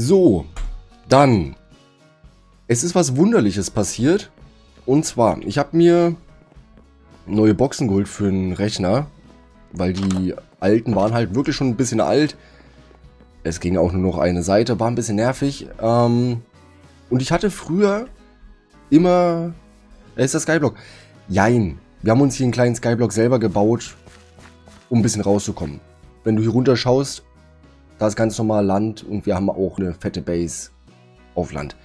So, dann. Es ist was Wunderliches passiert. Und zwar, ich habe mir neue Boxen geholt für einen Rechner, weil die alten waren halt wirklich schon ein bisschen alt. Es ging auch nur noch eine Seite, war ein bisschen nervig. Und ich hatte früher immer... Da ist der Skyblock. Jein, wir haben uns hier einen kleinen Skyblock selber gebaut, um ein bisschen rauszukommen. Wenn du hier runter schaust, da ist ganz normal Land und wir haben auch eine fette Base auf Land.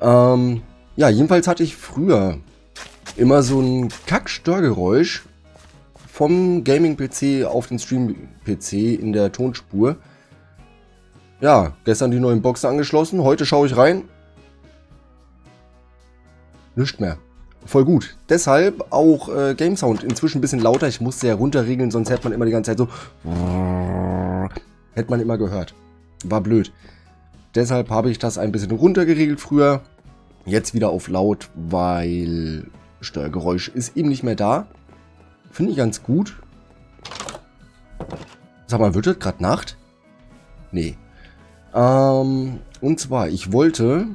Ja, jedenfalls hatte ich früher immer so ein Kack-Störgeräusch vom Gaming-PC auf den Stream-PC in der Tonspur. Ja, gestern die neuen Boxen angeschlossen, heute schaue ich rein. Nichts mehr. Voll gut. Deshalb auch Game Sound inzwischen ein bisschen lauter. Ich musste ja runterregeln, sonst hätte man immer die ganze Zeit so... Hätte man immer gehört. War blöd. Deshalb habe ich das ein bisschen runtergeregelt früher. Jetzt wieder auf laut, weil Störgeräusch ist eben nicht mehr da. Finde ich ganz gut. Sag mal, wird das gerade Nacht? Nee. Und zwar, ich wollte...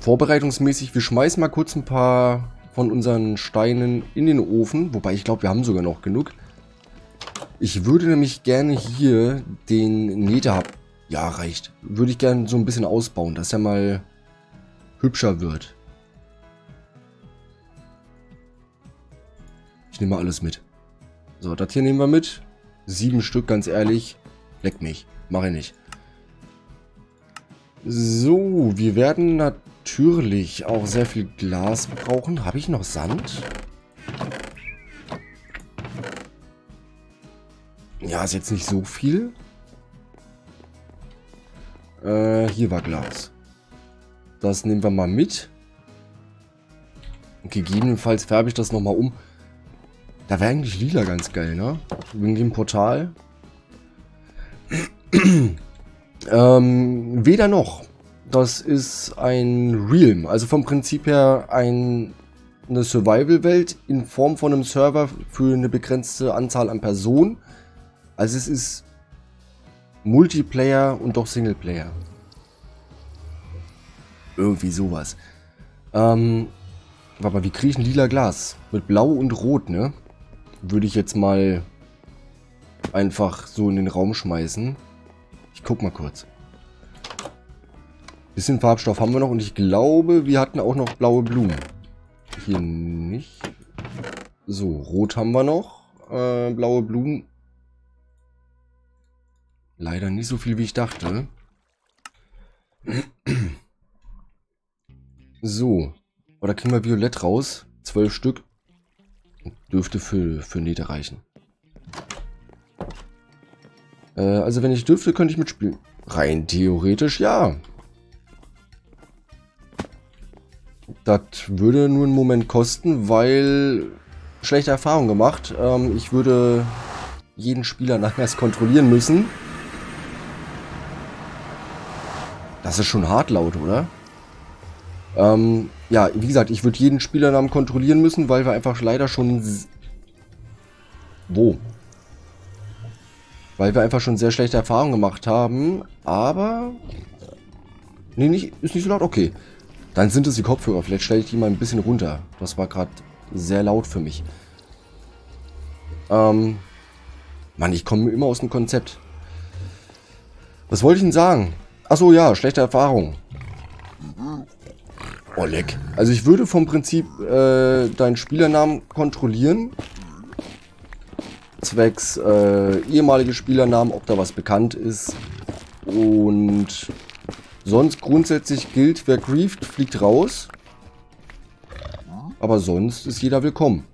Vorbereitungsmäßig, wir schmeißen mal kurz ein paar von unseren Steinen in den Ofen. Wobei, ich glaube, wir haben sogar noch genug. Ich würde nämlich gerne hier den Nether... Ja, reicht. Würde ich gerne so ein bisschen ausbauen, dass er mal hübscher wird. Ich nehme mal alles mit. So, das hier nehmen wir mit. 7 Stück, ganz ehrlich. Leck mich. Mach ich nicht. So, wir werden natürlich auch sehr viel Glas brauchen. Habe ich noch Sand? Ja, ist jetzt nicht so viel. Hier war Glas. Das nehmen wir mal mit. Und gegebenenfalls färbe ich das nochmal um. Da wäre eigentlich lila ganz geil, ne? Wegen dem Portal. Weder noch. Das ist ein Realm, also vom Prinzip her eine Survival-Welt in Form von einem Server für eine begrenzte Anzahl an Personen. Also es ist Multiplayer und doch Singleplayer. Irgendwie sowas. Warte mal, wir kriegen lila Glas mit Blau und Rot, ne? Würde ich jetzt mal einfach so in den Raum schmeißen. Ich guck mal kurz. Bisschen Farbstoff haben wir noch und ich glaube, wir hatten auch noch blaue Blumen. Hier nicht. So, Rot haben wir noch. Blaue Blumen. Leider nicht so viel, wie ich dachte. So. Oh, da kriegen wir Violett raus. 12 Stück. Dürfte für Nähte reichen. Also wenn ich dürfte, könnte ich mitspielen. Rein theoretisch, ja. Das würde nur einen Moment kosten, weil schlechte Erfahrung gemacht. Ich würde jeden Spieler nachher kontrollieren müssen. Das ist schon hart laut, oder? Ja, wie gesagt, ich würde jeden Spielernamen kontrollieren müssen, weil wir einfach leider schon... Weil wir einfach schon sehr schlechte Erfahrungen gemacht haben, aber... Nee, ist nicht so laut, okay. Dann sind es die Kopfhörer, vielleicht stelle ich die mal ein bisschen runter. Das war gerade sehr laut für mich. Mann, ich komme immer aus dem Konzept. Was wollte ich denn sagen? Achso, ja, schlechte Erfahrung. Oleg. Also ich würde vom Prinzip deinen Spielernamen kontrollieren. Zwecks ehemalige Spielernamen, ob da was bekannt ist. Und sonst grundsätzlich gilt, wer grieft, fliegt raus. Aber sonst ist jeder willkommen.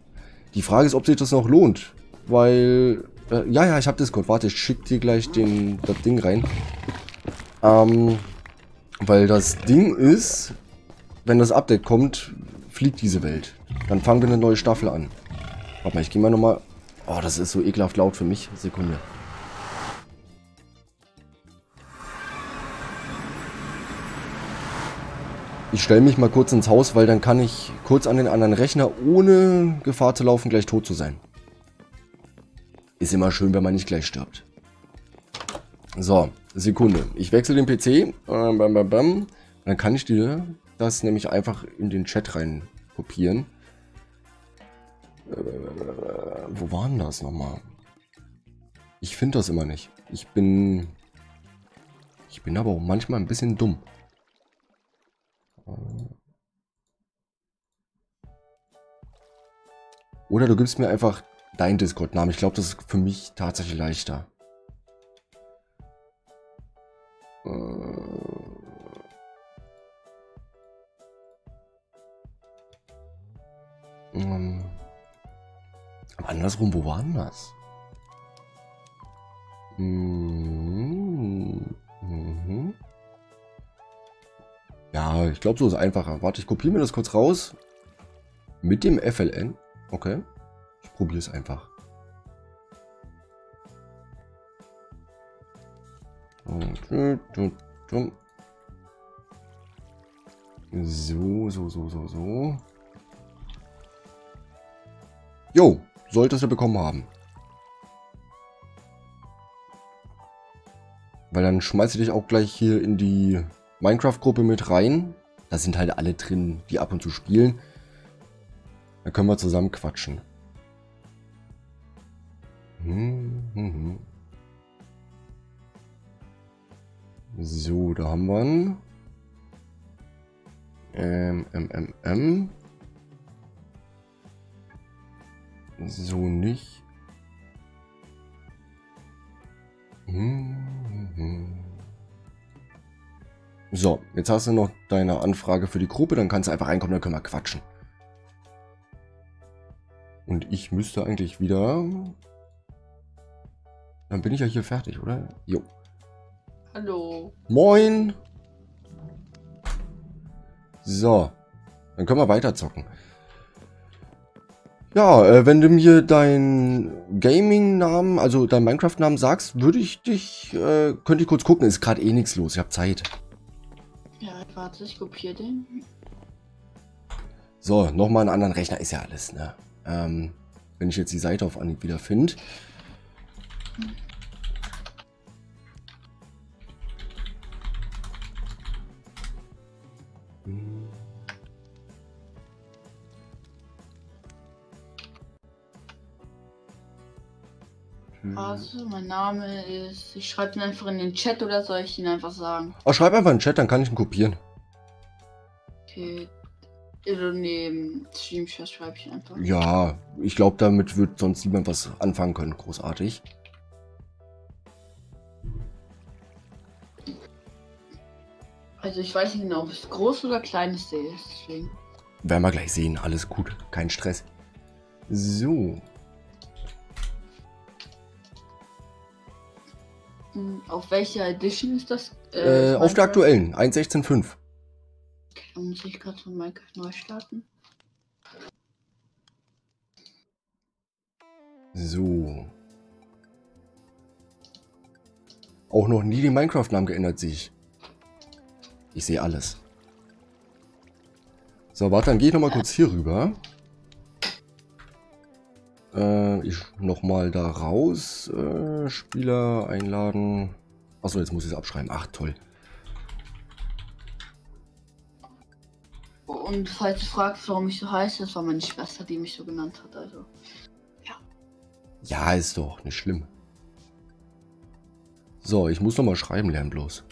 Die Frage ist, ob sich das noch lohnt. Weil, ja, ich habe Discord. Warte, ich schicke dir gleich das Ding rein. Weil das Ding ist, wenn das Update kommt, fliegt diese Welt. Dann fangen wir eine neue Staffel an. Warte mal, ich gehe mal nochmal... Oh, das ist so ekelhaft laut für mich. Sekunde. Ich stelle mich mal kurz ins Haus, weil dann kann ich kurz an den anderen Rechner, ohne Gefahr zu laufen, gleich tot zu sein. Ist immer schön, wenn man nicht gleich stirbt. So, Sekunde. Ich wechsle den PC. Bam, bam, bam. Dann kann ich dir das nämlich einfach in den Chat rein kopieren. Wo war denn das nochmal? Ich finde das immer nicht. Ich bin aber auch manchmal ein bisschen dumm. Oder du gibst mir einfach deinen Discord-Namen. Ich glaube, das ist für mich tatsächlich leichter. Aber andersrum, wo war denn das? Ja, ich glaube, so ist einfacher. Warte, ich kopiere mir das kurz raus. Mit dem FLN. Okay. Ich probiere es einfach. So. Jo, solltest du bekommen haben. Weil dann schmeiße ich dich auch gleich hier in die Minecraft-Gruppe mit rein. Da sind halt alle drin, die ab und zu spielen. Da können wir zusammen quatschen. So, da haben wir ihn. So nicht. So, jetzt hast du noch deine Anfrage für die Gruppe, dann kannst du einfach reinkommen, dann können wir quatschen. Und ich müsste eigentlich wieder... Dann bin ich ja hier fertig, oder? Jo. Hallo. Moin. So. Dann können wir weiterzocken. Ja, wenn du mir deinen Gaming-Namen, also deinen Minecraft-Namen sagst, würde ich dich, könnte ich kurz gucken. Ist gerade eh nichts los. Ich habe Zeit. Ja, warte, ich kopiere den. So, nochmal einen anderen Rechner. Ist ja alles, ne? Wenn ich jetzt die Seite auf Anhieb wieder finde. Also, mein Name ist... Ich schreibe ihn einfach in den Chat oder soll ich ihn einfach sagen? Oh, schreib einfach in den Chat, dann kann ich ihn kopieren. Okay. Also neben Streamshare schreibe ich einfach. Ja, ich glaube, damit wird sonst niemand was anfangen können. Großartig. Also ich weiß nicht genau, ob es groß oder klein ist, deswegen. Werden wir gleich sehen. Alles gut. Kein Stress. So. Auf welcher Edition ist das? Auf der aktuellen. 1.16.5. Okay, dann muss ich gerade von Minecraft neu starten. So. Auch noch nie den Minecraft-Namen geändert, sehe ich. Ich sehe alles. So, warte, dann gehe ich nochmal kurz hier rüber. Ich nochmal da raus. Spieler einladen. Achso, jetzt muss ich es abschreiben. Ach, toll. Und falls du fragst, warum ich so heiße, das war meine Schwester, die mich so genannt hat. Also, ja. Ja, ist doch nicht schlimm. So, ich muss nochmal schreiben lernen bloß.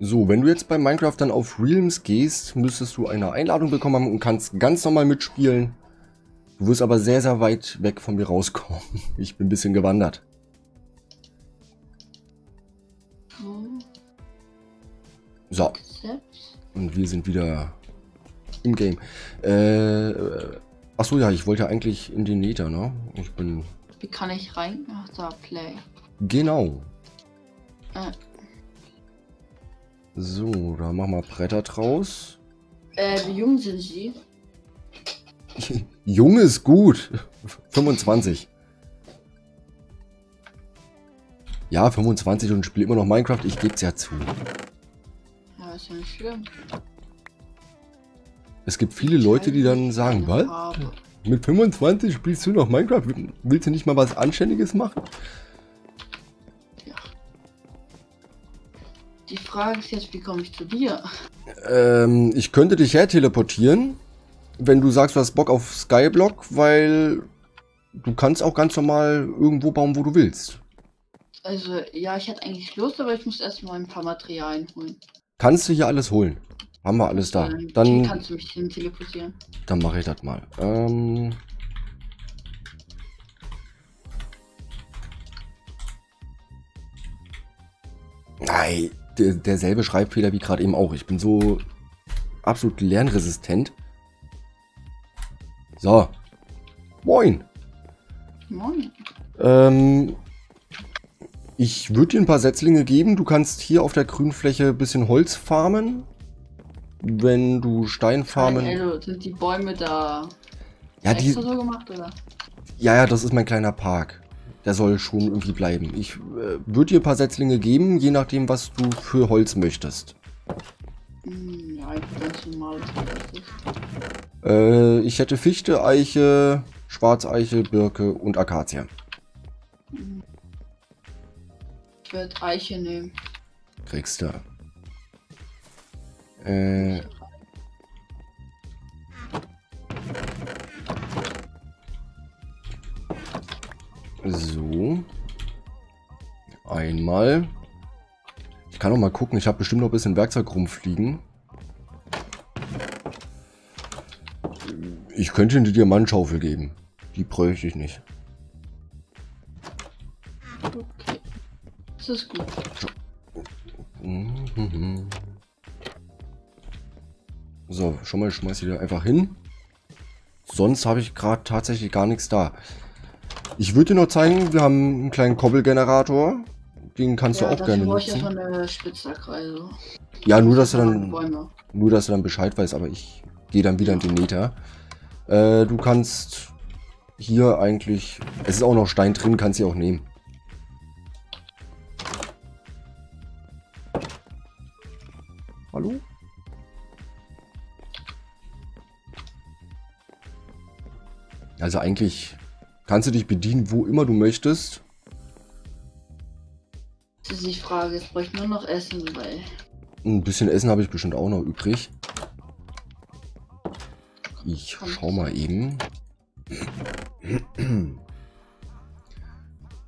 So, wenn du jetzt bei Minecraft dann auf Realms gehst, müsstest du eine Einladung bekommen haben und kannst ganz normal mitspielen. Du wirst aber sehr, sehr weit weg von mir rauskommen. Ich bin ein bisschen gewandert. So. Und wir sind wieder im Game. Achso, ja, ich wollte ja eigentlich in den Nether, ne? Ich bin... Wie kann ich rein? Ach, da, Play. Genau. So, da machen wir Bretter draus. Wie jung sind sie? Jung ist gut. 25. Ja, 25 und spiele immer noch Minecraft. Ich geb's ja zu. Ja, ist ja nicht schlimm. Es gibt viele Leute, die dann sagen, was? Mit 25 spielst du noch Minecraft? Willst du nicht mal was Anständiges machen? Ja. Die Frage ist jetzt, wie komme ich zu dir? Ich könnte dich her teleportieren, wenn du sagst, du hast Bock auf Skyblock, weil du kannst auch ganz normal irgendwo bauen, wo du willst. Also, ja, ich hatte eigentlich Lust, aber ich muss erstmal ein paar Materialien holen. Kannst du hier alles holen? Haben wir alles da. Dann kannst du mich hin teleportieren. Dann mache ich das mal. Nein, derselbe Schreibfehler wie gerade eben auch. Ich bin so absolut lernresistent. So. Moin. Moin. Ich würde dir ein paar Setzlinge geben. Du kannst hier auf der Grünfläche ein bisschen Holz farmen. Wenn du Stein farmen... Also sind die Bäume da ja, die, extra so gemacht, oder? Ja, ja, das ist mein kleiner Park. Der soll schon irgendwie bleiben. Ich würde dir ein paar Setzlinge geben, je nachdem, was du für Holz möchtest. Ja, ich ganz normal. Ich hätte Fichte, Eiche, Schwarzeiche, Birke und Akazie. Ich würde Eiche nehmen. Kriegst du. So. Einmal. Ich kann noch mal gucken, ich habe bestimmt noch ein bisschen Werkzeug rumfliegen. Ich könnte dir Diamantschaufel geben. Die bräuchte ich nicht. Okay. Das ist gut. So, schon mal schmeiß ich da einfach hin. Sonst habe ich gerade tatsächlich gar nichts da. Ich würde dir noch zeigen, wir haben einen kleinen Kobbelgenerator. Den kannst ja, du auch gerne nutzen. Ja, eine Spitzhacke. Ja, nur dass du dann Bescheid weißt, aber ich gehe dann wieder in den Nether. Du kannst hier eigentlich, es ist auch noch Stein drin, kannst du auch nehmen. Hallo? Also eigentlich kannst du dich bedienen, wo immer du möchtest. Das ist die Frage, jetzt bräuchte ich nur noch Essen, weil... Ein bisschen Essen habe ich bestimmt auch noch übrig. Ich schau mal eben.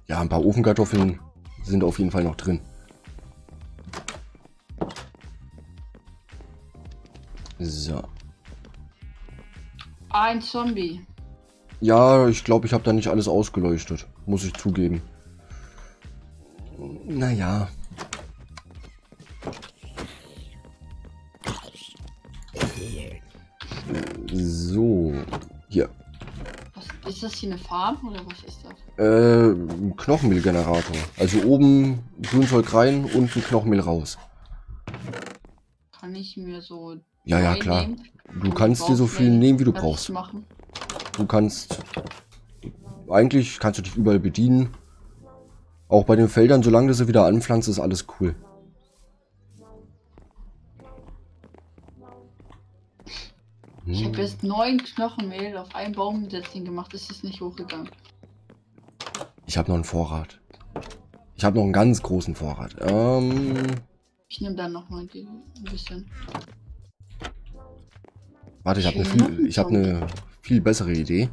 Ja, ein paar Ofenkartoffeln sind auf jeden Fall noch drin. So. Ein Zombie. Ja, ich glaube, ich habe da nicht alles ausgeleuchtet. Muss ich zugeben. Naja. So. Hier. Was, ist das hier eine Farm oder was ist das? Ein Knochenmehlgenerator. Also oben Grünzeug rein, unten Knochenmehl raus. Kann ich mir so... Ja, ja, klar. Du kannst dir so viel nehmen, wie du brauchst. Du kannst, eigentlich kannst du dich überall bedienen. Auch bei den Feldern, solange du sie wieder anpflanzt, ist alles cool. Ich habe jetzt 9 Knochenmehl auf einen Baumsetzling gemacht, es ist nicht hochgegangen. Ich habe noch einen Vorrat. Ich habe noch einen ganz großen Vorrat. Ich nehme dann noch mal ein bisschen. Warte, ich habe eine viel bessere Idee.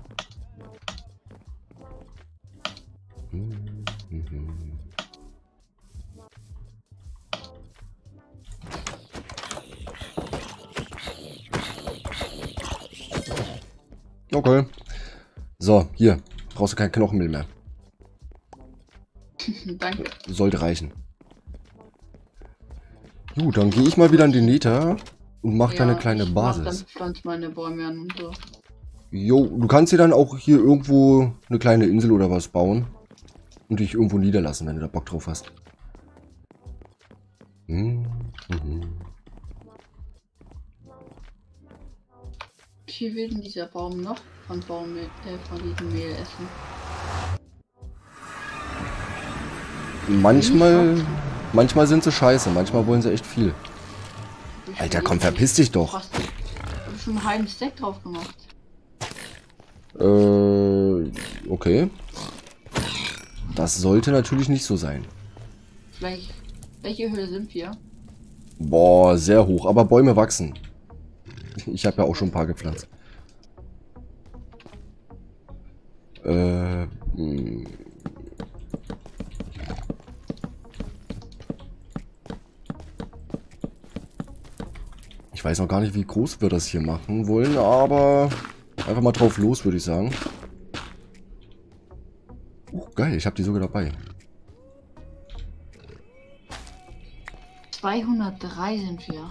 Okay. So, hier. Brauchst du kein Knochenmehl mehr. Danke. Sollte reichen. Gut, dann gehe ich mal wieder in den Nether und mach da eine kleine Basis. Dann pflanze meine Bäume an und so. Jo, du kannst dir dann auch hier irgendwo eine kleine Insel oder was bauen und dich irgendwo niederlassen, wenn du da Bock drauf hast. Wie viel will denn dieser Baum noch von diesem Mehl essen? Manchmal sind sie scheiße, manchmal wollen sie echt viel. Alter, komm, verpiss dich doch. Ich hab schon einen halben Stack drauf gemacht. Okay. Das sollte natürlich nicht so sein. Welche Höhe sind wir? Boah, sehr hoch. Aber Bäume wachsen. Ich habe ja auch schon ein paar gepflanzt. Ich weiß noch gar nicht, wie groß wir das hier machen wollen, aber einfach mal drauf los, würde ich sagen. Geil, ich habe die sogar dabei. 203 sind wir.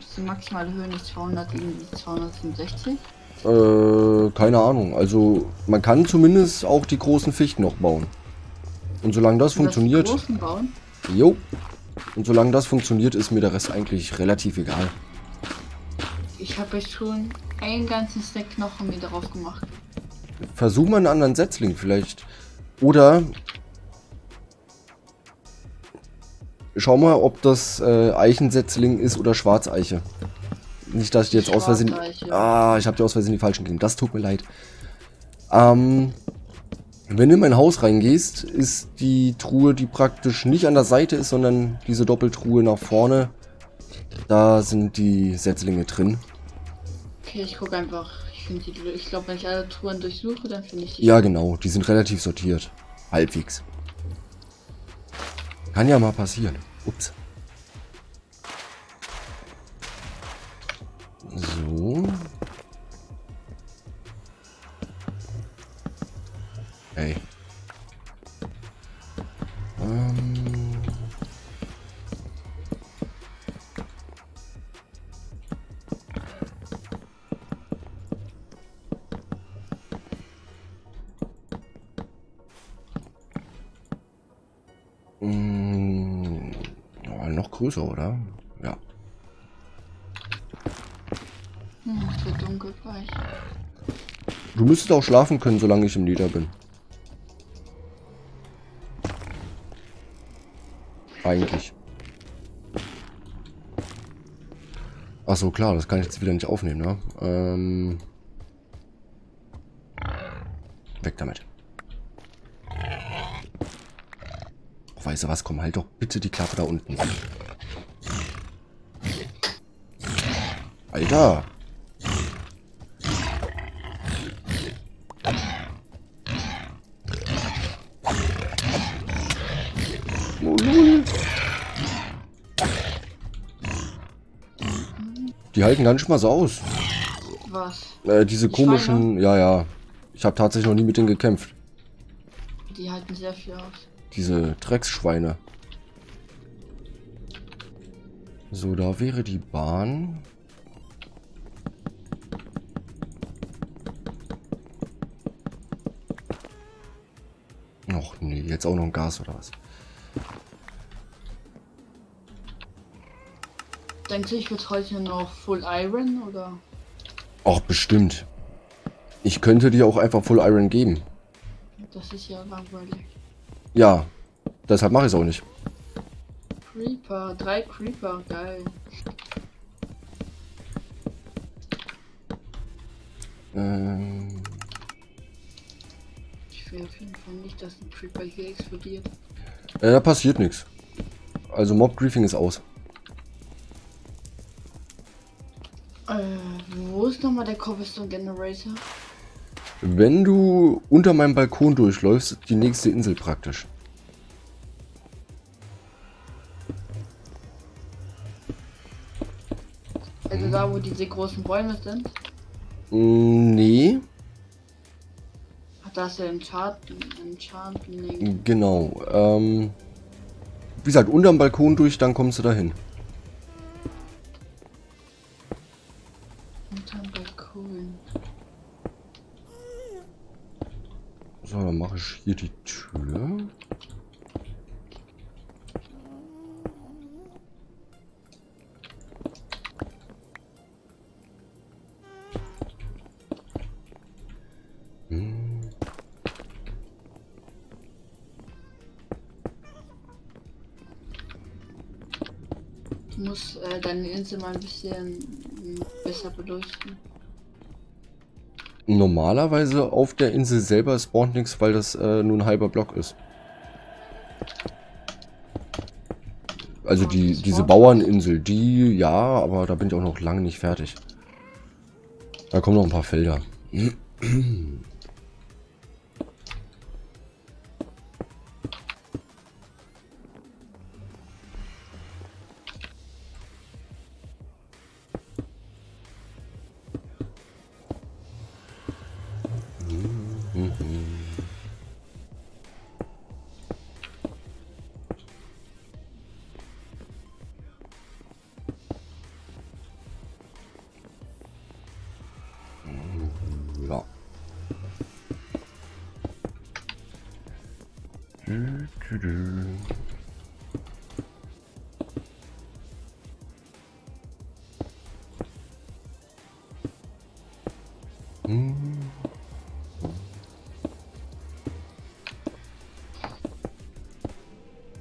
Ist die maximale Höhe nicht 200 gegen die 265? Keine Ahnung. Also man kann zumindest auch die großen Fichten noch bauen. Und solange das funktioniert... Die großen bauen? Jo. Und solange das funktioniert, ist mir der Rest eigentlich relativ egal. Ich habe jetzt schon einen ganzen Stack Knochen mir darauf gemacht. Versuch mal einen anderen Setzling vielleicht. Oder schau mal, ob das Eichensetzling ist oder Schwarzeiche. Nicht, dass ich jetzt aus Versehen... Ah, ich habe dir aus Versehen die falschen gegeben. Das tut mir leid. Wenn du in mein Haus reingehst, ist die Truhe, die praktisch nicht an der Seite ist, sondern diese Doppeltruhe nach vorne. Da sind die Setzlinge drin. Okay, ich gucke einfach... Ich glaube, wenn ich alle Truhen durchsuche, dann finde ich die. Ja, genau. Die sind relativ sortiert. Halbwegs. Kann ja mal passieren. Ups. So. Ey. Größer, oder? Ja. Es wird dunkel gleich. Du müsstest auch schlafen können, solange ich im Nether bin. Eigentlich. Ach so, klar, das kann ich jetzt wieder nicht aufnehmen, ne? Weg damit. Oh, weißt du was? Komm, halt doch bitte die Klappe da unten. Alter! Die halten ganz schön was aus. Was? Diese komischen... Ja, ja. Ich habe tatsächlich noch nie mit denen gekämpft. Die halten sehr viel aus. Diese Drecksschweine. So, da wäre die Bahn... Nee, jetzt auch noch ein Gas oder was? Denkst du, ich würde heute noch Full Iron oder? Ach, bestimmt. Ich könnte dir auch einfach Full Iron geben. Das ist ja langweilig. Ja, deshalb mache ich es auch nicht. Creeper, 3 Creeper, geil. Ich will auf jeden Fall nicht, dass ein Creeper hier explodiert. Da passiert nichts. Also Mob Griefing ist aus. Wo ist nochmal der Cobblestone Generator? Wenn du unter meinem Balkon durchläufst, die nächste Insel praktisch. Also da, wo diese großen Bäume sind? Nee. Das ist ja Enchantment. Genau. Wie gesagt, unterm Balkon durch, dann kommst du dahin. Unterm Balkon. So, dann mache ich hier die Tür. Muss deine Insel mal ein bisschen besser beleuchten. Normalerweise auf der Insel selber spawnt nichts, weil das nur ein halber Block ist. Also diese Bauerninsel, die, ja, aber da bin ich auch noch lange nicht fertig. Da kommen noch ein paar Felder.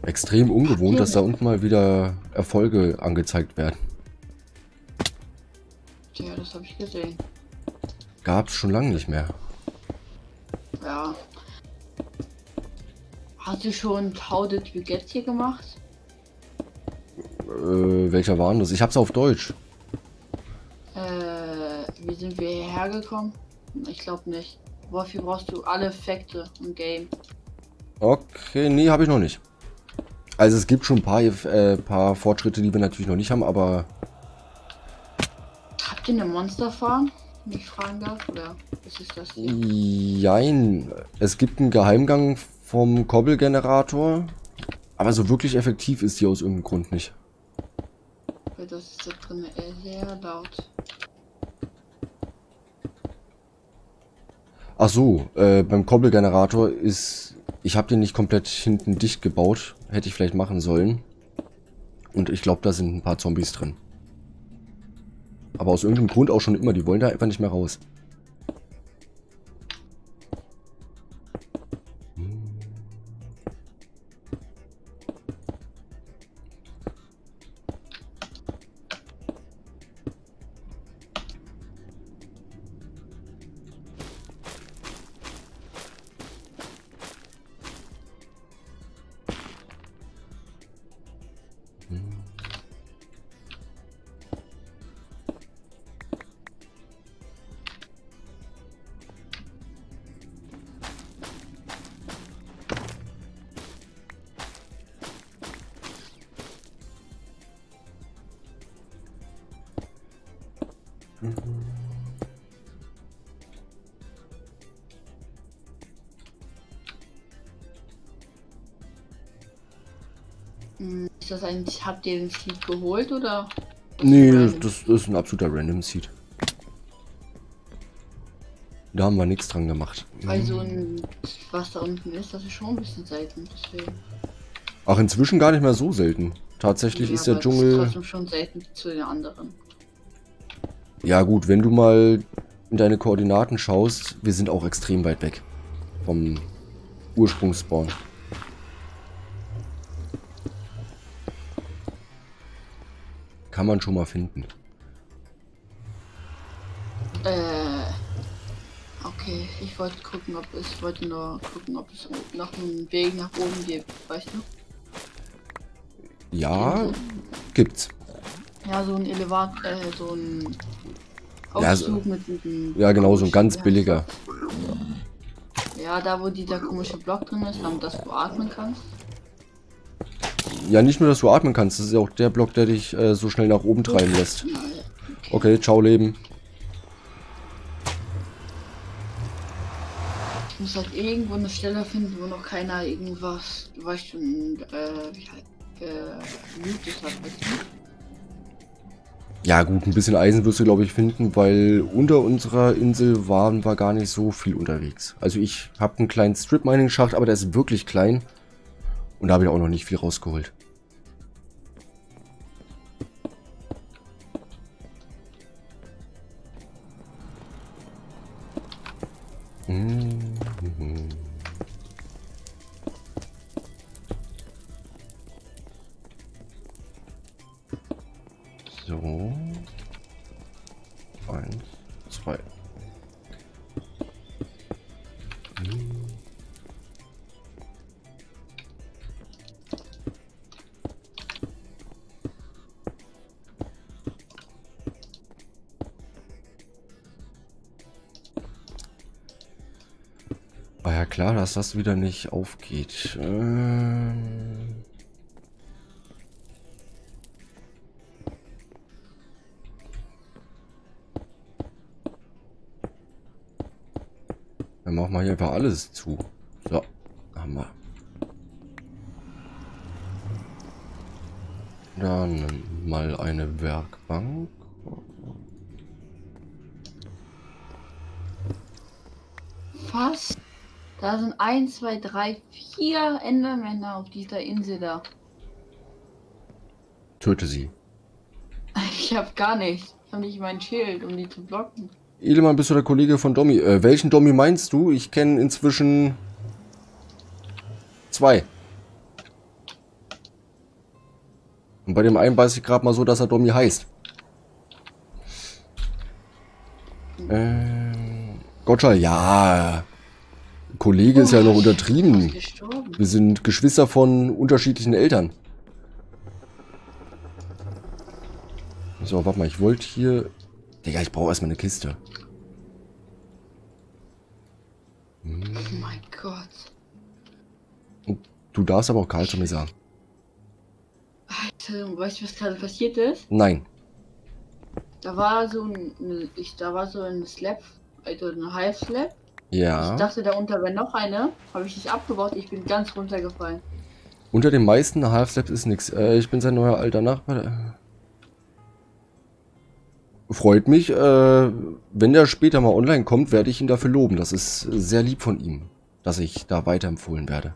Extrem ungewohnt, dass da unten mal wieder Erfolge angezeigt werden. Ja, das habe ich gesehen. Gab's schon lange nicht mehr. Ja. Hast du schon How Did You Get Here gemacht? Welcher war denn das? Ich hab's auf Deutsch. Wie sind wir hierher gekommen? Ich glaube nicht. Wofür brauchst du alle Effekte im Game? Okay, nee, habe ich noch nicht. Also es gibt schon ein paar Fortschritte, die wir natürlich noch nicht haben, aber... Habt ihr eine Monsterfarm, wenn ich fragen darf, oder was ist das hier? Nein, es gibt einen Geheimgang vom Kobbelgenerator, aber so wirklich effektiv ist die aus irgendeinem Grund nicht. Das ist da drin sehr laut. Ach so, beim Kobbelgenerator ist... Ich habe den nicht komplett hinten dicht gebaut. Hätte ich vielleicht machen sollen. Und ich glaube, da sind ein paar Zombies drin. Aber aus irgendeinem Grund auch schon immer. Die wollen da einfach nicht mehr raus. Ist das eigentlich, habt ihr den Seed geholt oder? Nee, das ist ein absoluter Random Seed. Da haben wir nichts dran gemacht. Also was da unten ist, das ist schon ein bisschen selten, deswegen. Ach, inzwischen gar nicht mehr so selten. Tatsächlich ja, ist der Dschungel. Das ist trotzdem schon selten zu den anderen. Ja gut, wenn du mal in deine Koordinaten schaust, wir sind auch extrem weit weg vom Ursprungsspawn. Kann man schon mal finden. Okay, ich wollte gucken, ob es, ich wollte nur gucken, ob es noch einen Weg nach oben gibt, weißt du? Ja, gibt's. Ja, so ein Elevator, so ein Aufzug ja, mit einem... Ja, genau, so ein ganz billiger. Ja, da wo dieser komische Block drin ist, dass du atmen kannst. Ja, nicht nur, dass du atmen kannst, das ist ja auch der Block, der dich so schnell nach oben treiben lässt. Okay, ciao Leben. Ich muss halt irgendwo eine Stelle finden, wo noch keiner irgendwas, weißt du, Lootes hat. Ja gut, ein bisschen Eisen wirst du, glaube ich, finden, weil unter unserer Insel waren wir gar nicht so viel unterwegs. Also ich habe einen kleinen Strip-Mining-Schacht, aber der ist wirklich klein. Und da habe ich auch noch nicht viel rausgeholt. Mhm. So. 1, 2. ja klar, dass das wieder nicht aufgeht. Dann machen wir hier einfach alles zu. So, haben wir. Dann mal eine Werkbank. Fast. Da sind 1, 2, 3, 4 Endermänner auf dieser Insel da. Töte sie. Ich hab gar nichts. Ich hab nicht mein Schild, um die zu blocken. Edelmann, bist du der Kollege von Domi? Welchen Domi meinst du? Ich kenne inzwischen 2. Und bei dem einen weiß ich gerade mal so, dass er Domi heißt. Gottschall, ja. Kollege ist ja noch untertrieben. Wir sind Geschwister von unterschiedlichen Eltern. So, warte mal, ich wollte hier... Digga, ich brauche erstmal eine Kiste. Hm. Oh mein Gott. Du darfst aber auch Karl zu mir sagen. Alter, weißt du, was gerade passiert ist? Nein. Da war so ein Slab, also ein Half-Slab. Ja. Ich dachte, darunter wäre noch eine. Habe ich nicht abgebaut, ich bin ganz runtergefallen. Unter den meisten Half-Slaps ist nichts. Ich bin sein neuer alter Nachbar. Freut mich. Wenn der später mal online kommt, werde ich ihn dafür loben. Das ist sehr lieb von ihm, dass ich da weiterempfohlen werde.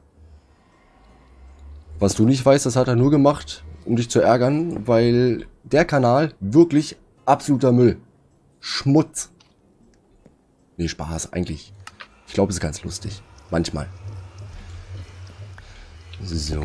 Was du nicht weißt, das hat er nur gemacht, um dich zu ärgern, weil der Kanal wirklich absoluter Müll. Schmutz. Nee, Spaß, eigentlich. Ich glaube, es ist ganz lustig. Manchmal. So.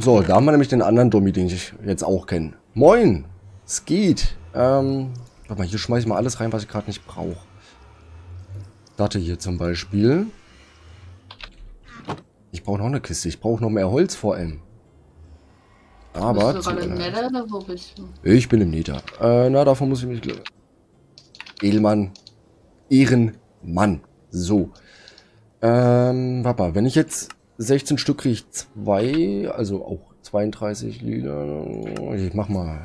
So, da haben wir nämlich den anderen Dummy, den ich jetzt auch kenne. Moin! Es geht! Warte mal, hier schmeiße ich mal alles rein, was ich gerade nicht brauche. Datte hier zum Beispiel. Ich brauche noch eine Kiste. Ich brauche noch mehr Holz vor allem. Aber... Bist du gerade im Nether oder wo bist du? Ich bin im Nether. Na, davon muss ich mich... Edelmann. Ehrenmann. So. Warte mal, wenn ich jetzt... 16 Stück kriege ich 2, also auch 32 Lila. Ich mach mal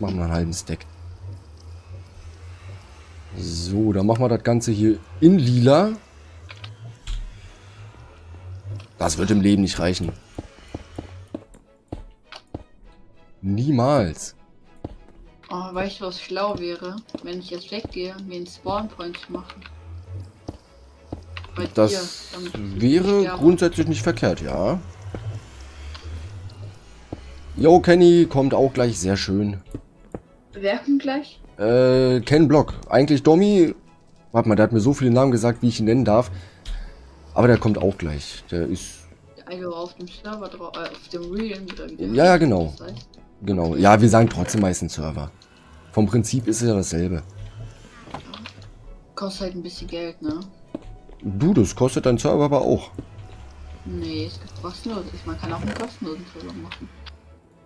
einen halben Stack. So, dann machen wir das Ganze hier in Lila. Das wird im Leben nicht reichen. Niemals. Oh, weißt du, was schlau wäre, wenn ich jetzt weggehe, mir einen Spawnpoint zu machen? Das wäre grundsätzlich nicht verkehrt, ja. Jo, Kenny kommt auch gleich, sehr schön. Wer kommt gleich? Ken Block. Eigentlich Domi. Warte mal, der hat mir so viele Namen gesagt, wie ich ihn nennen darf. Aber der kommt auch gleich. Der ist... Also auf dem Server drauf, auf dem Realm oder wie? Ja, genau. Das heißt. Genau. Ja, wir sagen trotzdem meistens Server. Vom Prinzip ist es ja dasselbe. Kostet halt ein bisschen Geld, ne? Du, das kostet dein Server aber auch. Nee, es gibt kostenlos. Man kann auch einen kostenlosen Server machen.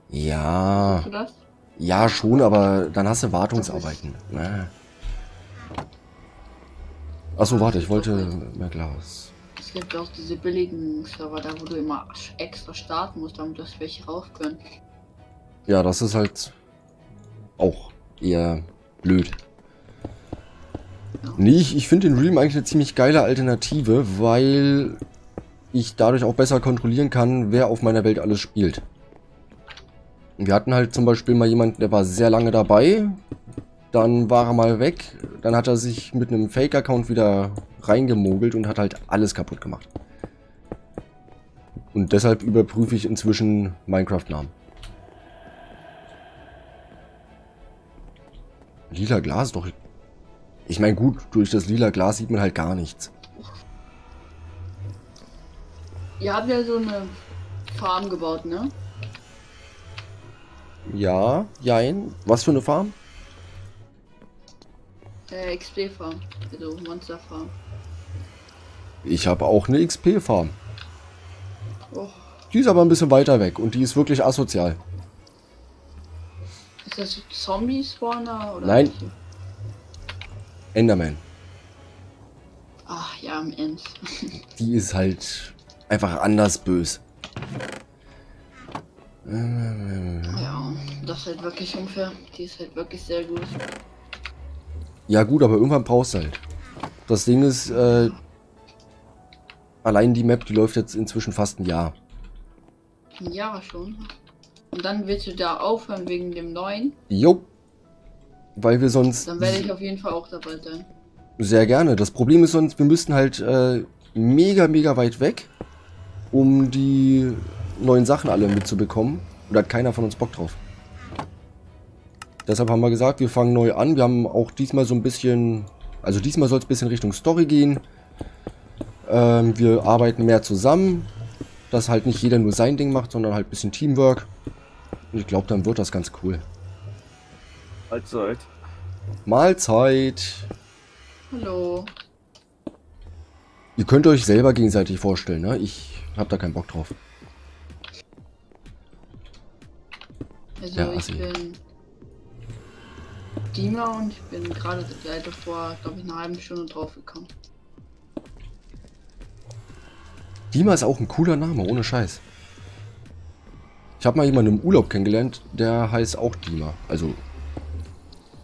Ja. Hast du das? Ja, schon, aber dann hast du Wartungsarbeiten. Achso, warte, ich wollte mehr Glas. Es gibt auch diese billigen Server, da wo du immer extra starten musst, damit das welche rauf können. Ja, das ist halt auch eher blöd. Nee, ich finde den Realm eigentlich eine ziemlich geile Alternative, weil ich dadurch auch besser kontrollieren kann, wer auf meiner Welt alles spielt. Wir hatten halt zum Beispiel mal jemanden, der war sehr lange dabei, dann war er mal weg, dann hat er sich mit einem Fake-Account wieder reingemogelt und hat halt alles kaputt gemacht. Und deshalb überprüfe ich inzwischen Minecraft-Namen. Lila Glas, doch... Ich meine, gut, durch das lila Glas sieht man halt gar nichts. Ihr habt ja so eine Farm gebaut, ne? Ja, jein. Was für eine Farm? XP-Farm. Also Monster-Farm. Ich habe auch eine XP-Farm. Oh. Die ist aber ein bisschen weiter weg und die ist wirklich asozial. Ist das Zombie-Spawner oder? Nein. Welche? Enderman. Ach ja, am Ende. Die ist halt einfach anders böse. Ja, das ist halt wirklich unfair. Die ist halt wirklich sehr gut. Ja gut, aber irgendwann brauchst du halt. Das Ding ist, allein die Map, die läuft jetzt inzwischen fast ein Jahr. Ein Jahr schon. Und dann willst du da aufhören wegen dem neuen? Jo. Weil wir sonst... Dann werde ich auf jeden Fall auch dabei sein. Sehr gerne. Das Problem ist sonst, wir müssten halt mega weit weg, um die neuen Sachen alle mitzubekommen. Und da hat keiner von uns Bock drauf. Deshalb haben wir gesagt, wir fangen neu an. Wir haben auch diesmal so ein bisschen... Also diesmal soll es ein bisschen Richtung Story gehen. Wir arbeiten mehr zusammen. Dass halt nicht jeder nur sein Ding macht, sondern halt ein bisschen Teamwork. Und ich glaube, dann wird das ganz cool. Mahlzeit. Mahlzeit. Hallo. Ihr könnt euch selber gegenseitig vorstellen, ne? Ich habe da keinen Bock drauf. Also ja, ich bin Dima und ich bin gerade gleich davor, glaube ich, eine halbe Stunde drauf gekommen. Dima ist auch ein cooler Name, ohne Scheiß. Ich habe mal jemanden im Urlaub kennengelernt, der heißt auch Dima. Also,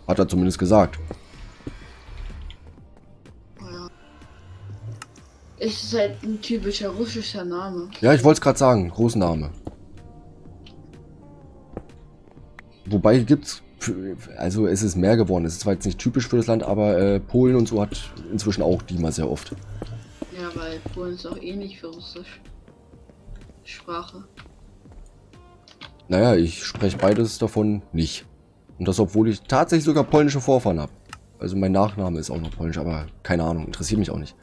hat er zumindest gesagt. Ja. Ist halt ein typischer russischer Name. Ja, ich wollte es gerade sagen, Großname. Wobei gibt's, also es ist mehr geworden. Es ist zwar jetzt nicht typisch für das Land, aber Polen und so hat inzwischen auch Dima sehr oft. Ja, weil Polen ist auch ähnlich für Russisch. Sprache. Naja, ich spreche beides davon nicht. Und das, obwohl ich tatsächlich sogar polnische Vorfahren habe. Also mein Nachname ist auch noch polnisch, aber keine Ahnung, interessiert mich auch nicht.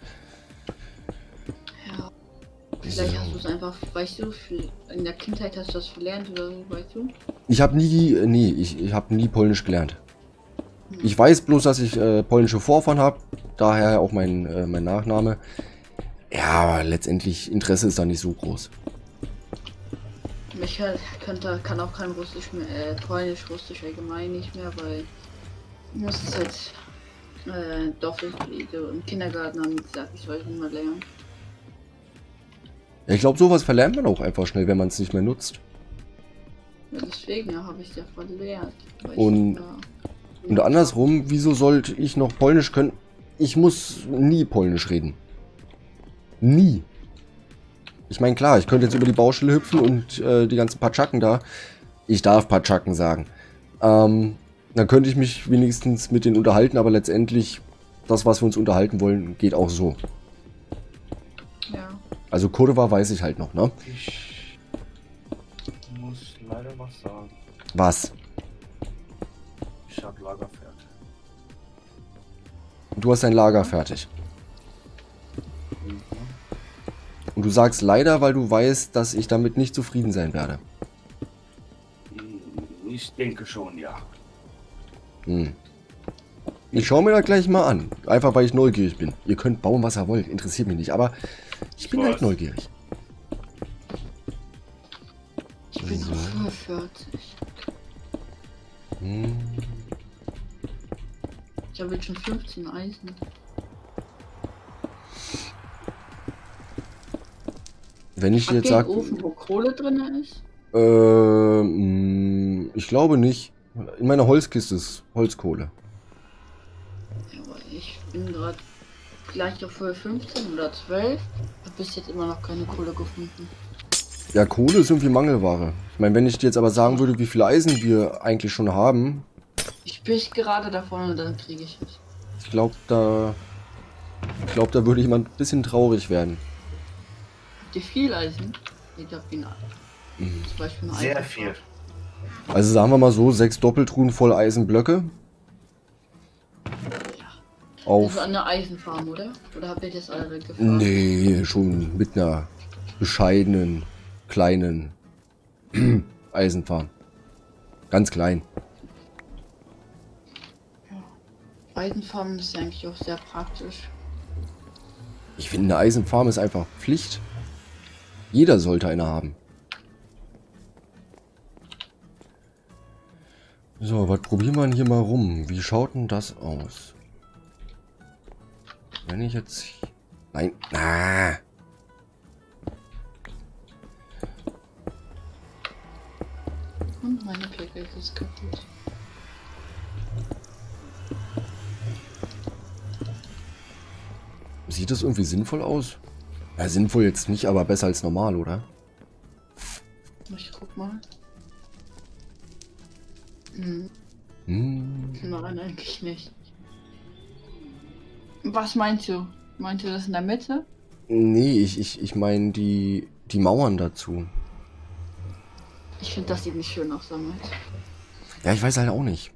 Ja. Vielleicht so. Hast du es einfach, weißt du, in der Kindheit hast du das verlernt oder so, weißt du? Ich habe nie, nee, ich habe nie polnisch gelernt. Hm. Ich weiß bloß, dass ich polnische Vorfahren habe, daher auch mein Nachname. Ja, aber letztendlich Interesse ist da nicht so groß. Ich kann auch kein Russisch mehr, Polnisch-Russisch allgemein nicht mehr, weil ich muss es halt im Kindergarten haben gesagt, ich soll es nicht mehr lernen. Ja, ich glaube, sowas verlernt man auch einfach schnell, wenn man es nicht mehr nutzt. Ja, deswegen habe ich es ja verlernt. Und andersrum, wieso sollte ich noch Polnisch können? Ich muss nie Polnisch reden. Nie. Ich meine, klar, ich könnte jetzt über die Baustelle hüpfen und die ganzen Patschaken da. Ich darf Patschaken sagen. Dann könnte ich mich wenigstens mit denen unterhalten, aber letztendlich, das, was wir uns unterhalten wollen, geht auch so. Ja. Also Kurwa weiß ich halt noch, ne? Ich muss leider was sagen. Was? Ich hab Lager fertig. Du hast dein Lager fertig. Und du sagst leider, weil du weißt, dass ich damit nicht zufrieden sein werde. Ich denke schon, ja. Hm. Ich schaue mir das gleich mal an. Einfach, weil ich neugierig bin. Ihr könnt bauen, was ihr wollt. Interessiert mich nicht. Aber ich bin halt neugierig. Ich bin so. Auf 45. Hm. Ich habe jetzt schon 15 Eisen. Wenn ich jetzt sage... Ofen, wo Kohle drin ist? Ich glaube nicht. In meiner Holzkiste ist Holzkohle. Ja, aber ich bin gerade gleich auf 15 oder 12. Du bist jetzt immer noch keine Kohle gefunden. Ja, Kohle ist irgendwie Mangelware. Ich meine, wenn ich dir jetzt aber sagen würde, wie viel Eisen wir eigentlich schon haben... Ich bin gerade da vorne und dann kriege ich es. Ich glaube, da würde jemand ein bisschen traurig werden. Viel Eisen? Ich glaube, zum Beispiel eine sehr viel. Also sagen wir mal so, 6 Doppeltruhen voll Eisenblöcke. Ja. Auf das ist eine Eisenfarm, oder? Oder habt ihr das alle gefahren? Nee, schon mit einer bescheidenen, kleinen Eisenfarm. Ganz klein. Ja. Eisenfarm ist eigentlich auch sehr praktisch. Ich finde, eine Eisenfarm ist einfach Pflicht. Jeder sollte eine haben. So. So, was probieren wir denn hier mal rum? Wie schaut denn das aus? Wenn ich jetzt... Nein. Ah. Und meine Pickaxe ist kaputt. Sieht das irgendwie sinnvoll aus? Ja, sinnvoll jetzt nicht, aber besser als normal, oder? Ich guck mal. Hm. Hm. Nein, eigentlich nicht. Was meinst du? Meinst du das in der Mitte? Nee, ich meine die Mauern dazu. Ich finde, das sieht nicht schön aus damit. Ja, ich weiß halt auch nicht.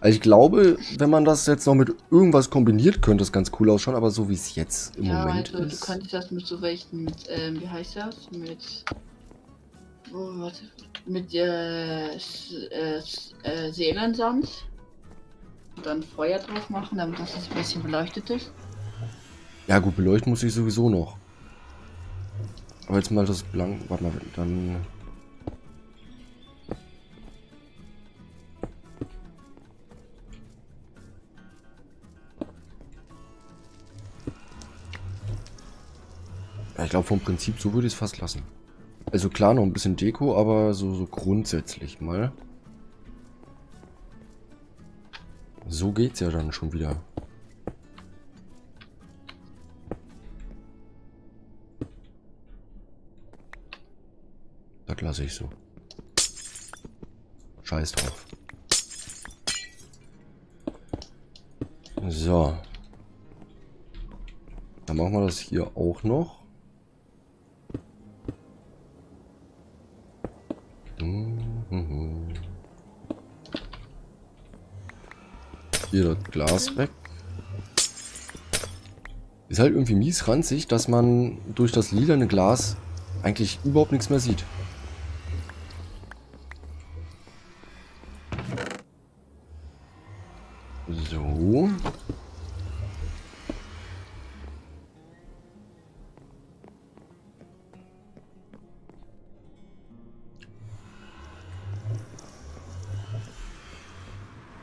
Also ich glaube, wenn man das jetzt noch mit irgendwas kombiniert, könnte es ganz cool ausschauen, aber so wie es jetzt im Moment also, ist. Du könntest das mit so welchen, wie heißt das? Mit... Oh, warte. Mit Seelensand. Und dann Feuer drauf machen, damit das jetzt ein bisschen beleuchtet ist. Ja gut, beleuchten muss ich sowieso noch. Aber jetzt mal das Blank... Warte mal, dann... Ich glaube, vom Prinzip so würde ich es fast lassen. Also klar, noch ein bisschen Deko, aber so grundsätzlich mal. So geht's ja dann schon wieder. Das lasse ich so. Scheiß drauf. So. Dann machen wir das hier auch noch. Hier das Glas weg. Ist halt irgendwie mies ranzig, dass man durch das lilane Glas eigentlich überhaupt nichts mehr sieht. So.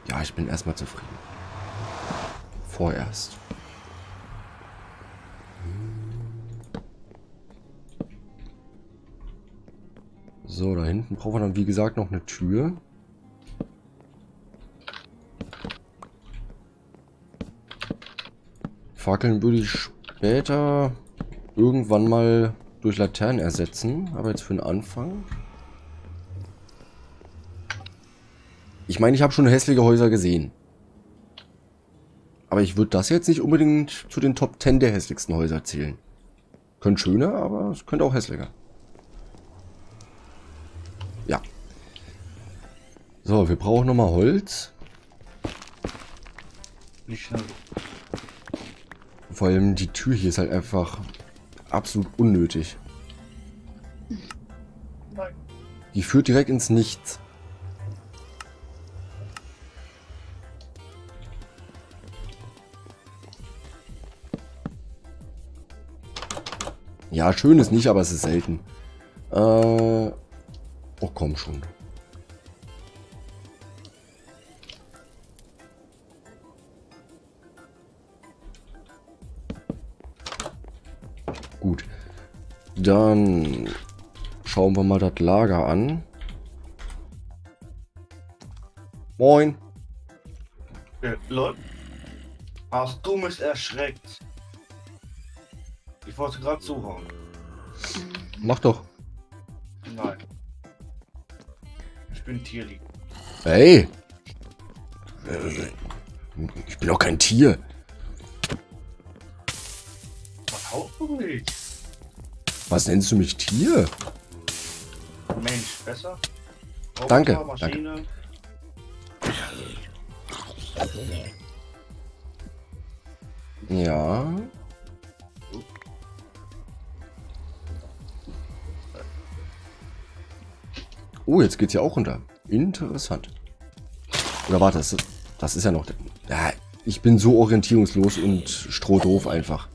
Ja, ich bin erstmal zufrieden. Vorerst. So, da hinten brauchen wir dann, wie gesagt, noch eine Tür. Fackeln würde ich später irgendwann mal durch Laternen ersetzen, aber jetzt für den Anfang. Ich meine, ich habe schon hässliche Häuser gesehen. Aber ich würde das jetzt nicht unbedingt zu den Top 10 der hässlichsten Häuser zählen. Könnte schöner, aber es könnte auch hässlicher. Ja. So, wir brauchen nochmal Holz. Nicht schade. Vor allem die Tür hier ist halt einfach absolut unnötig. Nein. Die führt direkt ins Nichts. Ja, schön ist nicht, aber es ist selten. Oh, komm schon. Gut. Dann schauen wir mal das Lager an. Moin. Leute, hast du mich erschreckt? Ich wollte gerade zuhauen. Mach doch. Nein. Ich bin tierlieb. Hey! Ich bin doch kein Tier. Was haut du mich? Was nennst du mich Tier? Mensch, besser. Roboter, danke. Maschine. Danke. Ja. Oh, jetzt geht's ja auch runter. Interessant. Oder warte, das ist ja noch... Ja, ich bin so orientierungslos und strohdoof einfach.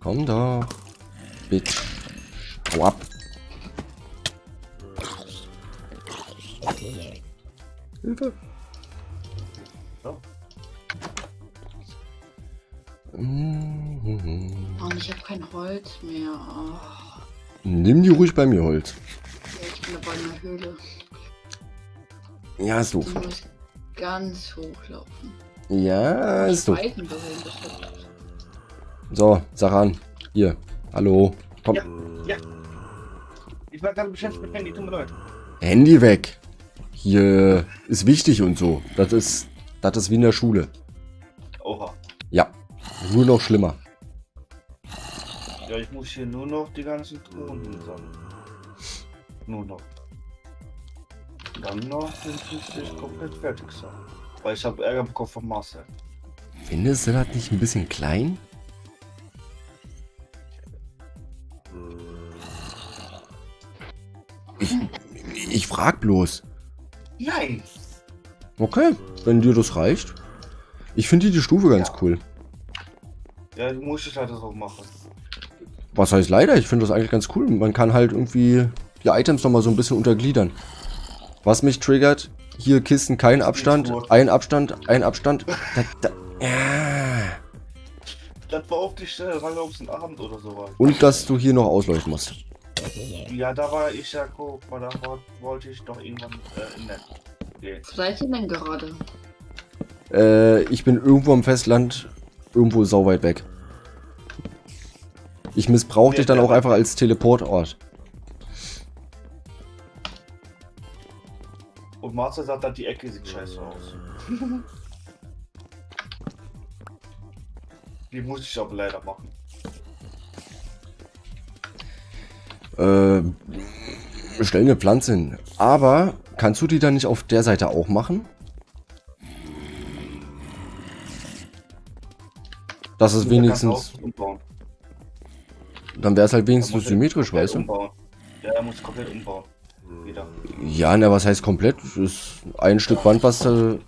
Komm da. Bitch. Hau ab. Hilfe! Ja. Mann, ich habe kein Holz mehr. Oh. Nimm die ruhig bei mir Holz. Ja, ich bin aber in der Höhle. Ja, ist doof. Du musst ganz hochlaufen. Ja, ist doof. So, sag an. Hier. Hallo. Komm. Ja, ja. Ich war gerade beschäftigt mit Handy, tut mir leid. Handy weg. Hier ist wichtig und so. Das ist wie in der Schule. Oha. Ja. Nur noch schlimmer. Ja, ich muss hier nur noch die ganzen Truhen sammeln. Nur noch. Dann noch den 50 komplett fertig sein. Weil ich habe Ärger bekommen von Marcel. Findest du das nicht ein bisschen klein? Ich frag bloß. Nein. Okay, wenn dir das reicht. Ich finde die Stufe ganz cool. Ja, du musst es leider so machen. Was heißt leider? Ich finde das eigentlich ganz cool. Man kann halt irgendwie die Items nochmal so ein bisschen untergliedern. Was mich triggert, hier Kisten, kein Abstand, ein Abstand, ein Abstand. Das war auf die Stelle, weil ob es ein Abend oder so war. Und dass du hier noch ausleuchten musst. Ja, da war ich ja, guck mal, da wollte ich doch irgendwann in der... Wo seid ihr denn gerade? Ich bin irgendwo am Festland, irgendwo sauweit weg. Ich missbrauche dich dann auch einfach als Teleportort. Und Marcel sagt dann, die Ecke sieht scheiße aus. Die muss ich aber leider machen. Stell eine Pflanze hin. Aber kannst du die dann nicht auf der Seite auch machen? Das ist wenigstens. Dann wäre es halt wenigstens symmetrisch, weißt du? Ja, er muss komplett umbauen. Wieder. Ja, na, was heißt komplett? Das ist ein Stück Wand, was du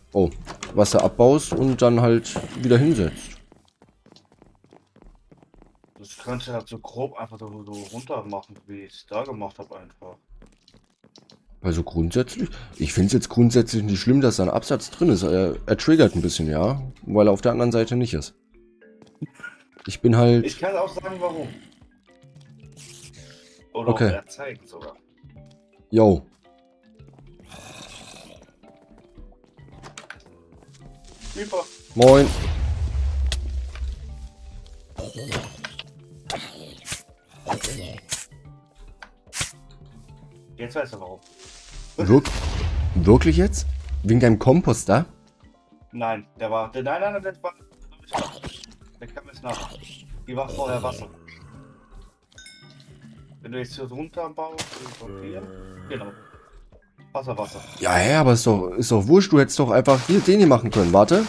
abbaust und dann halt wieder hinsetzt. Das kannst du halt so grob einfach so runter machen, wie ich es da gemacht habe einfach. Also grundsätzlich, ich finde es jetzt grundsätzlich nicht schlimm, dass da ein Absatz drin ist. Er triggert ein bisschen, ja, weil er auf der anderen Seite nicht ist. Ich bin halt... Ich kann auch sagen, warum. Oder okay. Auch erzeigen sogar. Yo. Super. Moin. Jetzt weißt du warum. Wirklich jetzt? Wegen deinem Kompost da? Nein, der war... Nein, der war... Der kam jetzt nach. Die war vorher Wasser. Wenn du jetzt hier runter baust, okay. Genau. Wasser, Wasser. Ja, ja, aber ist doch wurscht. Du hättest doch einfach hier den hier machen können. Warte.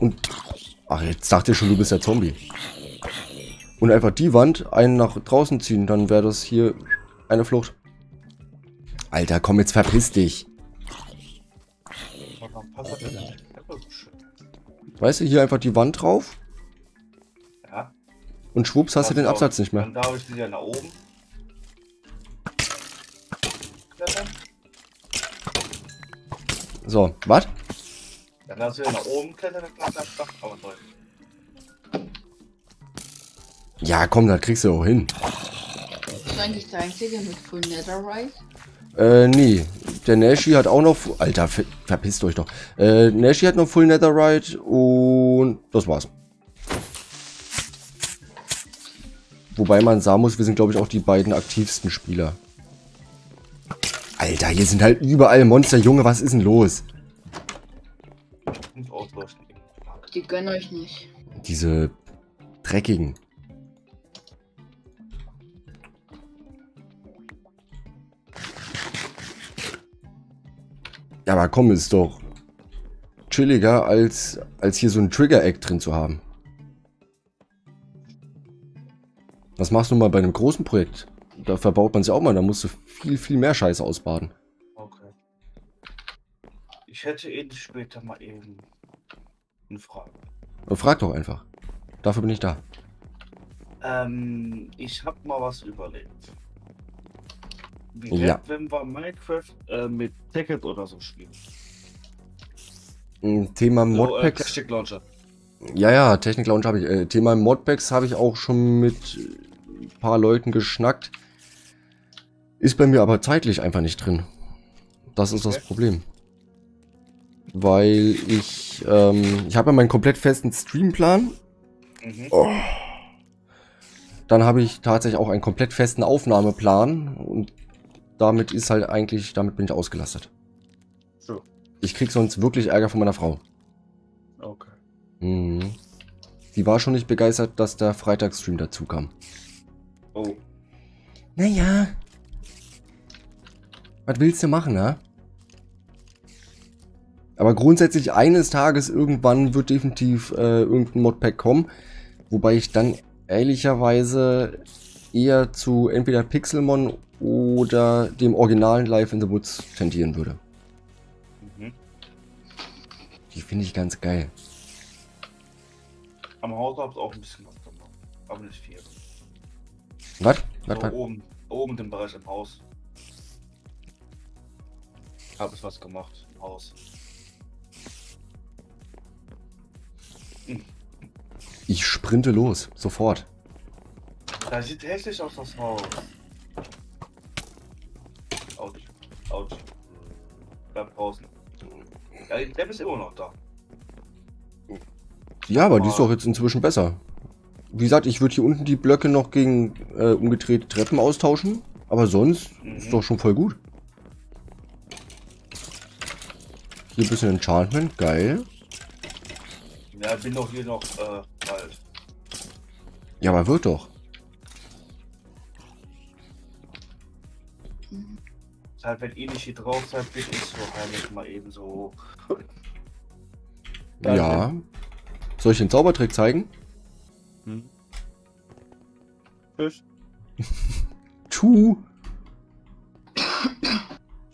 Und... Ach, jetzt dachte ich schon, du bist der Zombie. Und einfach die Wand einen nach draußen ziehen. Dann wäre das hier eine Flucht. Alter, komm, jetzt verpiss dich. Weißt du, hier einfach die Wand drauf. Ja. Und schwupps hast du den Absatz nicht mehr. Dann darf ich wieder nach oben. So, was? Dann darfst du wieder nach oben klettern, dann kannst du aber neu. Ja, komm, da kriegst du auch hin. Ist eigentlich der einzige mit Full Netherite? Nee. Der Nashi hat auch noch... Alter, verpisst euch doch. Nashi hat noch Full Netherite und... Das war's. Wobei man sagen muss, wir sind, glaube ich, auch die beiden aktivsten Spieler. Alter, hier sind halt überall Monster. Junge, was ist denn los? Die gönnen euch nicht. Diese dreckigen... Ja, aber komm, ist doch chilliger, als hier so ein Trigger-Eck drin zu haben. Was machst du mal bei einem großen Projekt? Da verbaut man es ja auch mal, da musst du viel, viel mehr Scheiße ausbaden. Okay. Ich hätte eben später mal eben eine Frage. Aber frag doch einfach. Dafür bin ich da. Ich hab mal was überlegt. Wie wär's, ja, wenn wir Minecraft mit Technik oder so spielen? Thema Modpacks. So, Technik Launcher. Ja, ja, Technik Launcher habe ich. Thema Modpacks habe ich auch schon mit ein paar Leuten geschnackt. Ist bei mir aber zeitlich einfach nicht drin. Das ist okay. Das Problem. Weil ich habe ja meinen komplett festen Streamplan. Mhm. Oh. Dann habe ich tatsächlich auch einen komplett festen Aufnahmeplan und damit ist halt eigentlich, damit bin ich ausgelastet. So. Ich krieg sonst wirklich Ärger von meiner Frau. Okay. Mhm. Die war schon nicht begeistert, dass der Freitagsstream dazu kam. Oh. Naja. Was willst du machen, ne? Aber grundsätzlich eines Tages irgendwann wird definitiv irgendein Modpack kommen, wobei ich dann ehrlicherweise eher zu entweder Pixelmon oder dem originalen Life in the Woods tendieren würde. Mhm. Die finde ich ganz geil. Am Haus habt ihr auch ein bisschen was gemacht, aber nicht viel. Was? Also oben im Bereich im Haus habe ich was gemacht im Haus. Ich sprinte los, sofort. Das sieht hässlich aus, das Haus. Autsch, autsch. Bleib draußen. Ja, die Depp ist immer noch da. Ja, aber die ist doch jetzt inzwischen besser. Wie gesagt, ich würde hier unten die Blöcke noch gegen umgedrehte Treppen austauschen. Aber sonst ist doch schon voll gut. Hier ein bisschen Enchantment, geil. Ja, bin doch hier noch alt. Ja, aber wird doch. Halt, wenn ihr nicht hier drauf seid, bin ich so heimlich mal eben so hoch. Ja. Soll ich den Zaubertrick zeigen? Hm. Tschüss. Tschu.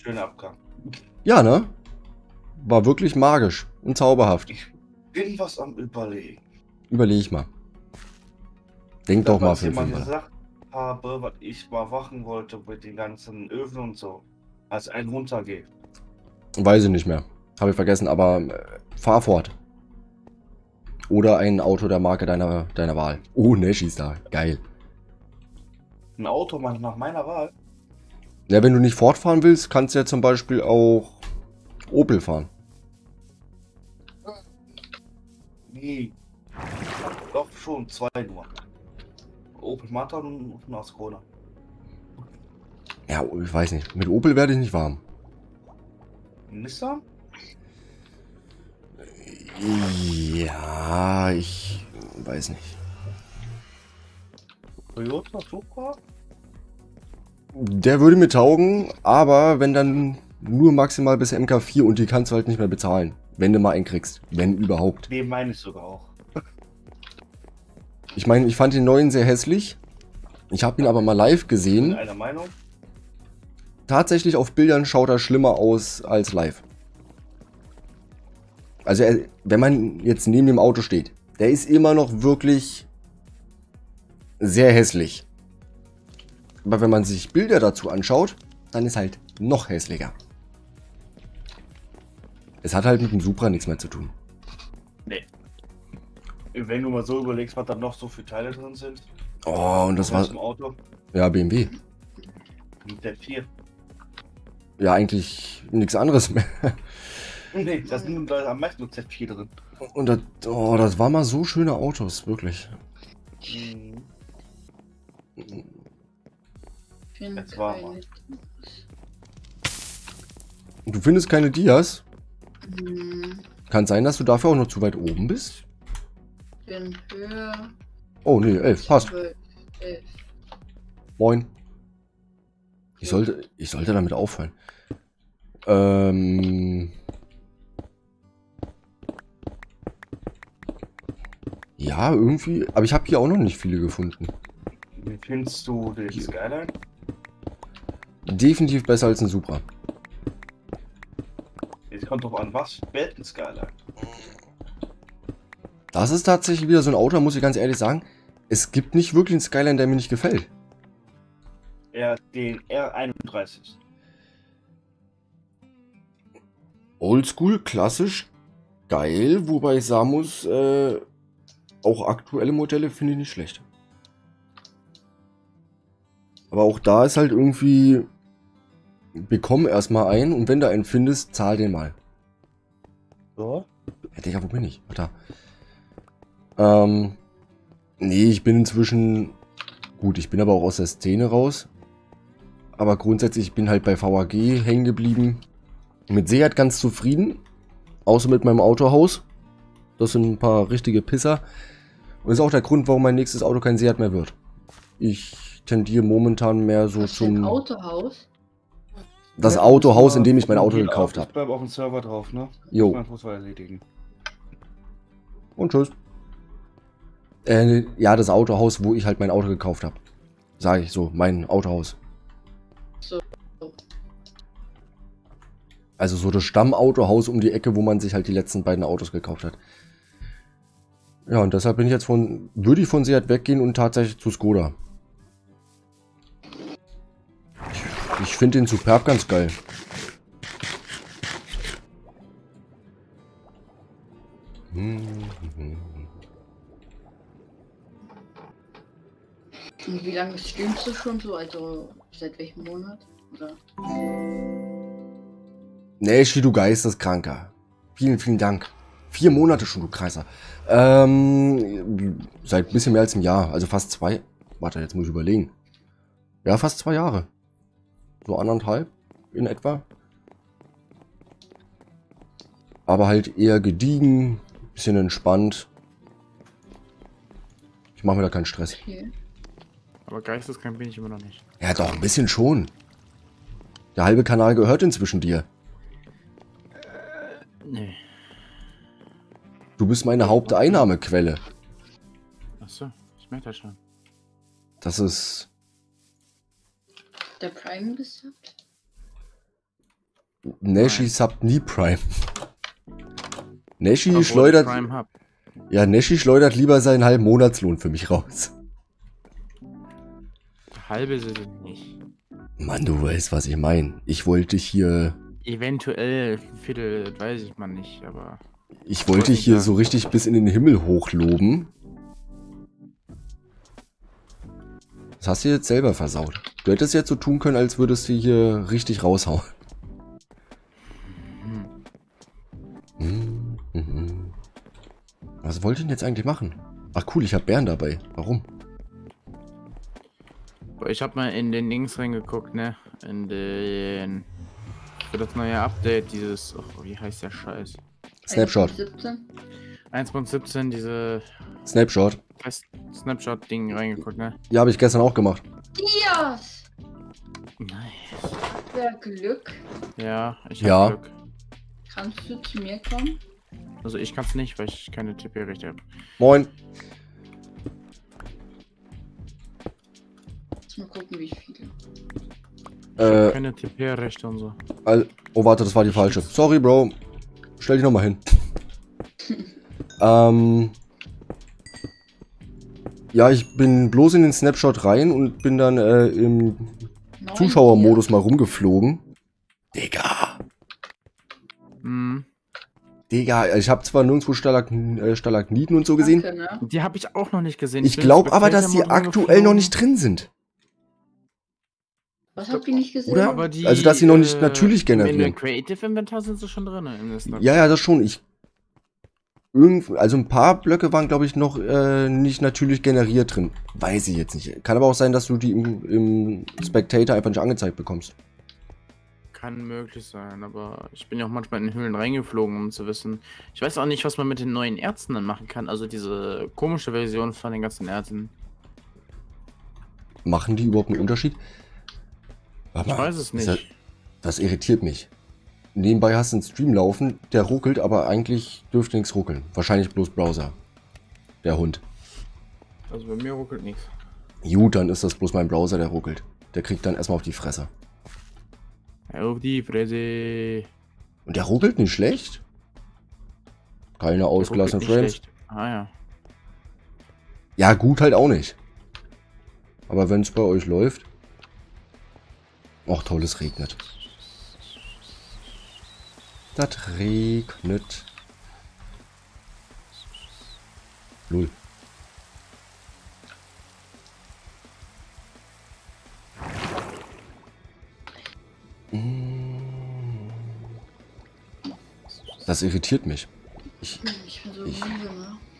Schöner Abgang. Ja, ne? War wirklich magisch und zauberhaft. Was am Überlegen. Überlege ich mal. Denk doch mal für mich. Gesagt habe, was ich mal machen wollte mit den ganzen Öfen und so, als ein runtergeht. Weiß ich nicht mehr. Habe ich vergessen, aber fahr fort. Oder ein Auto der Marke deiner Wahl. Oh, Nashi ist da. Geil. Ein Auto nach meiner Wahl? Ja, wenn du nicht fortfahren willst, kannst du ja zum Beispiel auch Opel fahren. Nee. Doch schon, zwei nur. Opel Mata und ein Ascona. Ja, ich weiß nicht. Mit Opel werde ich nicht warm. Nissan? Ja, ich weiß nicht. Toyota Supra? Der würde mir taugen, aber wenn dann nur maximal bis MK4 und die kannst du halt nicht mehr bezahlen. Wenn du mal einen kriegst, wenn überhaupt. Den meine ich sogar auch. Ich meine, ich fand den neuen sehr hässlich. Ich habe ihn aber mal live gesehen. Einer Meinung? Tatsächlich auf Bildern schaut er schlimmer aus als live. Also wenn man jetzt neben dem Auto steht, der ist immer noch wirklich sehr hässlich. Aber wenn man sich Bilder dazu anschaut, dann ist halt noch hässlicher. Es hat halt mit dem Supra nichts mehr zu tun. Nee. Wenn du mal so überlegst, was da noch so viele Teile drin sind. Oh, und das war's. Ja, BMW. Mit der 4. Ja, eigentlich nichts anderes mehr. Nee, das sind am meisten nur Z4 drin. Und das, oh, das war mal so schöne Autos, wirklich. Mhm. Das war mal. Du findest keine Dias? Kann sein, dass du dafür auch noch zu weit oben bist. Ich bin höher. Oh ne, 11, passt. 12, 11. Moin. Ich sollte damit aufhören. Ja, irgendwie. Aber ich habe hier auch noch nicht viele gefunden. Wie findest du den Skyline? Definitiv besser als ein Supra. Kommt drauf an, was Welten Skyline. Das ist tatsächlich wieder so ein Auto, muss ich ganz ehrlich sagen. Es gibt nicht wirklich einen Skyline, der mir nicht gefällt. den R31. Oldschool, klassisch, geil, wobei Samus auch aktuelle Modelle finde ich nicht schlecht. Aber auch da ist halt irgendwie, bekomm erstmal einen und wenn du einen findest, zahl den mal. So? Ja, Digga, wo bin ich? Ach, da. Nee, ich bin inzwischen, gut, ich bin aber auch aus der Szene raus. Aber grundsätzlich, ich bin halt bei VAG hängen geblieben. Mit Seat ganz zufrieden, außer mit meinem Autohaus. Das sind ein paar richtige Pisser. Und das ist auch der Grund, warum mein nächstes Auto kein Seat mehr wird. Ich tendiere momentan mehr so zum Autohaus. Das Autohaus, in dem ich mein Auto gekauft habe. Ich bleibe auf dem Server drauf, ne? Jo. Ich muss erledigen. Und tschüss. Ja, das Autohaus, wo ich halt mein Auto gekauft habe. Sage ich so, mein Autohaus. So. Also so das Stammautohaus um die Ecke, wo man sich halt die letzten beiden Autos gekauft hat. Ja, und deshalb bin ich jetzt würde ich von Seat weggehen und tatsächlich zu Skoda. Ich finde den Superb ganz geil. Und wie lange streamst du schon so? Also seit welchem Monat? Oder? Nee, Schi, du Geisteskranker. Vielen, vielen Dank. 4 Monate schon, du Kreiser. Seit ein bisschen mehr als einem Jahr. Also fast 2. Warte, jetzt muss ich überlegen. Ja, fast 2 Jahre. So 1,5 in etwa. Aber halt eher gediegen, bisschen entspannt. Ich mache mir da keinen Stress. Okay. Aber geisteskrank bin ich immer noch nicht. Ja doch, ein bisschen schon. Der halbe Kanal gehört inzwischen dir. Nee. Du bist meine Haupteinnahmequelle. Achso, ich merke das schon. Das ist... Der Prime gesubbt? Nashi subbt nie Prime. Nashi schleudert... Prime ja, Nashi schleudert lieber seinen halben Monatslohn für mich raus. Halbe sind nicht. Mann, du weißt, was ich meine. Ich wollte dich hier... Eventuell Viertel, weiß ich mal nicht, aber... Ich wollte dich hier so richtig bis in den Himmel hochloben. Das hast du jetzt selber versaut. Du hättest jetzt so tun können, als würdest du hier richtig raushauen. Was wollte ich denn jetzt eigentlich machen? Ach cool, ich habe Bären dabei. Warum? Ich habe mal in den Dings reingeguckt, ne? In den... Für das neue Update, dieses... Oh, wie heißt der Scheiß? Snapshot. 1.17, diese... Snapshot. Snapshot-Ding reingeguckt, ne? Ja, habe ich gestern auch gemacht. Yes! Nice. Ja, Glück. Ja, ich hab Glück. Kannst du zu mir kommen? Also ich kann's nicht, weil ich keine TP-Rechte habe. Moin. Mal gucken, wie viele. Ich hab keine TP-Rechte und so. Oh warte, das war die falsche. Sorry, Bro. Stell dich nochmal hin. Ja, ich bin bloß in den Snapshot rein und bin dann im Zuschauermodus mal rumgeflogen. Digga! Digga, ich habe zwar nirgendwo Stalagniten und so gesehen. Danke, ne? Die habe ich auch noch nicht gesehen. Ich glaube aber, dass die aktuell noch nicht drin sind. Was habt ihr nicht gesehen? Oder? Aber die, also, dass sie noch nicht natürlich generieren. In dem Creative Inventar sind sie schon drin. Ja, ja, das schon. Also ein paar Blöcke waren, glaube ich, noch nicht natürlich generiert drin. Weiß ich jetzt nicht. Kann aber auch sein, dass du die im Spectator einfach nicht angezeigt bekommst. Kann möglich sein, aber ich bin ja auch manchmal in Höhlen reingeflogen, um zu wissen. Ich weiß auch nicht, was man mit den neuen Ärzten dann machen kann. Also diese komische Version von den ganzen Ärzten. Machen die überhaupt einen Unterschied? Aber ich weiß es nicht. Das irritiert mich. Nebenbei hast du einen Stream laufen, der ruckelt, aber eigentlich dürfte nichts ruckeln. Wahrscheinlich bloß Browser. Der Hund. Also bei mir ruckelt nichts. Gut, dann ist das bloß mein Browser, der ruckelt. Der kriegt dann erstmal auf die Fresse. Auf die Fresse. Und der ruckelt nicht schlecht? Keine ausgelassenen Frames. Ah ja. Ja, gut halt auch nicht. Aber wenn es bei euch läuft. Och toll, es regnet. Das regnet. Lul. Das irritiert mich.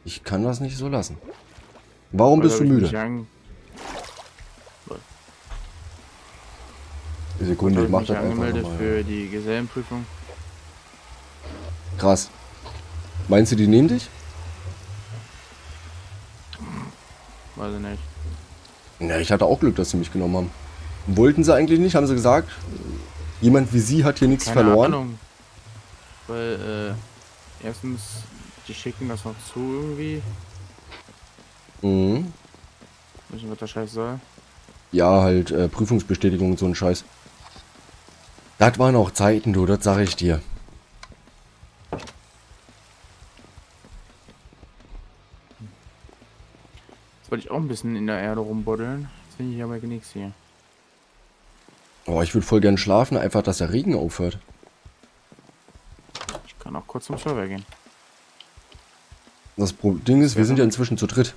Ich kann das nicht so lassen. Warum bist du müde? Sekunde, ich mach das einfach nochmal. Für die Gesellenprüfung. Krass. Meinst du, die nehmen dich? Weiß ich nicht. Na, ich hatte auch Glück, dass sie mich genommen haben. Wollten sie eigentlich nicht, haben sie gesagt. Jemand wie sie hat hier nichts verloren. Keine Ahnung. Weil, erstens, die schicken das noch zu irgendwie. Mhm. Wissen, was der Scheiß soll. Ja, halt, Prüfungsbestätigung und so ein Scheiß. Das waren auch Zeiten, du, das sag ich dir. Jetzt wollte ich auch ein bisschen in der Erde rumbuddeln. Jetzt finde ich aber nichts hier. Oh, ich würde voll gern schlafen, einfach, dass der Regen aufhört. Ich kann auch kurz zum Server gehen. Das Ding ist, wir sind ja inzwischen zu dritt.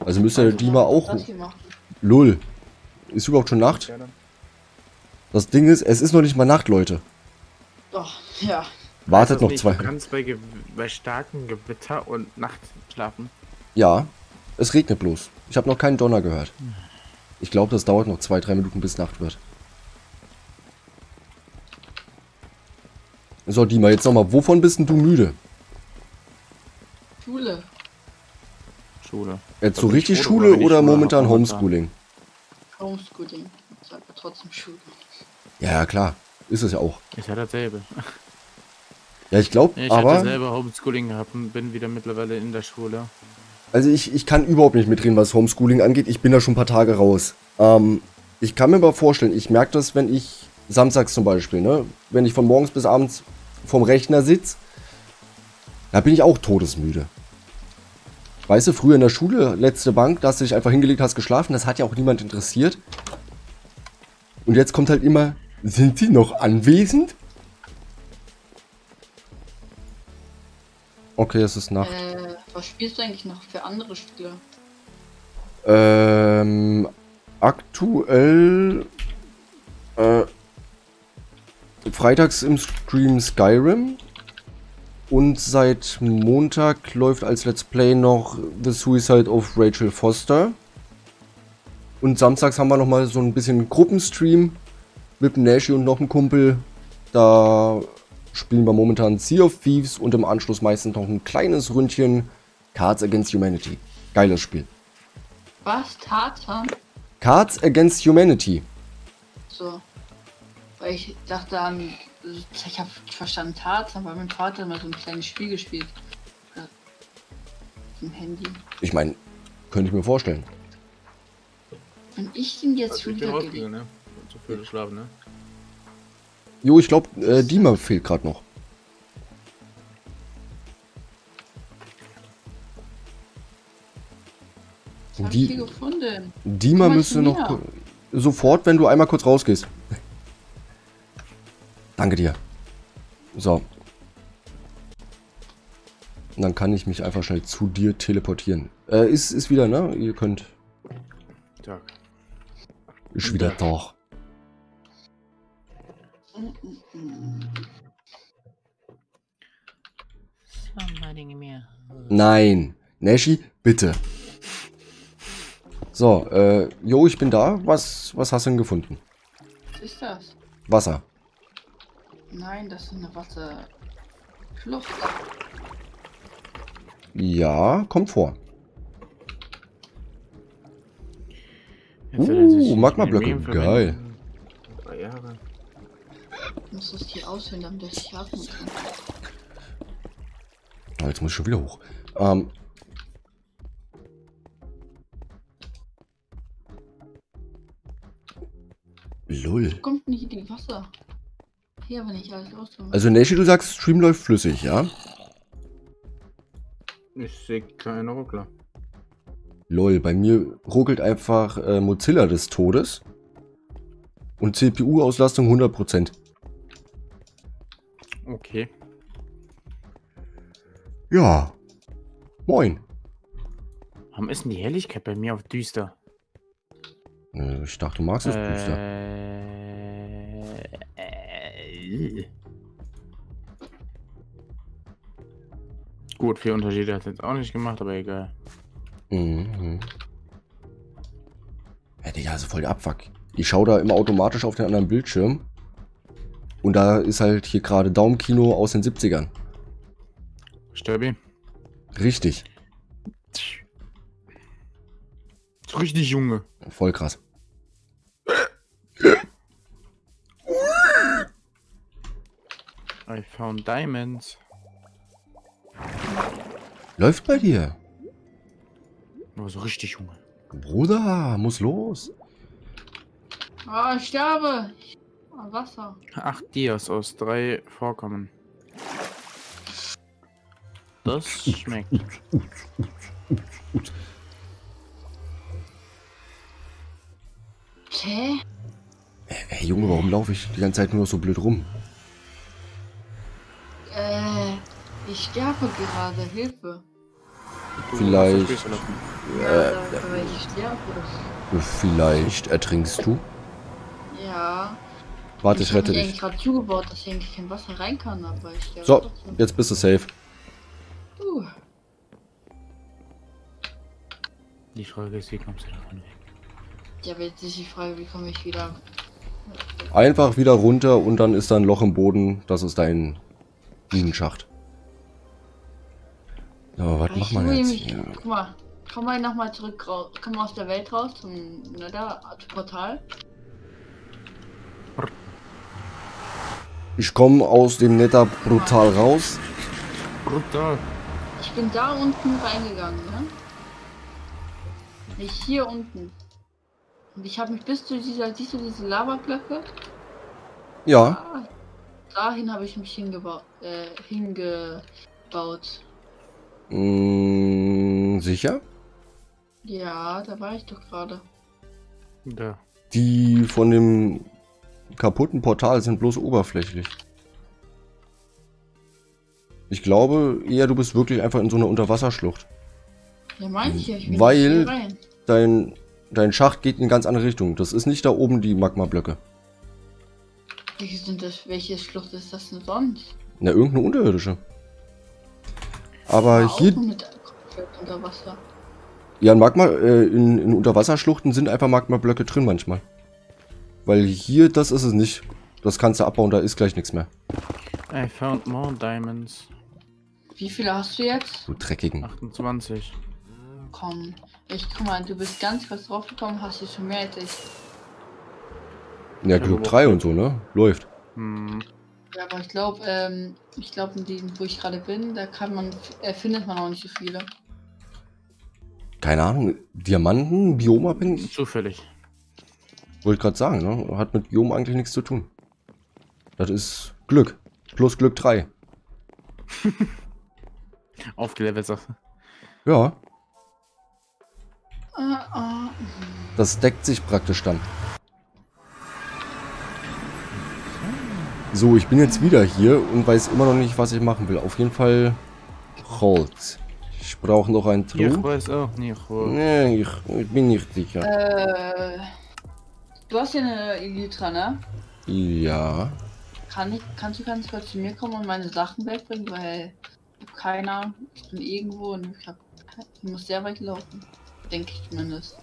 Also müsste der Dima auch... Lol. Ist überhaupt schon Nacht? Das Ding ist, es ist noch nicht mal Nacht, Leute. Doch, ja. Wartet noch zwei. Du kannst bei starkem Gewitter und Nacht schlafen. Ja, es regnet bloß. Ich habe noch keinen Donner gehört. Ich glaube, das dauert noch 2-3 Minuten, bis Nacht wird. So, Dima, jetzt nochmal. Wovon bist denn du müde? Schule. Schule. Jetzt so richtig Schule oder momentan Homeschooling? Homeschooling. Sagt man trotzdem Schule. Ja, klar. Ist es ja auch. Ist ja dasselbe. Ja, ich glaube, nee, aber... Ich hatte selber Homeschooling gehabt und bin wieder mittlerweile in der Schule. Also ich kann überhaupt nicht mitreden, was Homeschooling angeht. Ich bin da schon ein paar Tage raus. Ich kann mir aber vorstellen, ich merke das, wenn ich samstags zum Beispiel, ne? Wenn ich von morgens bis abends vorm Rechner sitze, da bin ich auch todesmüde. Weißt du, früher in der Schule, letzte Bank, da hast du dich einfach hingelegt, hast geschlafen, das hat ja auch niemand interessiert. Und jetzt kommt halt immer, sind sie noch anwesend? Okay, es ist Nacht. Was spielst du eigentlich noch für andere Spiele? Aktuell... freitags im Stream Skyrim. Und seit Montag läuft als Let's Play noch The Suicide of Rachel Foster. Und samstags haben wir nochmal so ein bisschen Gruppenstream mit dem Nashi und noch einem Kumpel. Da spielen wir momentan Sea of Thieves und im Anschluss meistens noch ein kleines Ründchen Cards Against Humanity. Geiles Spiel. Was? Tartan? Cards Against Humanity. So. Weil ich dachte an... Ich habe verstanden, Tarzan, weil mein Vater immer so ein kleines Spiel gespielt hat. Auf dem Handy. Ich meine, könnte ich mir vorstellen. Und ich bin jetzt schon wieder gegangen, ne? Zu viel schlafen, ne? Jo, ich glaube, Dima fehlt gerade noch. Was hab ich hier gefunden? Dima müsste noch... Sofort, wenn du einmal kurz rausgehst. Danke dir. So. Und dann kann ich mich einfach schnell zu dir teleportieren. Ist wieder, ne? Ihr könnt. Tag. Ist wieder Tag. Nein. Nashi, bitte. So, jo, ich bin da. Was hast du denn gefunden? Was ist das? Wasser. Nein, das ist eine Wasserschlucht. Ja, kommt vor. Magma-Blöcke. Geil. Ich muss das hier aushören, damit ich atmen kann. Oh, jetzt muss ich schon wieder hoch. Lol. Wo kommt denn hier die Wasser? Hier, wenn ich alles ausmache. Also Nashi, du sagst, Stream läuft flüssig, ja? Ich sehe keine Ruckler. Lol, bei mir ruckelt einfach Mozilla des Todes. Und CPU-Auslastung 100%. Okay. Ja. Moin. Warum ist denn die Helligkeit bei mir auf düster? Ich dachte, du magst es düster. Gut, viel Unterschiede hat es jetzt auch nicht gemacht, aber egal. Mhm. Ja, Digga, also voll der Abfuck. Ich schaue da immer automatisch auf den anderen Bildschirm. Und da ist halt hier gerade Daumenkino aus den 70ern. Stöbi. Richtig. Richtig, Junge. Voll krass. I found diamonds. Läuft bei dir. Aber so richtig, Junge. Bruder, muss los. Ah, oh, ich sterbe. Wasser. 8 Dias aus 3 Vorkommen. Das schmeckt. Hä? Hey Junge, warum laufe ich die ganze Zeit nur so blöd rum? Ich sterbe gerade, Hilfe. Vielleicht. Ich sterbe. Vielleicht ertrinkst du? Ja. Warte, ich rette dich. Ich habe gerade zugebaut, dass hier kein Wasser rein kann, aber ich sterbe. So, trotzdem. Jetzt bist du safe. Die Frage ist, wie kommst du davon weg? Ja, aber jetzt ist die Frage, wie komme ich wieder... Einfach wieder runter und dann ist da ein Loch im Boden. Das ist dein Minenschacht. So, was macht man jetzt? Ja. Guck mal, komm mal nochmal zurück raus. Komm aus der Welt raus zum Nether-Portal. Ich komme aus dem Nether-Portal raus. Brutal. Ich bin da unten reingegangen, ne? Nicht hier unten. Und ich habe mich bis zu dieser, siehst du diese Lavablöcke? Ja. Ah, dahin habe ich mich hingebaut. Sicher? Ja, da war ich doch gerade. Da. Die von dem kaputten Portal sind bloß oberflächlich. Ich glaube eher, du bist wirklich einfach in so einer Unterwasserschlucht. Ja, meine ich ja. Ich will nicht hier rein. Dein Schacht geht in eine ganz andere Richtung. Das ist nicht da oben die Magmablöcke. Welche Schlucht ist das denn sonst? Na, irgendeine unterirdische. Aber hier... Ja, in Unterwasserschluchten sind einfach Magmablöcke drin manchmal. Weil hier, das ist es nicht. Das kannst du abbauen, da ist gleich nichts mehr. I found more diamonds. Wie viele hast du jetzt? Du dreckigen. 28. Komm. Guck mal, du bist ganz kurz drauf gekommen, hast du schon mehr als ich. Ja, Club 3 und so, ne? Läuft. Hm. Ja, aber ich glaube, in diesem, wo ich gerade bin, da findet man auch nicht so viele. Keine Ahnung, Diamanten, Biom abhängig? Zufällig. Wollte gerade sagen, ne? Hat mit Biom eigentlich nichts zu tun. Das ist Glück. Plus Glück 3. Aufgelevelt, sagst du. Ja. Das deckt sich praktisch dann. So, ich bin jetzt wieder hier und weiß immer noch nicht, was ich machen will. Auf jeden Fall Holz. Ich brauche noch einen Truhe. Ich weiß auch nicht. Nee, ich bin nicht sicher. Du hast ja eine Elytra, ne? Ja. Kannst du ganz kurz zu mir kommen und meine Sachen wegbringen, weil keiner, ich bin irgendwo und ich muss sehr weit laufen. Denke ich zumindest.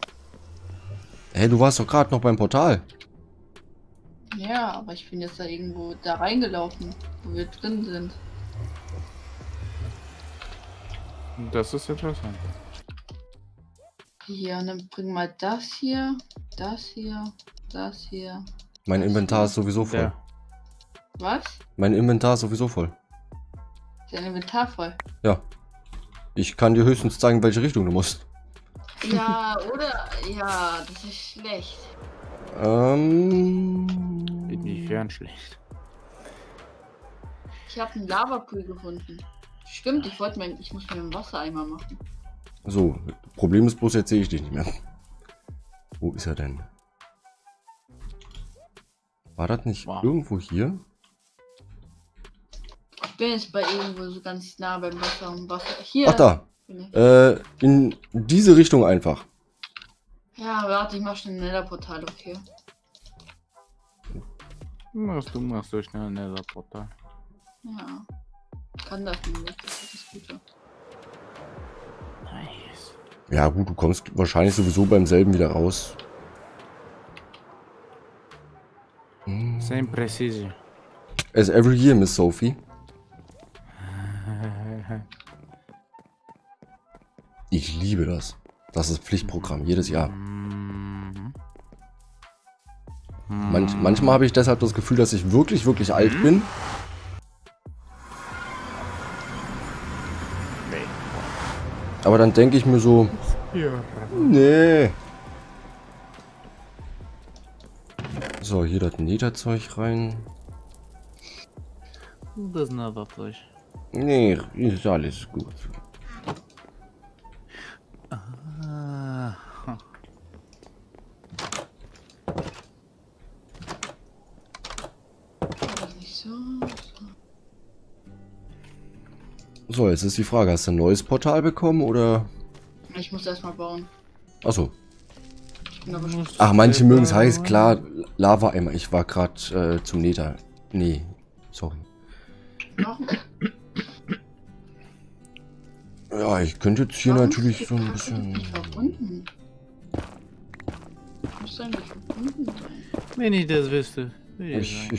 Hey, du warst doch gerade noch beim Portal. Ja, aber ich bin jetzt da irgendwo da reingelaufen, wo wir drin sind. Das ist interessant. Hier, und dann bring mal das hier, das hier, das hier. Mein Inventar ist sowieso voll. Ja. Was? Mein Inventar ist sowieso voll. Dein Inventar voll? Ja. Ich kann dir höchstens zeigen, welche Richtung du musst. Ja, oder? Ja, das ist schlecht. Inwiefern schlecht? Ich habe einen Lavapool gefunden. Stimmt, ich muss mir einen Wassereimer machen. So, Problem ist bloß, jetzt sehe ich dich nicht mehr. Wo ist er denn? War das nicht irgendwo hier? Ich bin jetzt bei irgendwo so ganz nah beim Wasser und Wasser. Hier. Ach da. In diese Richtung einfach. Ja, warte, ich mach schon ein Nether-Portal, okay. Du machst so schnell ein Nether-Portal. Ja. Kann das nicht, das ist gut. Nice. Ja gut, du kommst wahrscheinlich sowieso beim selben wieder raus. Same precision. As every year, Miss Sophie. Ich liebe das. Das ist Pflichtprogramm, jedes Jahr. Manchmal habe ich deshalb das Gefühl, dass ich wirklich, wirklich alt bin. Aber dann denke ich mir so, nee. So, hier das Netherzeug rein. Das Netherzeug. Nee, ist alles gut. So, jetzt ist die Frage, hast du ein neues Portal bekommen oder? Ich muss erstmal bauen. Achso. Ach, manche mögen es heiß, klar, Lava-Eimer. Ich war gerade zum Nether. Nee, sorry. Ja, ich könnte jetzt hier natürlich so ein bisschen. Wenn ich das wüsste. Ich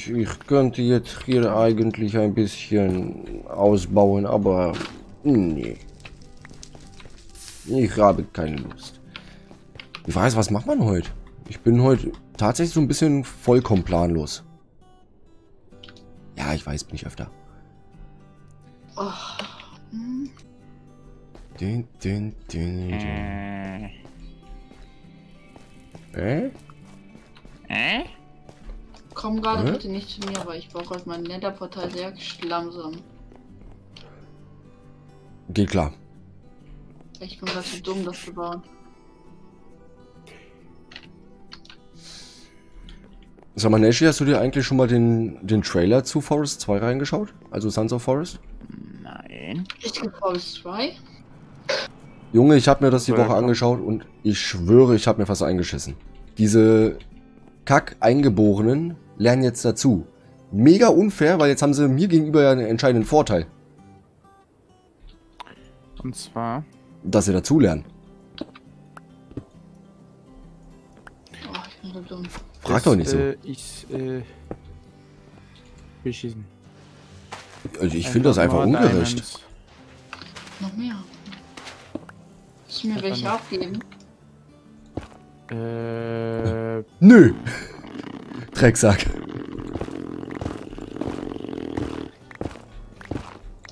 könnte jetzt hier eigentlich ein bisschen ausbauen, aber nee. Ich habe keine Lust. Ich weiß, was macht man heute? Ich bin heute tatsächlich so ein bisschen vollkommen planlos. Ja, ich weiß, bin ich öfter. Oh. Hm. Komm gerade bitte nicht zu mir, aber ich brauche halt mein Netherportal sehr langsam. Geht klar. Ich bin gerade zu dumm, das zu bauen. Sag mal, Nashi, hast du dir eigentlich schon mal den Trailer zu Forest 2 reingeschaut? Also Sons of Forest? Nein. Ist das Forest 2? Junge, ich habe mir das die Woche angeschaut und ich schwöre, ich habe mir fast eingeschissen. Diese Kack-Eingeborenen lernen jetzt dazu. Mega unfair, weil jetzt haben sie mir gegenüber ja einen entscheidenden Vorteil. Und zwar? Dass sie dazulernen. Oh, ich bin so dumm. Frag doch nicht so. Beschissen. Also ich finde das einfach ungerecht. Noch mehr. Willst du mir welche abgeben? Nö! Drecksack.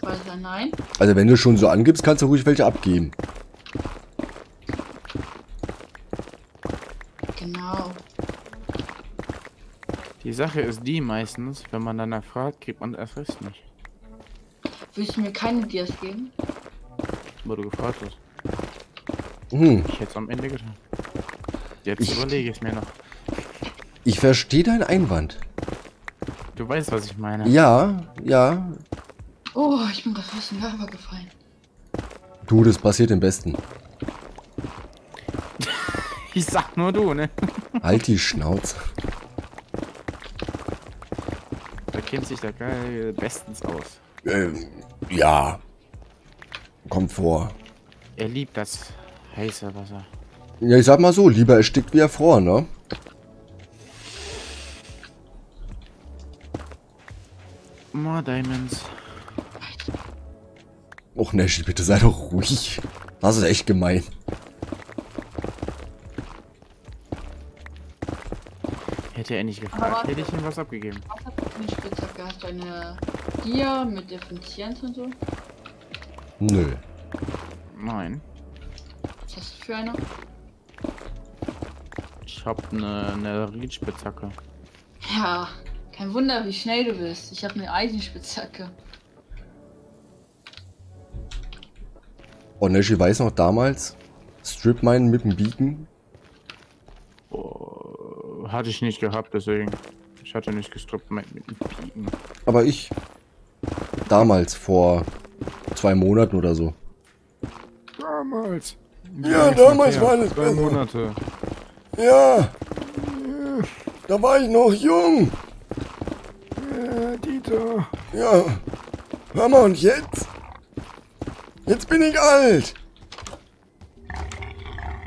Also nein? Also wenn du schon so angibst, kannst du ruhig welche abgeben. Genau. Die Sache ist die meistens, wenn man danach fragt, kriegt man das erst nicht. Willst du mir keine Dias geben? Wo du gefragt hast. Ich hätte es am Ende getan. Jetzt überlege ich mir noch. Ich verstehe deinen Einwand. Du weißt, was ich meine. Ja, ja. Oh, ich bin gerade aus dem Lava gefallen. Du, das passiert im Besten. Ich sag nur du, ne? Halt die Schnauze. Da kennt sich der Geil bestens aus. Ja. Kommt vor. Er liebt das heiße Wasser. Ja, ich sag mal so, lieber erstickt wie erfroren, ne? More Diamonds. Och, Nashi, bitte sei doch ruhig. Das ist echt gemein. Hätte er nicht gefragt, hätte ich ihm was abgegeben. Was hat er für eine Spitzhacke? Hast du eine Dia mit Effizienz und so? Nö. Nein. Was hast du für eine? Ich hab eine Riedspitzhacke. Ja, kein Wunder, wie schnell du bist. Ich hab eine Eisenspitzhacke. Oh, Nashi weiß noch damals, Stripminen mit dem Beacon. Oh, hatte ich nicht gehabt, deswegen. Ich hatte nicht gestoppt mit den Piken. Aber ich. Damals, vor 2 Monaten oder so. Damals. Ja, damals war alles besser. 2 Monate. Ja. Da war ich noch jung. Ja, Dieter. Ja. Hör mal, und jetzt? Jetzt bin ich alt.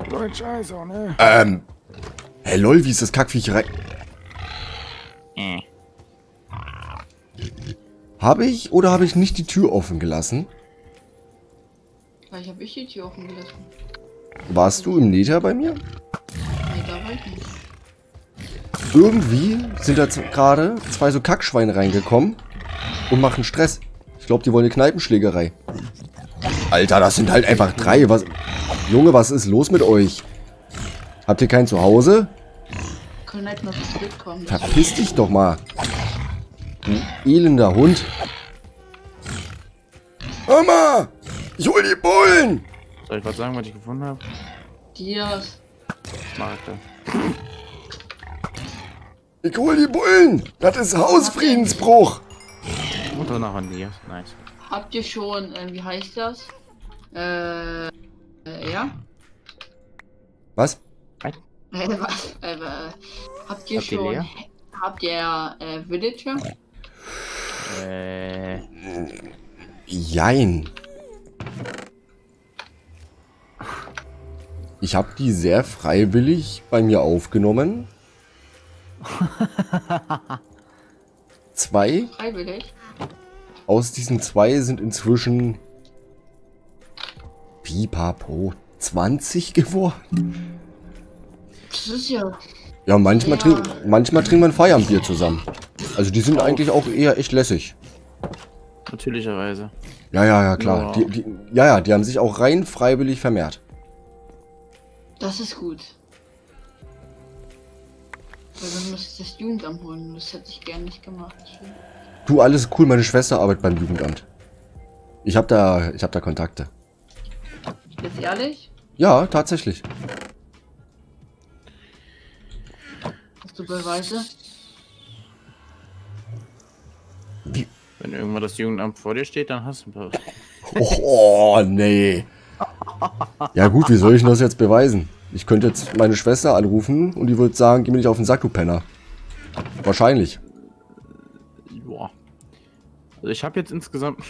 Leute, scheiße, ne? Hey, lol, wie ist das Kackviech rein... Habe ich oder habe ich nicht die Tür offen gelassen? Vielleicht habe ich die Tür offen gelassen. Warst du im Nether bei mir? Nee, da war ich nicht. Irgendwie sind da gerade 2 so Kackschweine reingekommen und machen Stress. Ich glaube, die wollen eine Kneipenschlägerei. Alter, das sind halt einfach 3. Was, Junge, was ist los mit euch? Habt ihr kein Zuhause? Können halt noch zurückkommen. Verpiss dich doch mal. Ein elender Hund. Mama! Ich hol die Bullen! Soll ich was sagen, was ich gefunden habe? Dias. Marke. Ich hol die Bullen! Das ist Hausfriedensbruch! Mutter nach an Dias. Nice. Habt ihr schon, wie heißt das? Ja? Was? Was? Habt ihr schon... Leer? Habt ihr Villager? Jein. Ich habe die sehr freiwillig bei mir aufgenommen. 2. Freiwillig? Aus diesen 2 sind inzwischen pipapo 20 geworden. Das ist ja... Ja, manchmal trinkt man Feierabendbier zusammen. Also die sind eigentlich auch eher echt lässig. Natürlicherweise. Ja, klar. Wow. Die haben sich auch rein freiwillig vermehrt. Das ist gut. Weil dann müsste ich das Jugendamt holen. Das hätte ich gerne nicht gemacht. Du, alles cool. Meine Schwester arbeitet beim Jugendamt. Ich hab da Kontakte. Jetzt ehrlich? Ja, tatsächlich. Beweise. Wenn irgendwann das Jugendamt vor dir steht, dann hast du was. Oh, nee. Ja gut, wie soll ich das jetzt beweisen? Ich könnte jetzt meine Schwester anrufen und die würde sagen, geh mir nicht auf den Sack, du Penner. Wahrscheinlich. Boah. Also ich habe jetzt insgesamt...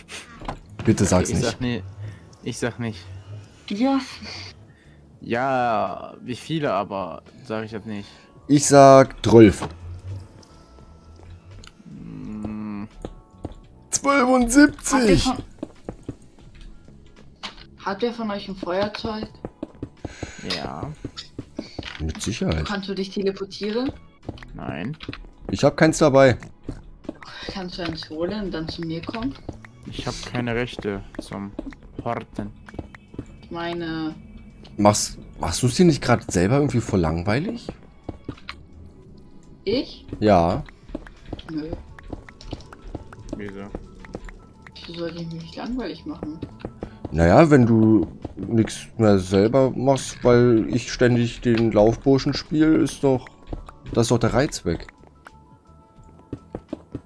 Bitte sag's nicht. Ich sag nicht. Ja. Ja, wie viele aber, sage ich jetzt nicht. Ich sag 12. 72. Hat der von euch ein Feuerzeug? Ja. Mit Sicherheit. Kannst du dich teleportieren? Nein. Ich habe keins dabei. Kannst du eins holen und dann zu mir kommen? Ich habe keine Rechte zum Horten. Ich meine... Machst du es dir nicht gerade selber irgendwie voll langweilig? Ich? Ja. Nö. Wieso? Wieso soll ich mich langweilig machen? Naja, wenn du nichts mehr selber machst, weil ich ständig den Laufburschen spiele, ist doch der Reiz weg.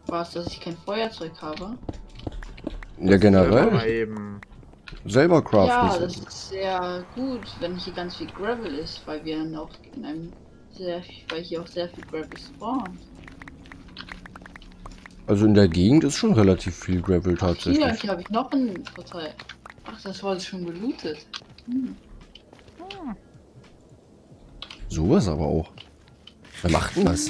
Was, dass ich kein Feuerzeug habe? Ja, generell. Selber craften. Ja, das ist sehr gut, wenn hier ganz viel Gravel ist, weil wir dann auch in einem... weil hier auch sehr viel Gravel spawnt. Also in der Gegend ist schon relativ viel Gravel tatsächlich. Ach, hier habe ich noch einen Vorteil. Ach, das wurde schon gelootet. Sowas aber auch. Wer macht denn das?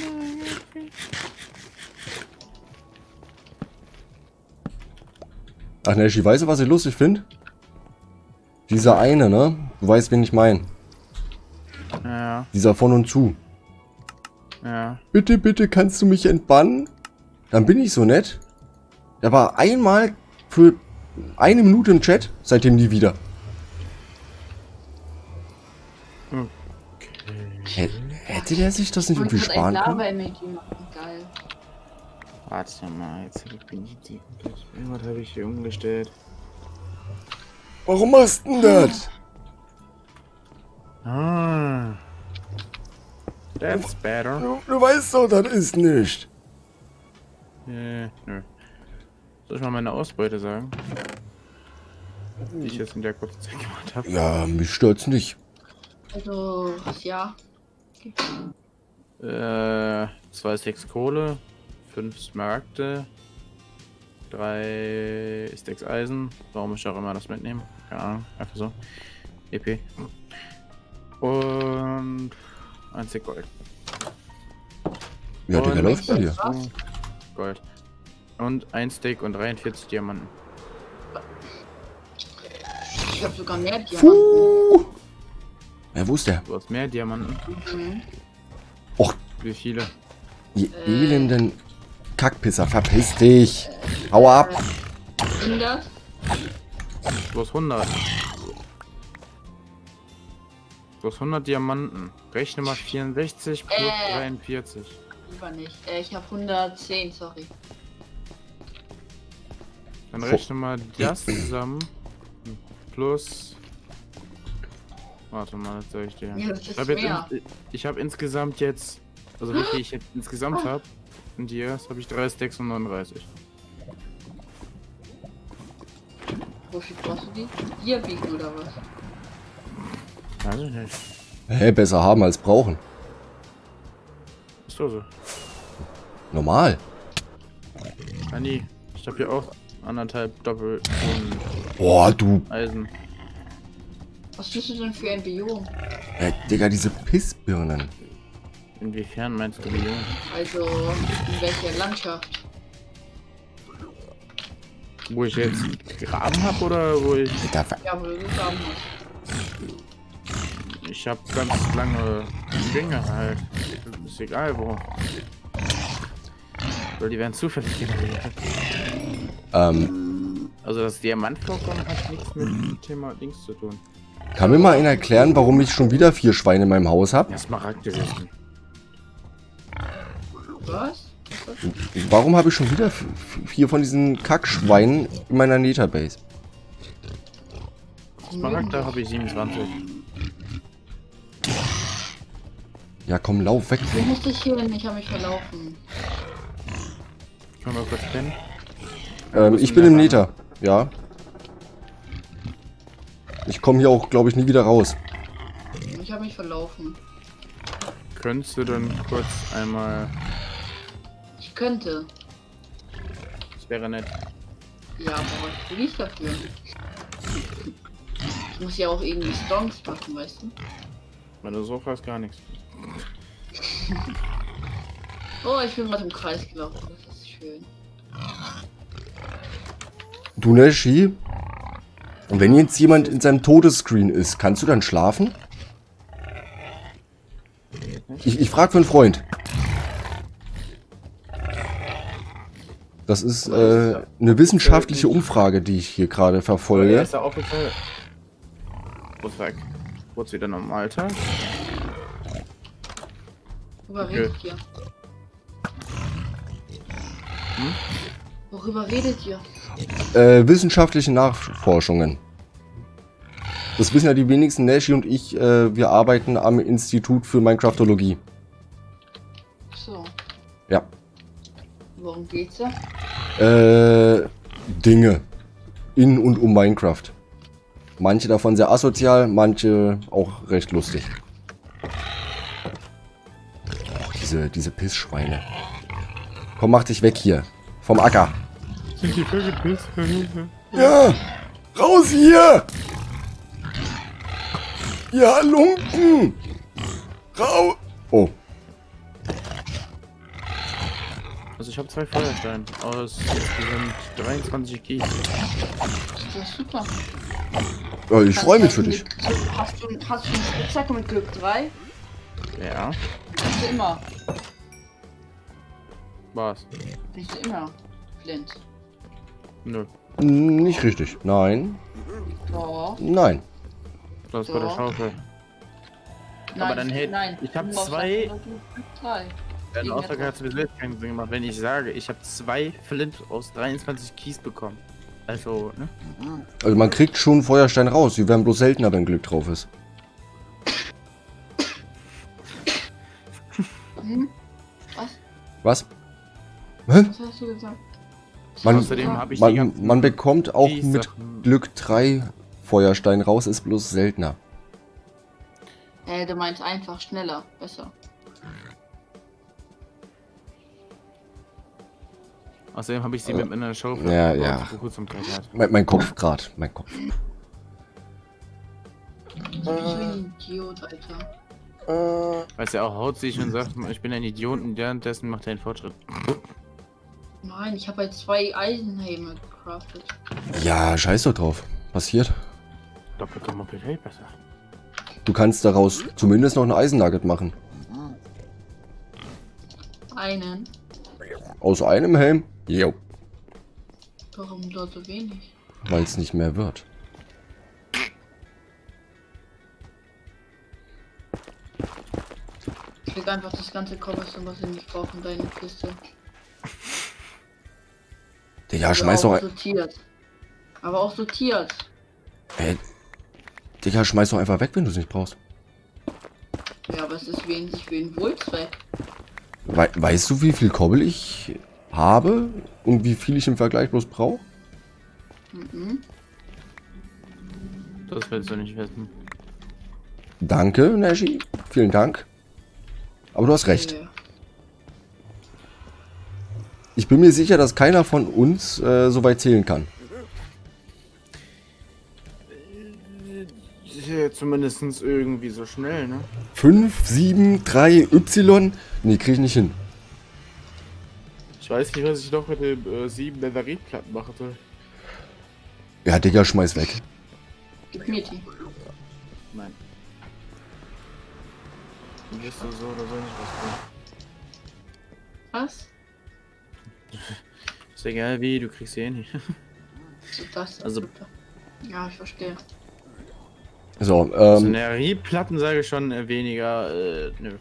Ach ne, ich weiß, was ich lustig finde. Dieser eine, ne? Du weißt, wen ich meine. Ja. Dieser von und zu. Ja. Bitte, bitte, kannst du mich entbannen? Dann bin ich so nett. Er war einmal für 1 Minute im Chat, seitdem nie wieder. Okay. Hätte der sich das nicht irgendwie sparen können? Warte mal, jetzt bin ich die... Irgendwas habe ich hier umgestellt. Warum machst du denn das? Ah. That's better. Du weißt doch, das ist nicht. Nö. Soll ich mal meine Ausbeute sagen? Die ich jetzt in der kurzen Zeit gemacht habe. Ja, mich stolz nicht. Also, ja. Okay. 2 Stacks Kohle, 5 Smaragde, 3 Stacks Eisen. Warum ich auch immer das mitnehmen? Keine Ahnung, einfach so. EP. Und 1 Stack Gold. Ja, der läuft bei dir. Gold. Und 1 Stack und 43 Diamanten. Ich hab sogar mehr Diamanten. Ja, wo ist der? Du hast mehr Diamanten. Mhm. Och. Wie viele? Die elenden Kackpisser, verpiss dich! Hau ab! 100? Du hast 100. Du hast 100 Diamanten. Rechne mal 64 plus 43. Lieber nicht. Ich hab 110, sorry. Dann rechne mal das zusammen. Plus. Warte mal, jetzt sag ich dir. Ja, ich habe insgesamt jetzt. Also wie viel ich jetzt insgesamt habe. Und hier habe ich 3 Stacks und 39. Wofür brauchst du die? Hier biegen oder was? Also nicht. Hey, besser haben als brauchen. Ist doch so. Normal. Ah nee, ich habe hier auch 1,5 Doppel. Boah, du. Eisen. Was bist du denn für ein Biom? Ey, Digga, diese Pissbirnen. Inwiefern meinst du Biom? Also, in welcher Landschaft? Wo ich jetzt gegraben hab oder wo ich... Ja, wo du gegraben hast. Ich hab ganz lange Dinge halt. Ist egal wo. Weil die werden zufällig generiert. Also das Diamantvorkommen hat nichts mit dem Thema Dings zu tun. Kann mir mal einer erklären, warum ich schon wieder 4 Schweine in meinem Haus habe? Das mag aktivieren. Was? Warum habe ich schon wieder 4 von diesen Kackschweinen in meiner Nether-Base? Das mag, da habe ich 27. Ja komm, lauf weg. Ich muss dich hier hin, ich habe mich verlaufen. Können wir kurz pennen? Ich bin im Nether, ja. Ich komme hier auch, glaube ich, nie wieder raus. Ich habe mich verlaufen. Könntest du dann kurz einmal... Ich könnte. Das wäre nett. Ja, aber was will ich dafür? Ich muss ja auch irgendwie Stonks machen, weißt du? Wenn du so fragst, gar nichts. Oh, ich bin mal im Kreis gelaufen, das ist schön. Du, Nashi? Und wenn jetzt jemand in seinem Todesscreen ist, kannst du dann schlafen? Ich frage für einen Freund. Das ist eine wissenschaftliche Umfrage, die ich hier gerade verfolge. Ist ja aufgefallen. Wurde wieder normal. Worüber redet ihr? Worüber redet ihr? Wissenschaftliche Nachforschungen. Das wissen ja die wenigsten. Nashi und ich, wir arbeiten am Institut für Minecraftologie. So. Ja. Worum geht's da? Dinge. In und um Minecraft. Manche davon sehr asozial, manche auch recht lustig. Oh, diese Pissschweine. Komm, mach dich weg hier. Vom Acker. Sind die Vögel piss? Ja! Raus hier! Ja, Lumpen! Raus! Oh. Also ich habe 2 Feuersteine aus insgesamt 23 Kies. Das ist super. Ja, ich freue mich für dich. Hast du einen Spitzhacke mit Glück 3? Ja. Bist du immer. Was? Bist du immer, Flint? Nö. Nicht richtig. Nein. Doch. Nein. Das war der Schaufel. Nein, aber dann hält. Ich habe 2. Deine Aussage hat sowieso keinen Sinn gemacht, wenn ich sage, ich habe 2 Flint aus 23 Kies bekommen. Also, ne? Also man kriegt schon Feuerstein raus, die werden bloß seltener, wenn Glück drauf ist. Hm? Was? Was? Hä? Was hast du gesagt? Man bekommt auch mit Glück 3 Feuerstein raus, ist bloß seltener. Du meinst einfach schneller, besser. Außerdem habe ich sie mit einer Schaufel. Ja, ja. Mein Kopf gerade, mein Kopf. Ich bin ein Idiot, Alter. Weißt du, auch haut sich und sagt, ich bin ein Idiot und währenddessen macht er einen Fortschritt. Nein, ich habe halt 2 Eisenhelme gecraftet. Ja, scheiß doch drauf. Passiert. Doppelt hält besser. Du kannst daraus zumindest noch ein Eisennugget machen. Einen. Aus einem Helm? Jo. Warum dort so wenig? Weil es nicht mehr wird. Ich leg einfach das ganze Cobblestone, was wir nicht brauchen, deine Kiste. Digga, schmeiß doch sortiert. Aber auch sortiert. Hey. Digga, schmeiß doch einfach weg, wenn du es nicht brauchst. Ja, aber es ist wenig für den Wohlzweck. Weißt du, wie viel Kobbel ich habe und wie viel ich im Vergleich bloß brauche? Mhm. Das willst du nicht wissen. Danke, Nashi. Vielen Dank. Aber du hast recht. Ja. Ich bin mir sicher, dass keiner von uns so weit zählen kann. Zumindest irgendwie so schnell, ne? 5, 7, 3, Y. Ne, krieg ich nicht hin. Ich weiß nicht, was ich noch mit dem 7 Netherite-Platten machte. Ja, Digga, schmeiß weg. Gib mir die. Nein. Du wirst so oder so nicht was. Was? Ist egal wie, du kriegst sie eh nicht. So, das also. Ja, ich verstehe. So, also Netherite-Platten sage ich schon weniger, nö.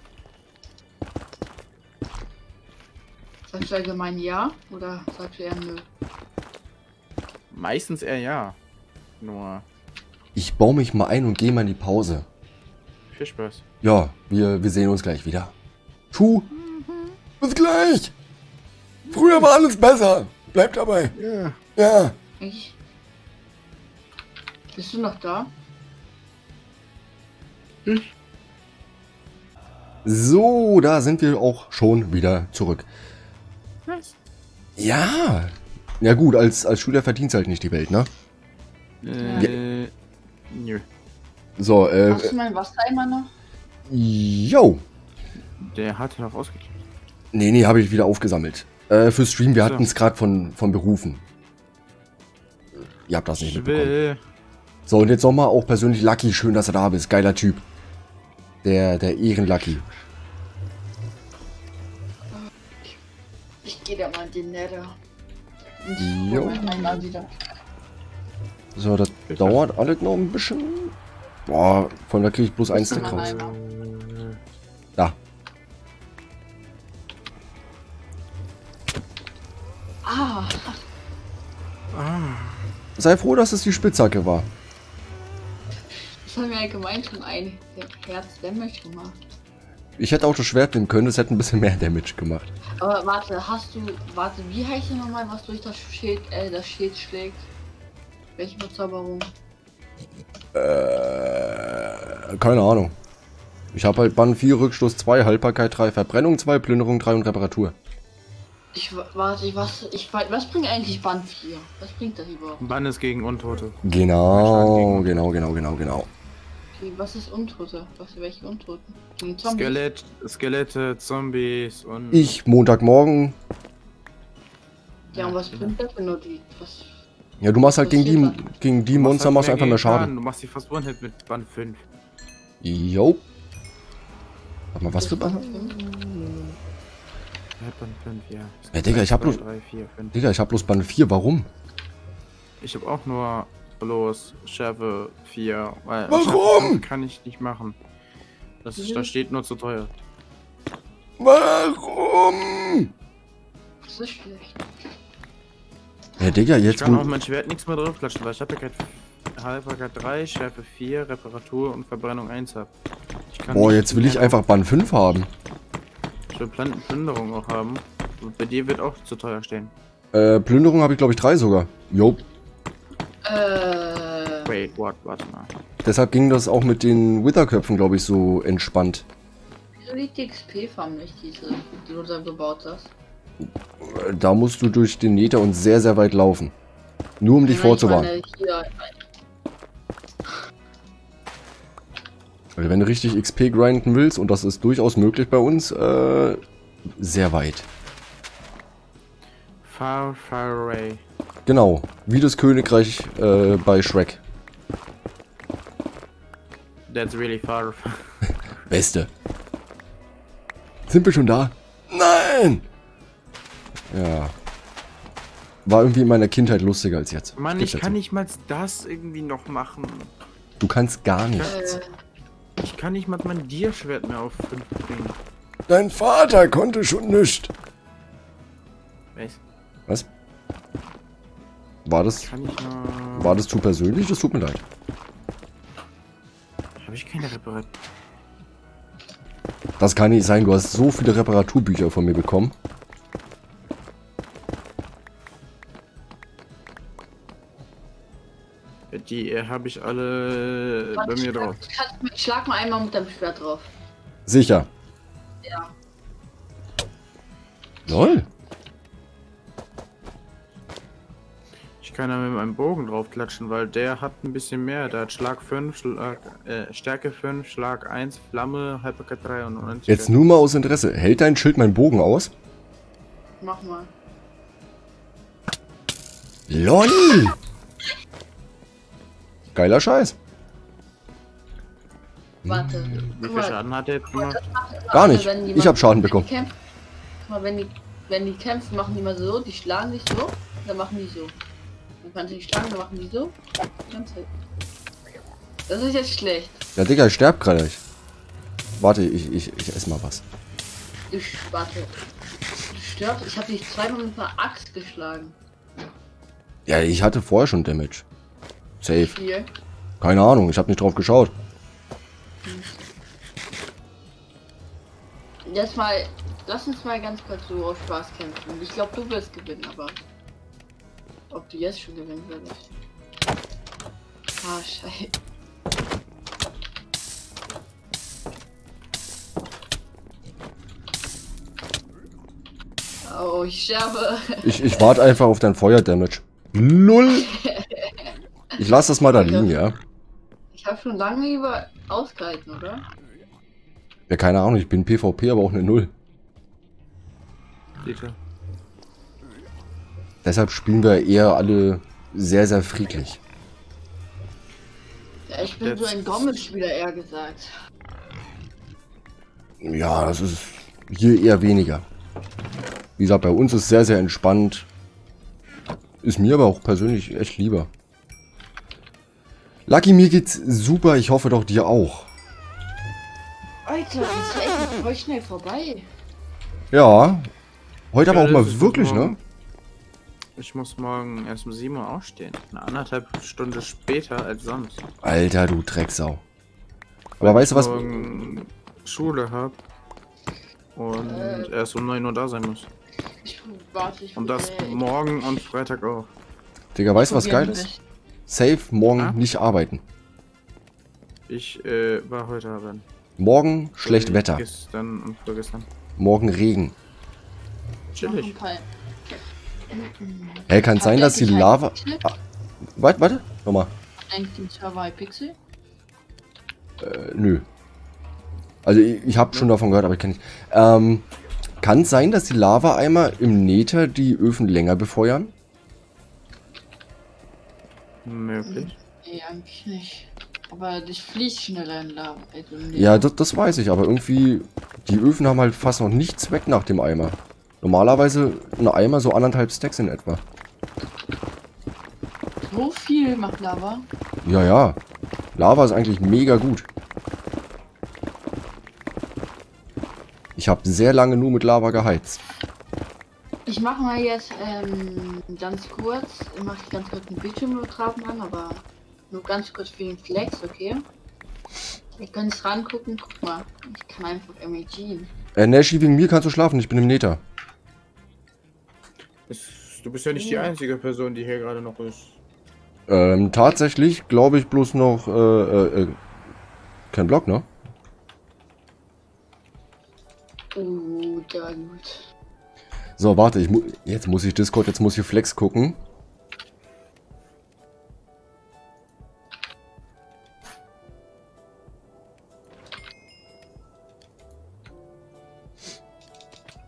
Sagst du allgemein ja oder sagst du eher nö? Meistens eher ja. Nur. Ich baue mich mal ein und gehe mal in die Pause. Viel Spaß. Ja, wir sehen uns gleich wieder. Tschu! Bis gleich! Früher war alles besser! Bleib dabei! Ja. Ja. Ich? Bist du noch da? So, da sind wir auch schon wieder zurück. Was? Ja. Ja gut, als Schüler verdienst halt nicht die Welt, ne? Ja. Nö. So, hast du meinen Wassertimer noch? Jo. Der hat ja noch ausgekippt. Nee, habe ich wieder aufgesammelt. Für Stream, wir hatten es gerade von Berufen. Ihr habt das nicht mitbekommen. So, und jetzt nochmal auch persönlich Lucky. Schön, dass du da bist. Geiler Typ. Der Ehren-Lucky. Ich gehe da mal in den Nether. Jo. So, das dauert alles noch ein bisschen. Boah, von da kriege ich bloß ein Stick raus. Da. Ah. Sei froh, dass es die Spitzhacke war. Das haben wir allgemein schon ein Herz-Damage gemacht. Ich hätte auch das Schwert nehmen können, das hätte ein bisschen mehr Damage gemacht. Aber warte, wie heißt denn nochmal, was durch das Schild schlägt? Welche Verzauberung? Keine Ahnung. Ich habe halt Bann 4, Rückstoß 2, Haltbarkeit 3, Verbrennung 2, Plünderung 3 und Reparatur. Was bringt eigentlich Bann 4? Was bringt das überhaupt? Bann ist gegen Untote. Genau. Okay, was ist Untote? Welche Untoten? Skelette, Zombies und... Ich, Montagmorgen. Ja, und was bringt das denn nur die? Was? Ja, du machst halt gegen die Monster machst einfach mehr Schaden. Du machst die fast One-Hit mit Bann 5. Jo. Hat man was für Bann? Band 5, ja. Ja, Digga, ich hab bloß Band 4, warum? Ich hab auch nur bloß Schärfe 4, weil... Warum? Kann ich nicht machen. Das steht nur zu teuer. Warum? Das ist schlecht. Ja, Digga, jetzt... Ich kann auch mein Schwert nichts mehr draufklatschen, weil ich Haltbarkeit 3, Schärfe 4, Reparatur und Verbrennung 1 hab. Boah, jetzt will ich einfach Band 5 haben. Ich will Plünderung auch haben. Und bei dir wird auch zu teuer stehen. Plünderung habe ich glaube ich 3 sogar. Jo. Wait, what? Warte mal. Deshalb ging das auch mit den Witherköpfen glaube ich so entspannt. Wieso liegt die XP-Farm nicht, diese, die du da gebaut hast? Da musst du durch den Nether und sehr, sehr weit laufen. Nur um dich vorzuwarnen. Also wenn du richtig XP grinden willst, und das ist durchaus möglich bei uns, sehr weit. Far, far away. Genau, wie das Königreich bei Shrek. That's really far. Beste. Sind wir schon da? Nein! Ja. War irgendwie in meiner Kindheit lustiger als jetzt. Mann, ich kann nicht mal das irgendwie noch machen. Du kannst gar nichts. Ich kann nicht mal mein Dierschwert mehr auf 5 bringen. Dein Vater konnte schon nichts. Was? War das? Kann ich mal... War das zu persönlich? Das tut mir leid. Habe ich keine Reparatur? Das kann nicht sein. Du hast so viele Reparaturbücher von mir bekommen. Die habe ich alle bei mir drauf. Schlag mal einmal mit deinem Schwert drauf. Sicher? Ja. Lol. Ich kann da mit meinem Bogen drauf klatschen, weil der hat ein bisschen mehr. Der hat Schlag 5, Stärke 5, Schlag 1, Flamme, Hypercut 3 und unendlich. Jetzt nur mal aus Interesse. Hält dein Schild meinen Bogen aus? Mach mal. LOL! Geiler Scheiß. Warte. Wie viel Schaden hat der jetzt gemacht? Gar nicht. Ich hab Schaden bekommen. Wenn die kämpfen, machen die mal so. Die schlagen sich so, dann machen die so. Dann kannst du nicht schlagen, dann machen die so. Das ist jetzt schlecht. Ja, Digga, ich sterb gerade. Warte, ich esse mal was. Warte. Du stirbst. Ich hab dich zweimal mit einer Axt geschlagen. Ja, ich hatte vorher schon Damage. Safe. Hier. Keine Ahnung, ich habe nicht drauf geschaut. Jetzt mal, lass uns mal ganz kurz so auf Spaß kämpfen. Ich glaube, du wirst gewinnen, aber ob du jetzt schon gewinnen würdest. Ah, Scheiße. Oh, ich sterbe. Ich warte einfach auf dein Feuerdamage. Null. Ich lasse das mal da liegen, ja. Ich habe schon lange über ausgehalten, oder? Ja, keine Ahnung, ich bin PvP, aber auch eine Null. Sicher. Deshalb spielen wir eher alle sehr, sehr friedlich. Ja, ich bin so ein Dommelspieler, eher gesagt. Ja, das ist hier eher weniger. Wie gesagt, bei uns ist sehr, sehr entspannt. Ist mir aber auch persönlich echt lieber. Lucky, mir geht's super, ich hoffe doch dir auch. Alter, das war echt voll schnell vorbei. Ja, heute aber auch mal wirklich, ne? Ich muss morgen erst um 7 Uhr aufstehen. Eine 1,5 Stunde später als sonst. Alter, du Drecksau. Aber weißt du was? Morgen Schule hab und erst um 9 Uhr da sein muss. Und das morgen und Freitag auch. Digga, weißt du was geil ist? Safe morgen nicht arbeiten. Ich war heute arbeiten. Morgen schlecht Wetter. Gestern und vorgestern. Morgen Regen. Chillig. Hey, kann sein, dass die Lava. Ah, warte, nochmal. Eigentlich den Server Pixel? Nö. Also ich habe schon davon gehört, aber ich kenne nicht. Kann sein, dass die Lava-Eimer im Nether die Öfen länger befeuern? Möglich. Nee, eigentlich nicht. Aber das fließt schneller in Lava. Also ja, das weiß ich, aber irgendwie... Die Öfen haben halt fast noch nichts weg nach dem Eimer. Normalerweise ein Eimer so 1,5 Stacks in etwa. So viel macht Lava? Ja, ja. Lava ist eigentlich mega gut. Ich habe sehr lange nur mit Lava geheizt. Ich mache mal jetzt ganz kurz einen Bildschirmübertragung an, aber nur ganz kurz für den Flex, okay? Ihr könnt es rangucken, guck mal, ich kann einfach MAG. Nashi, wegen mir kannst du schlafen, ich bin im Nether. Du bist ja nicht die einzige Person, die hier gerade noch ist. Tatsächlich glaube ich bloß noch Ken Block, ne? Oh, da gut. So, warte, jetzt muss ich Discord, jetzt muss ich Flex gucken.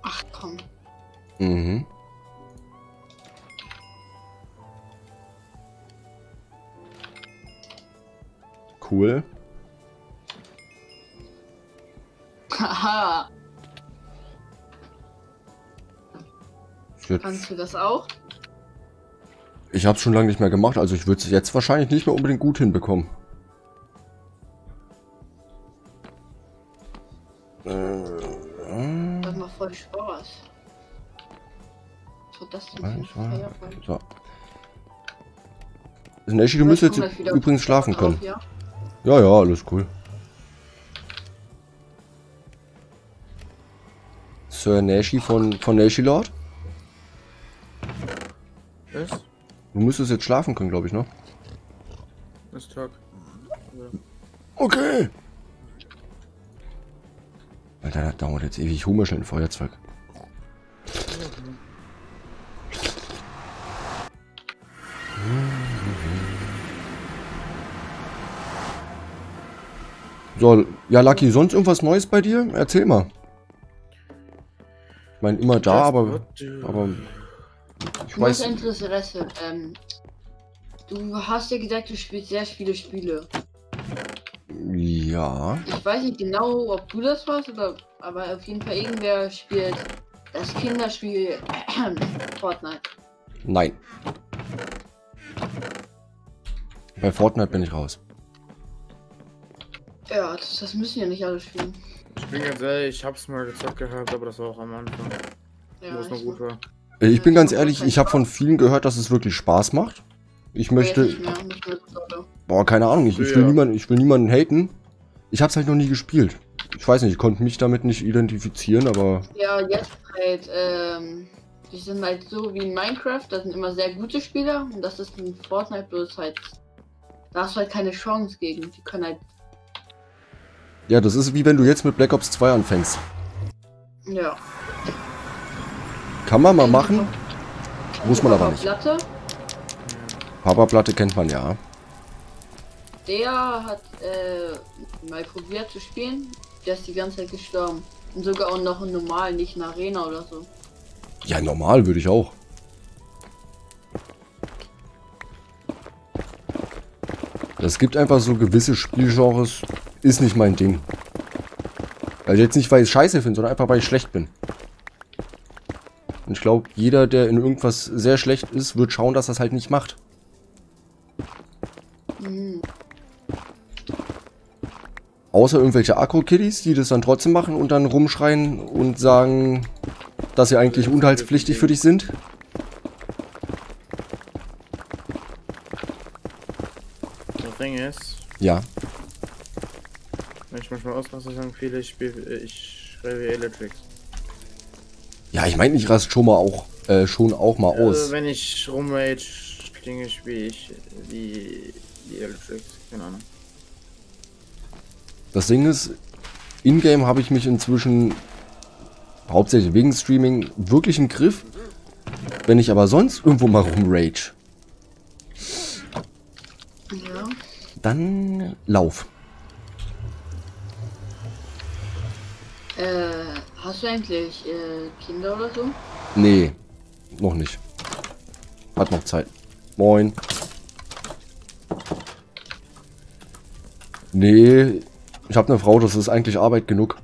Ach komm. Mhm. Cool. Haha. Kannst du das auch? Ich habe es schon lange nicht mehr gemacht, also ich würde es jetzt wahrscheinlich nicht mehr unbedingt gut hinbekommen. Das macht voll Spaß. So, das so. Nashi, du müsstest jetzt übrigens schlafen können. Ja? ja, alles cool. Sir Nashi von Nashi Lord? Du müsstest jetzt schlafen können, glaube ich, ne? Ist Tag. Okay. Alter, das dauert jetzt ewig. Ich hole mir schnell ein Feuerzeug. So, ja, Lucky, sonst irgendwas Neues bei dir? Erzähl mal. Ich meine, immer da, aber ich weiß Interesse. Du hast ja gesagt, du spielst sehr viele Spiele. Ja. Ich weiß nicht genau, ob du das warst, aber auf jeden Fall irgendwer spielt das Kinderspiel Fortnite. Nein. Bei Fortnite bin ich raus. Ja, das müssen ja nicht alle spielen. Ich bin ganz ehrlich, ich hab's mal gezockt gehabt, aber das war auch am Anfang. Ja, wo es noch gut war. Ich bin ganz ehrlich, ich habe von vielen gehört, dass es wirklich Spaß macht. Ich möchte... Boah, keine Ahnung, ich will niemanden haten. Ich habe es halt noch nie gespielt. Ich weiß nicht, ich konnte mich damit nicht identifizieren, aber... Ja, jetzt halt, die sind halt so wie in Minecraft, da sind immer sehr gute Spieler. Und das ist in Fortnite bloß halt... Da hast du halt keine Chance gegen, die können halt... Ja, das ist wie wenn du jetzt mit Black Ops 2 anfängst. Ja. Kann man mal machen, muss man aber nicht. Platte? Papa Platte kennt man ja. Der hat mal probiert zu spielen, der ist die ganze Zeit gestorben. Und sogar auch noch im normalen, nicht in Arena oder so. Ja, normal würde ich auch. Das gibt einfach so gewisse Spielgenres, ist nicht mein Ding. Also jetzt nicht, weil ich es scheiße finde, sondern einfach, weil ich schlecht bin. Und ich glaube, jeder, der in irgendwas sehr schlecht ist, wird schauen, dass das halt nicht macht. Mhm. Außer irgendwelche Akro-Kiddies, die das dann trotzdem machen und dann rumschreien und sagen, dass sie eigentlich unterhaltspflichtig für dich sind. Das Ding ist... Ja. Wenn ich manchmal auslasse, sagen viele, ich schreibe Electrics. Ja, ich meine, ich raste schon auch mal aus. Also, wenn ich rumrage, Dinge spiele ich die Electrics, keine Ahnung. Das Ding ist, in-game habe ich mich inzwischen, hauptsächlich wegen Streaming, wirklich im Griff. Wenn ich aber sonst irgendwo mal rumrage, ja, dann lauf. Hast du eigentlich Kinder oder so? Nee, noch nicht. Hat noch Zeit. Moin. Nee, ich habe eine Frau, das ist eigentlich Arbeit genug.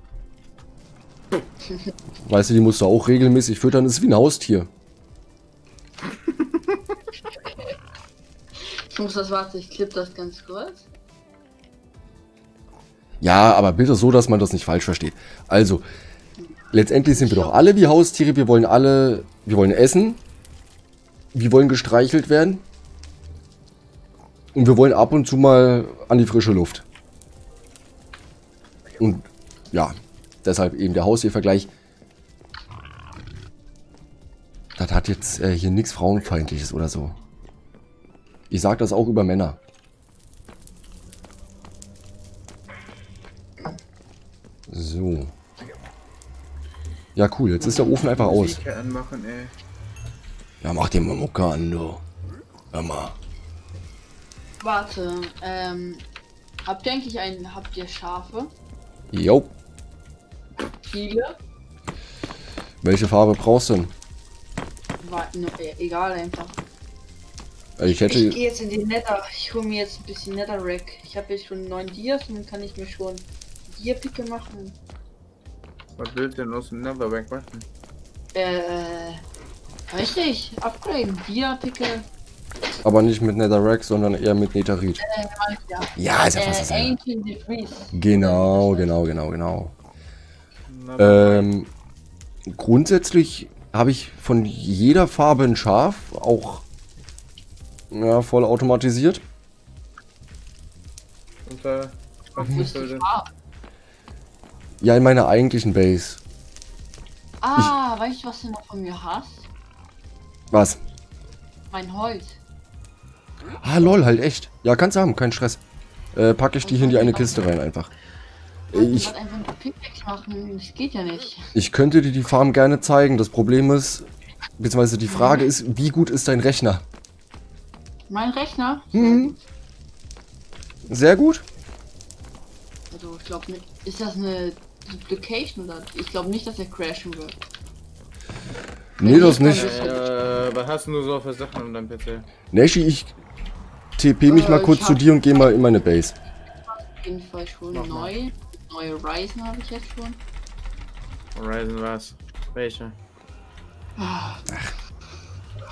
Weißt du, die musst du auch regelmäßig füttern, das ist wie ein Haustier. Ich muss das warten, ich klippe das ganz kurz. Ja, aber bitte so, dass man das nicht falsch versteht. Also, letztendlich sind wir doch alle wie Haustiere. Wir wollen essen. Wir wollen gestreichelt werden. Und wir wollen ab und zu mal an die frische Luft. Und ja, deshalb eben der Haustiervergleich. Das hat jetzt hier nichts Frauenfeindliches oder so. Ich sage das auch über Männer. So. Ja, cool. Jetzt ist der Ofen einfach aus. Ja, mach den mal Mucke an, du. Hör mal. Warte, habt ihr eigentlich einen, habt ihr Schafe? Jo. Viele? Welche Farbe brauchst du denn? Warte, ne, egal einfach. Ich gehe jetzt in den Nether, ich hole mir jetzt ein bisschen Netherrack. Ich habe jetzt schon 9 Dias und dann kann ich mir schon Dierpicke machen. Was willst du denn aus dem Netherrack machen? Richtig, upgraden, Dierpicke. Aber nicht mit Netherrack, sondern eher mit Netherit. Ja, ist ja fast das selbe. Genau. Grundsätzlich habe ich von jeder Farbe ein Schaf, auch ja, voll automatisiert. Und was ist das denn? Ja, in meiner eigentlichen Base. Ah, weißt du, was du noch von mir hast? Was? Mein Holz. Ah, lol, halt echt. Ja, kannst du haben, kein Stress. Packe ich die hier in die eine Kiste rein einfach. Ich einfach ein Pickaxe machen, das geht ja nicht. Ich könnte dir die Farm gerne zeigen. Das Problem ist, beziehungsweise die Frage ist, wie gut ist dein Rechner? Mein Rechner? Mhm. Sehr gut. Also ich glaube, ist das eine Duplication oder? Ich glaube nicht, dass er crashen wird. Nee, das nicht. Was hast du so für Sachen an deinem PC? Nashi, ich TP mich mal kurz zu dir und geh mal in meine Base. Auf jeden Fall schon neu. Neue Ryzen habe ich jetzt schon. Ryzen was? Welche? Ach,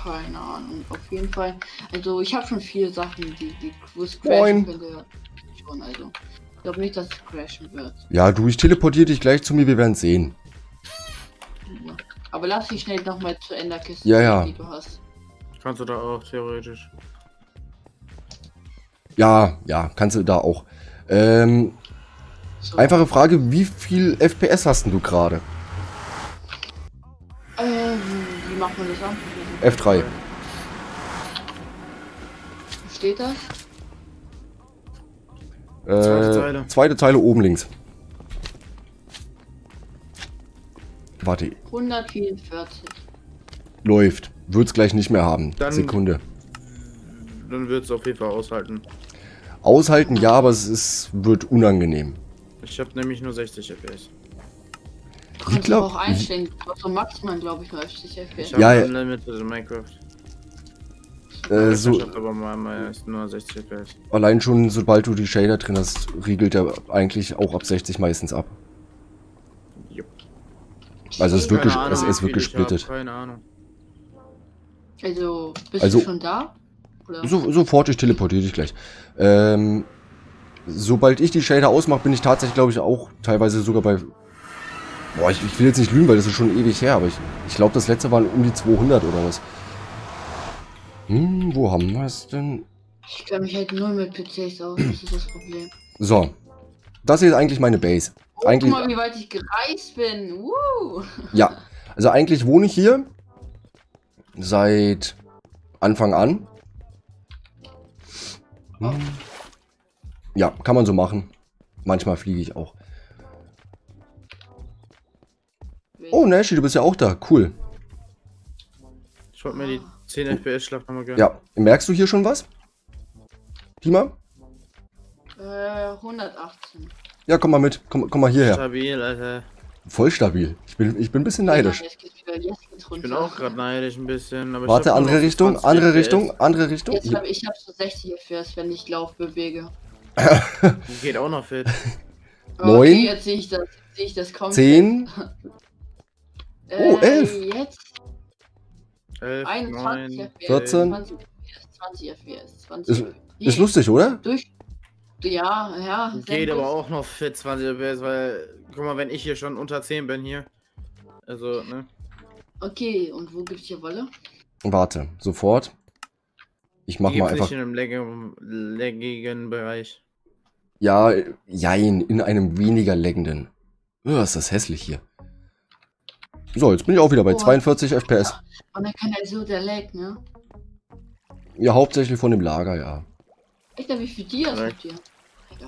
keine Ahnung. Auf jeden Fall. Also ich habe schon viele Sachen, die crashen könnte. Also ich glaube nicht, dass es crashen wird. Ja, du, ich teleportiere dich gleich zu mir. Wir werden sehen. Ja. Aber lass dich schnell nochmal zur Enderkiste, ja. Die du hast. Kannst du da auch, theoretisch. Ja, kannst du da auch. So. Einfache Frage, wie viel FPS hast denn du gerade? Wie macht man das an? F3. Wo steht das? Zweite Zeile oben links. Warte. 144. Läuft. Wird's gleich nicht mehr haben. Dann, Sekunde. Dann wird's auf jeden Fall aushalten. Aushalten, ja, aber es wird unangenehm. Ich habe nämlich nur 60 FPS. Du kannst auch einstellen. Also maximal, glaube ich, 60 FPS. Ich habe unlimited Minecraft. Ich hab aber mal nur 60 FPS. Allein schon, sobald du die Shader drin hast, riegelt er eigentlich auch ab 60 meistens ab. Also es wird gesplittet. Keine Ahnung. Also, bist du schon da? Oder? Sofort, ich teleportiere dich gleich. Sobald ich die Shader ausmache, bin ich tatsächlich, glaube ich, auch teilweise sogar bei... Boah, ich will jetzt nicht lügen, weil das ist schon ewig her, aber ich glaube, das letzte waren um die 200 oder was. Hm, wo haben wir es denn? Ich kann mich halt nur mit PCs aus, das ist das Problem. So, das hier ist eigentlich meine Base. Eigentlich, guck mal, wie weit ich gereist bin. Ja, also eigentlich wohne ich hier seit Anfang an. Ja, kann man so machen. Manchmal fliege ich auch. Oh, Nashi, du bist ja auch da. Cool. Ich wollte mir die 10 FPS-Schlacht nochmal gönnen. Ja, merkst du hier schon was? Dima? 118. Ja, komm mal mit. Komm mal hierher. Stabil, Alter. Voll stabil. Ich bin ein bisschen neidisch. Ich bin auch gerade neidisch ein bisschen. Aber warte, andere Richtung. Ich hab so 60 FPS, wenn ich Lauf bewege. Geht auch noch fit. 9. Okay, jetzt sehe ich das komplett. 10. Oh, 11. Jetzt. 11, 21 9, FPS. 14. 20 FPS. Ist lustig, oder? Ja. Geht aber auch noch fit 20 FPS, weil, guck mal, wenn ich hier schon unter 10 bin hier. Also, ne? Okay, und wo gibt's hier Wolle? Warte, sofort. Ich mach mal einfach... Nicht in einem laggigen Bereich. Ja, jein, in einem weniger laggenden. Oh, ist das hässlich hier. So, jetzt bin ich auch wieder bei 42 FPS. Und dann kann er so der Lag, ne? Ja, hauptsächlich von dem Lager, ja. Echt, wie viel Dias habt ihr? Ja,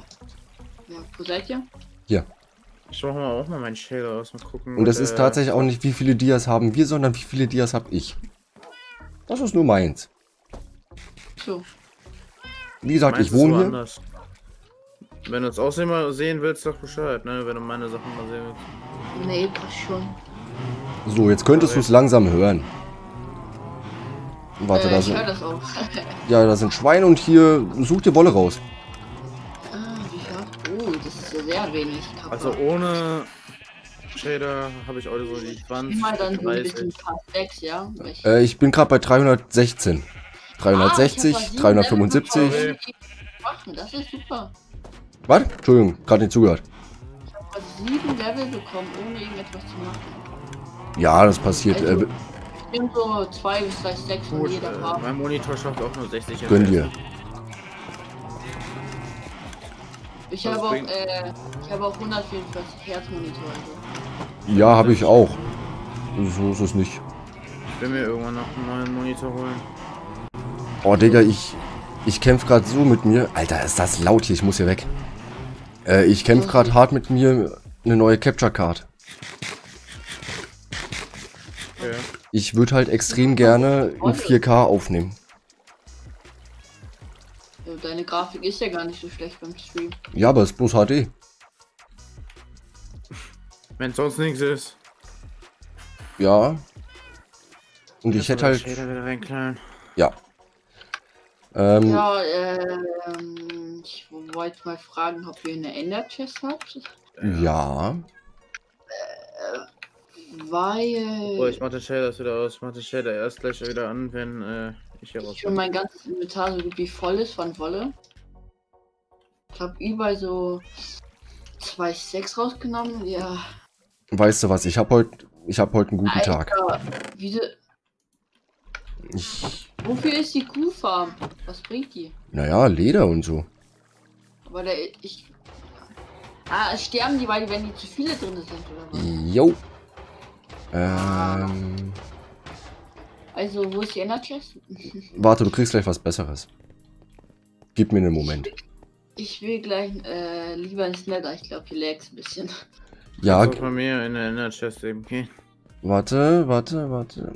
wo seid ihr? Hier. Ich mach mal auch mal meinen Shader aus und gucken. Und das ist tatsächlich auch nicht, wie viele Dias haben wir, sondern wie viele Dias habe ich. Das ist nur meins. So. Wie gesagt, ich wohne hier. Anders. Wenn du es auch sehen willst, sag Bescheid, ne? Wenn du meine Sachen mal sehen willst. Nee, passt schon. So, jetzt könntest du es langsam hören. Warte, da sind. Das auch. Ja, da sind Schweine und hier such dir Wolle raus. Ah, wie hart. Oh, das ist ja sehr wenig. Also ohne Shader habe ich heute so die 20. Mal dann so ein bisschen Part 6, ja? Ich bin gerade bei 316. 360, 375. Das ist super. Was? Entschuldigung, gerade nicht zugehört. Ich habe 7 Level bekommen, ohne irgendetwas zu machen. Ja, das passiert. Also, ich bin so 2 bis 3 Stacks von jeder Farbe. Mein Monitor schafft auch nur 60 FPS. Gönn dir. Ich habe auch, ich habe auch 144 Hertz Monitor. Also. Ja, habe ich auch. So ist es nicht. Ich will mir irgendwann noch einen neuen Monitor holen. Oh, Digga, ich kämpfe gerade so mit mir. Alter, ist das laut hier, ich muss hier weg. Ich kämpfe gerade hart mit mir eine neue Capture Card. Okay. Ich würde halt extrem gerne in 4K aufnehmen. Deine Grafik ist ja gar nicht so schlecht beim Stream. Ja, aber es ist bloß HD. Wenn sonst nichts ist. Ja. Und ich hätte halt... Ja. Ja, ich wollte mal fragen, ob ihr eine Ender-Chest habt. Ja. Weil... Oh, ich mach den Shader wieder aus. Ich mach den Shader erst gleich wieder an, wenn ich hier raus bin. Mein ganzes Inventar so gut wie voll ist von Wolle. Ich hab überall so 2,6 rausgenommen, ja. Weißt du was, ich hab heute einen guten Tag. Wieso... Wofür ist die Kuhfarm? Was bringt die? Naja, Leder und so. Aber sterben die, weil wenn die zu viele drin sind, oder was? Jo. Also, wo ist die Energy-Chest? Warte, du kriegst gleich was Besseres. Gib mir einen Moment. Ich will gleich lieber ins Nether. Ich glaube, hier lag's ein bisschen. Ja, also bei mir in der Energy-Chest eben gehen. Warte.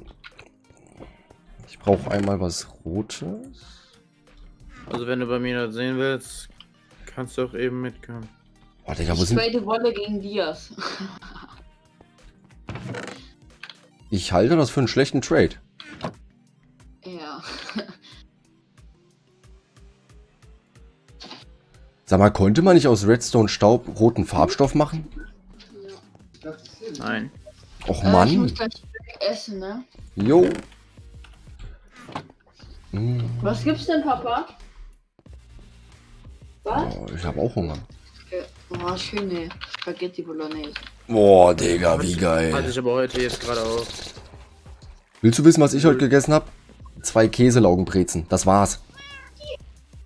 Ich brauche einmal was Rotes. Also wenn du bei mir das sehen willst, kannst du auch eben mitkommen. Oh, Digga, ich trade Wolle gegen Dias. Ich halte das für einen schlechten Trade. Ja. Sag mal, konnte man nicht aus Redstone-Staub roten Farbstoff machen? Nein. Och Mann. Ich muss gleich essen, ne? Jo. Was gibt's denn, Papa? Was? Oh, ich habe auch Hunger. Oh, schöne Spaghetti Bolognese. Boah, Digga, wie geil. Hatte ich aber heute jetzt gerade auch. Willst du wissen, was ich heute gegessen habe? 2 Käselaugenbrezen, das war's.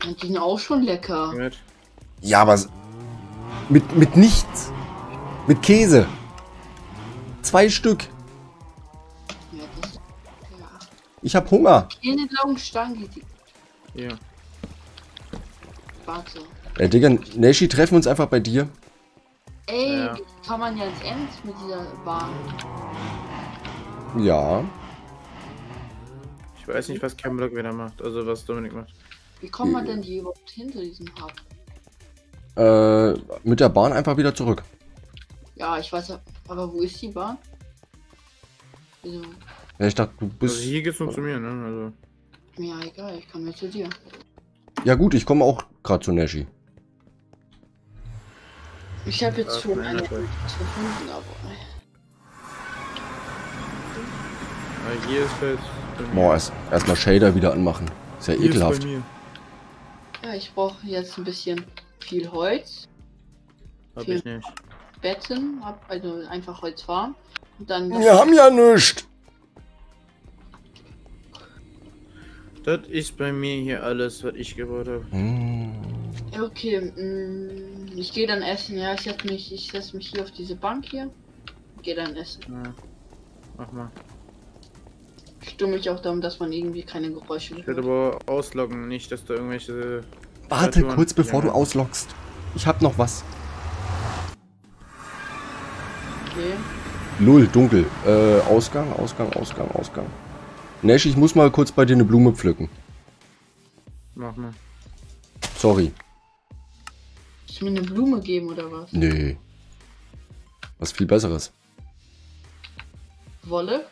Die sind auch schon lecker. Ja, aber mit nichts. Mit Käse. 2 Stück. Ich hab Hunger. Hier eine blaue Stange. Ja. Warte. Ey, Digga, Nashi, treffen wir uns einfach bei dir. Ey, ja. Kann man ja ins End mit dieser Bahn. Ja. Ich weiß nicht, was Ken Block wieder macht, also was Dominik macht. Wie kommt man denn hier überhaupt hin zu diesem Hub? Mit der Bahn einfach wieder zurück. Ja, ich weiß ja, aber wo ist die Bahn? Also... Ja, ich dachte, du bist... Also hier geht's nur zu mir, ne? Also. Ja, egal, ich komme jetzt zu dir. Ja gut, ich komme auch gerade zu Nashi. Ich habe jetzt schon eine gefunden, aber... Hier ist halt... Boah, erstmal Shader wieder anmachen. Ist ja ekelhaft. Ja, ich brauche jetzt ein bisschen viel Holz. Hab ich nicht. Betten, also einfach Holz fahren. Und dann... Wir haben ja nichts! Das ist bei mir hier alles, was ich gebaut habe. Okay, ich gehe dann essen. Ja, ich setze mich hier auf diese Bank hier. Gehe dann essen. Ja. Mach mal. Ich stimme mich auch darum, dass man irgendwie keine Geräusche hört. Ich werde aber ausloggen, nicht, dass da irgendwelche... Warte Kreaturen. Kurz, bevor du ausloggst. Ich hab noch was. Okay. Null, dunkel. Ausgang, Ausgang, Ausgang, Ausgang. Nash, ich muss mal kurz bei dir eine Blume pflücken. Mach mal. Sorry. Willst du mir eine Blume geben oder was? Nee. Was viel Besseres. Wolle?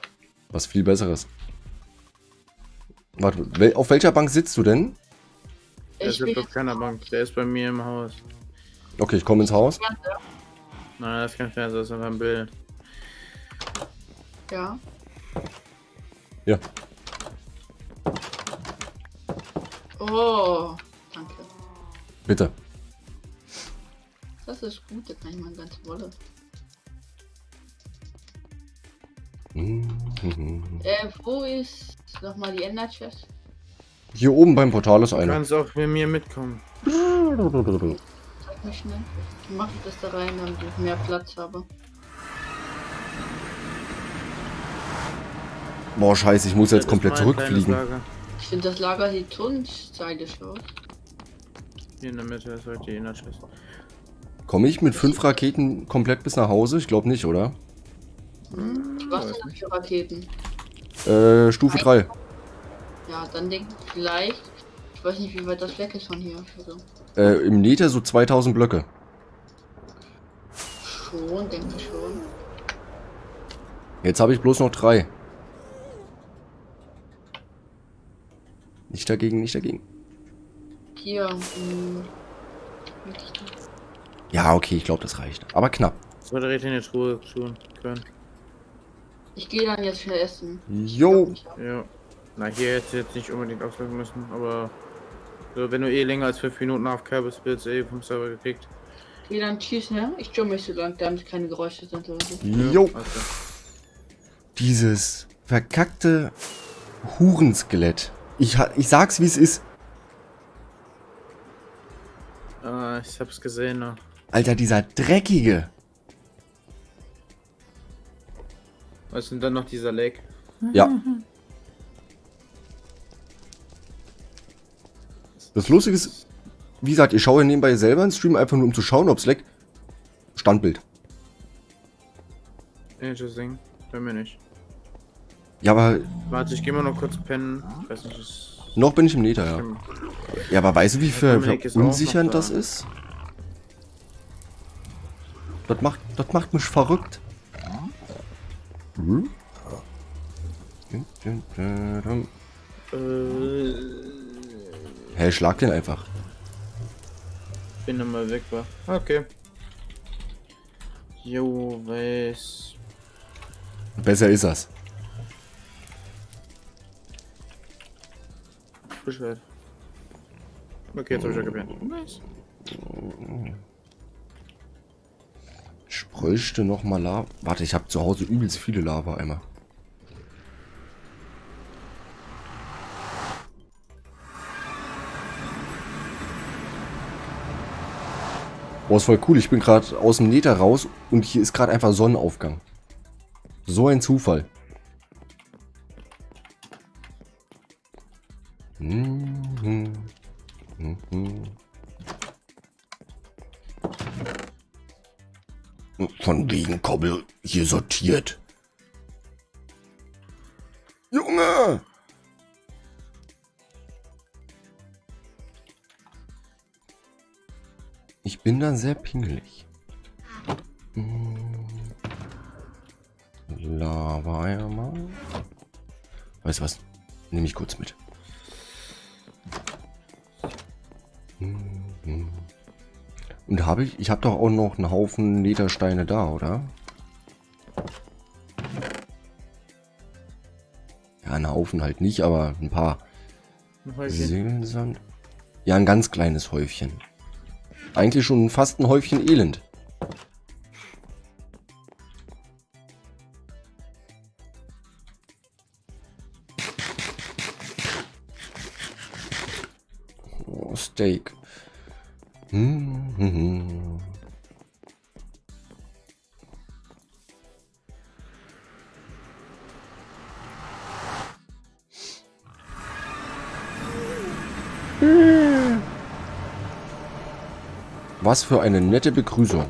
Was viel Besseres. Warte, auf welcher Bank sitzt du denn? Der sitzt auf keiner Bank, der ist bei mir im Haus. Okay, ich komme ins Haus. Nein, das ist kein Fernseher, das ist einfach ein Bild. Ja. Ja. Oh, danke. Bitte. Das ist gut, da kann ich mal ganz Wolle. Wo ist nochmal die Ender-Chest? Hier oben beim Portal ist eine. Du kannst auch mit mir mitkommen. Zeig mir schnell. Wie mache ich das da rein, damit ich mehr Platz habe? Boah, scheiße, ich muss jetzt komplett zurückfliegen. Ich finde, das Lager sieht tonnensteilisch aus. Hier in der Mitte ist halt die Ender-Chest. Komme ich mit 5 Raketen komplett bis nach Hause? Ich glaube nicht, oder? Was sind das für Raketen? Stufe 3. Ja, dann denk vielleicht, ich weiß nicht, wie weit das weg ist von hier. Also. Im Nether so 2000 Blöcke. Schon, denke ich schon. Jetzt habe ich bloß noch 3. Nicht dagegen, nicht dagegen. Hier, ja, okay, ich glaube, das reicht. Aber knapp. Ich würde direkt in die Truhe tun können. Ich gehe dann jetzt schnell essen. Jo. Ja. Na, hier hätte ich jetzt nicht unbedingt auslösen müssen, aber so, wenn du eh länger als 5 Minuten AFK bist, wird es eh vom Server gekickt. Okay, dann tschüss, ne? Ich tue mich so lang, damit keine Geräusche sind oder so. Jo. Ja, also. Dieses verkackte Hurenskelett. Ich sag's, wie es ist. Ich hab's gesehen, ne? Alter, dieser dreckige. Was ist denn dann noch dieser Lag? Ja. Das Lustige ist, wie gesagt, ich schaue nebenbei selber in den Stream, einfach nur um zu schauen, ob es laggt. Standbild. Interesting. Bei mir nicht. Ja, aber... Warte, ich gehe mal noch kurz pennen. Ich weiß nicht, noch bin ich im Nether, ja. Ja, aber weißt du, wie verunsichernd das ist? Das macht mich verrückt. Hey, schlag den einfach. Ich bin dann mal weg, war. Okay. Jo, weiß. Besser ist das. Bescheid. Okay, jetzt hab ich ja gepennt. Nice. Ich bräuchte nochmal Lava. Warte, ich habe zu Hause übelst viele Lava-Eimer. Boah, ist voll cool. Ich bin gerade aus dem Nether raus und hier ist gerade einfach Sonnenaufgang. So ein Zufall. Von wegen Kobbel hier sortiert. Junge! Ich bin dann sehr pingelig. Lava ja mal. Weißt du was? Nehme ich kurz mit. Und habe ich? Ich habe doch auch noch einen Haufen Nethersteine da, oder? Ja, einen Haufen halt nicht, aber ein paar. Ein Häufchen. Segelsand. Ja, ein ganz kleines Häufchen. Eigentlich schon fast ein Häufchen Elend. Oh, Steak. Was für eine nette Begrüßung.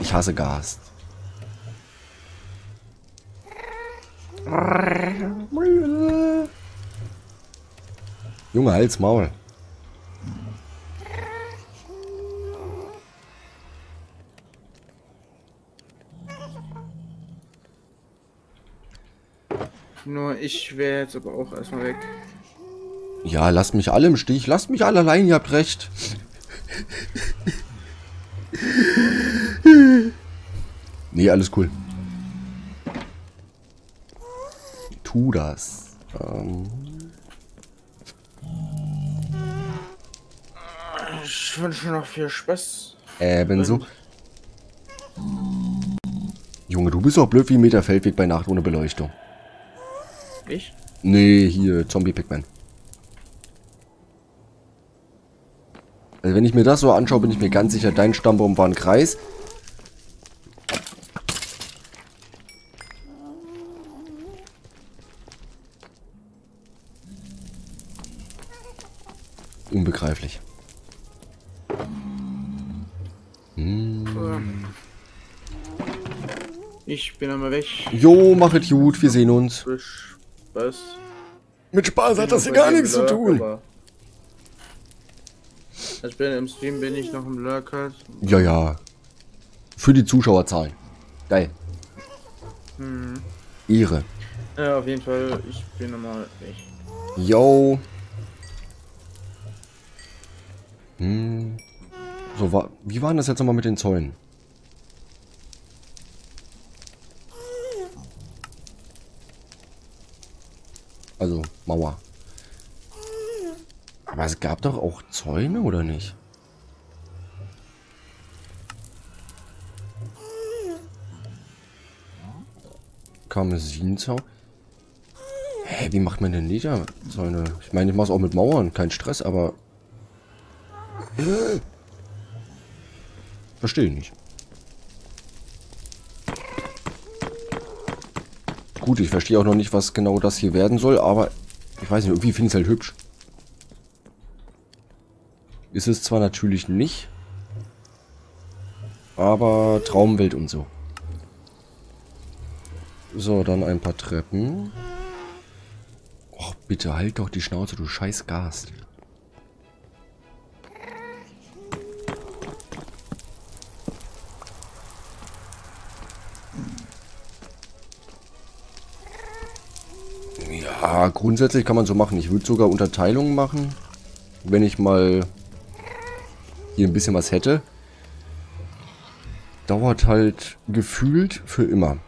Ich hasse Gast. Junge, halt's Maul. Nur ich wäre jetzt aber auch erstmal weg. Ja, lasst mich alle im Stich. Lasst mich alle allein, ihr habt recht. Nee, alles cool. Tu das. Ich wünsche noch viel Spaß. Ebenso. Junge, du bist doch blöd wie ein Meter Feldweg bei Nacht ohne Beleuchtung. Ich? Nee, hier, Zombie-Pigman. Also wenn ich mir das so anschaue, bin ich mir ganz sicher, dein Stammbaum war ein Kreis. Unbegreiflich. Ich bin einmal weg. Jo, mach es gut, wir sehen uns. Was? Mit Spaß hat das hier gar nichts zu tun. Also im Stream bin ich noch im Lurk halt. Ja, ja. Für die Zuschauerzahlen. Geil. Mhm. Ehre. Ja, auf jeden Fall. Ich bin nochmal weg. Yo. Hm. So, wie war denn das jetzt nochmal mit den Zäunen? Also, Mauer. Aber es gab doch auch Zäune, oder nicht? Karmesinzaun? Hä, wie macht man denn Lederzäune? Ich meine, ich mach's auch mit Mauern, kein Stress, aber... Verstehe nicht. Gut, ich verstehe auch noch nicht, was genau das hier werden soll, aber... Ich weiß nicht, irgendwie finde ich es halt hübsch. Ist es zwar natürlich nicht, aber Traumwelt und so. So, dann ein paar Treppen. Och, bitte halt doch die Schnauze, du scheiß Gast. Ja, grundsätzlich kann man so machen. Ich würde sogar Unterteilungen machen, wenn ich mal... hier ein bisschen was hätte. Dauert halt gefühlt für immer.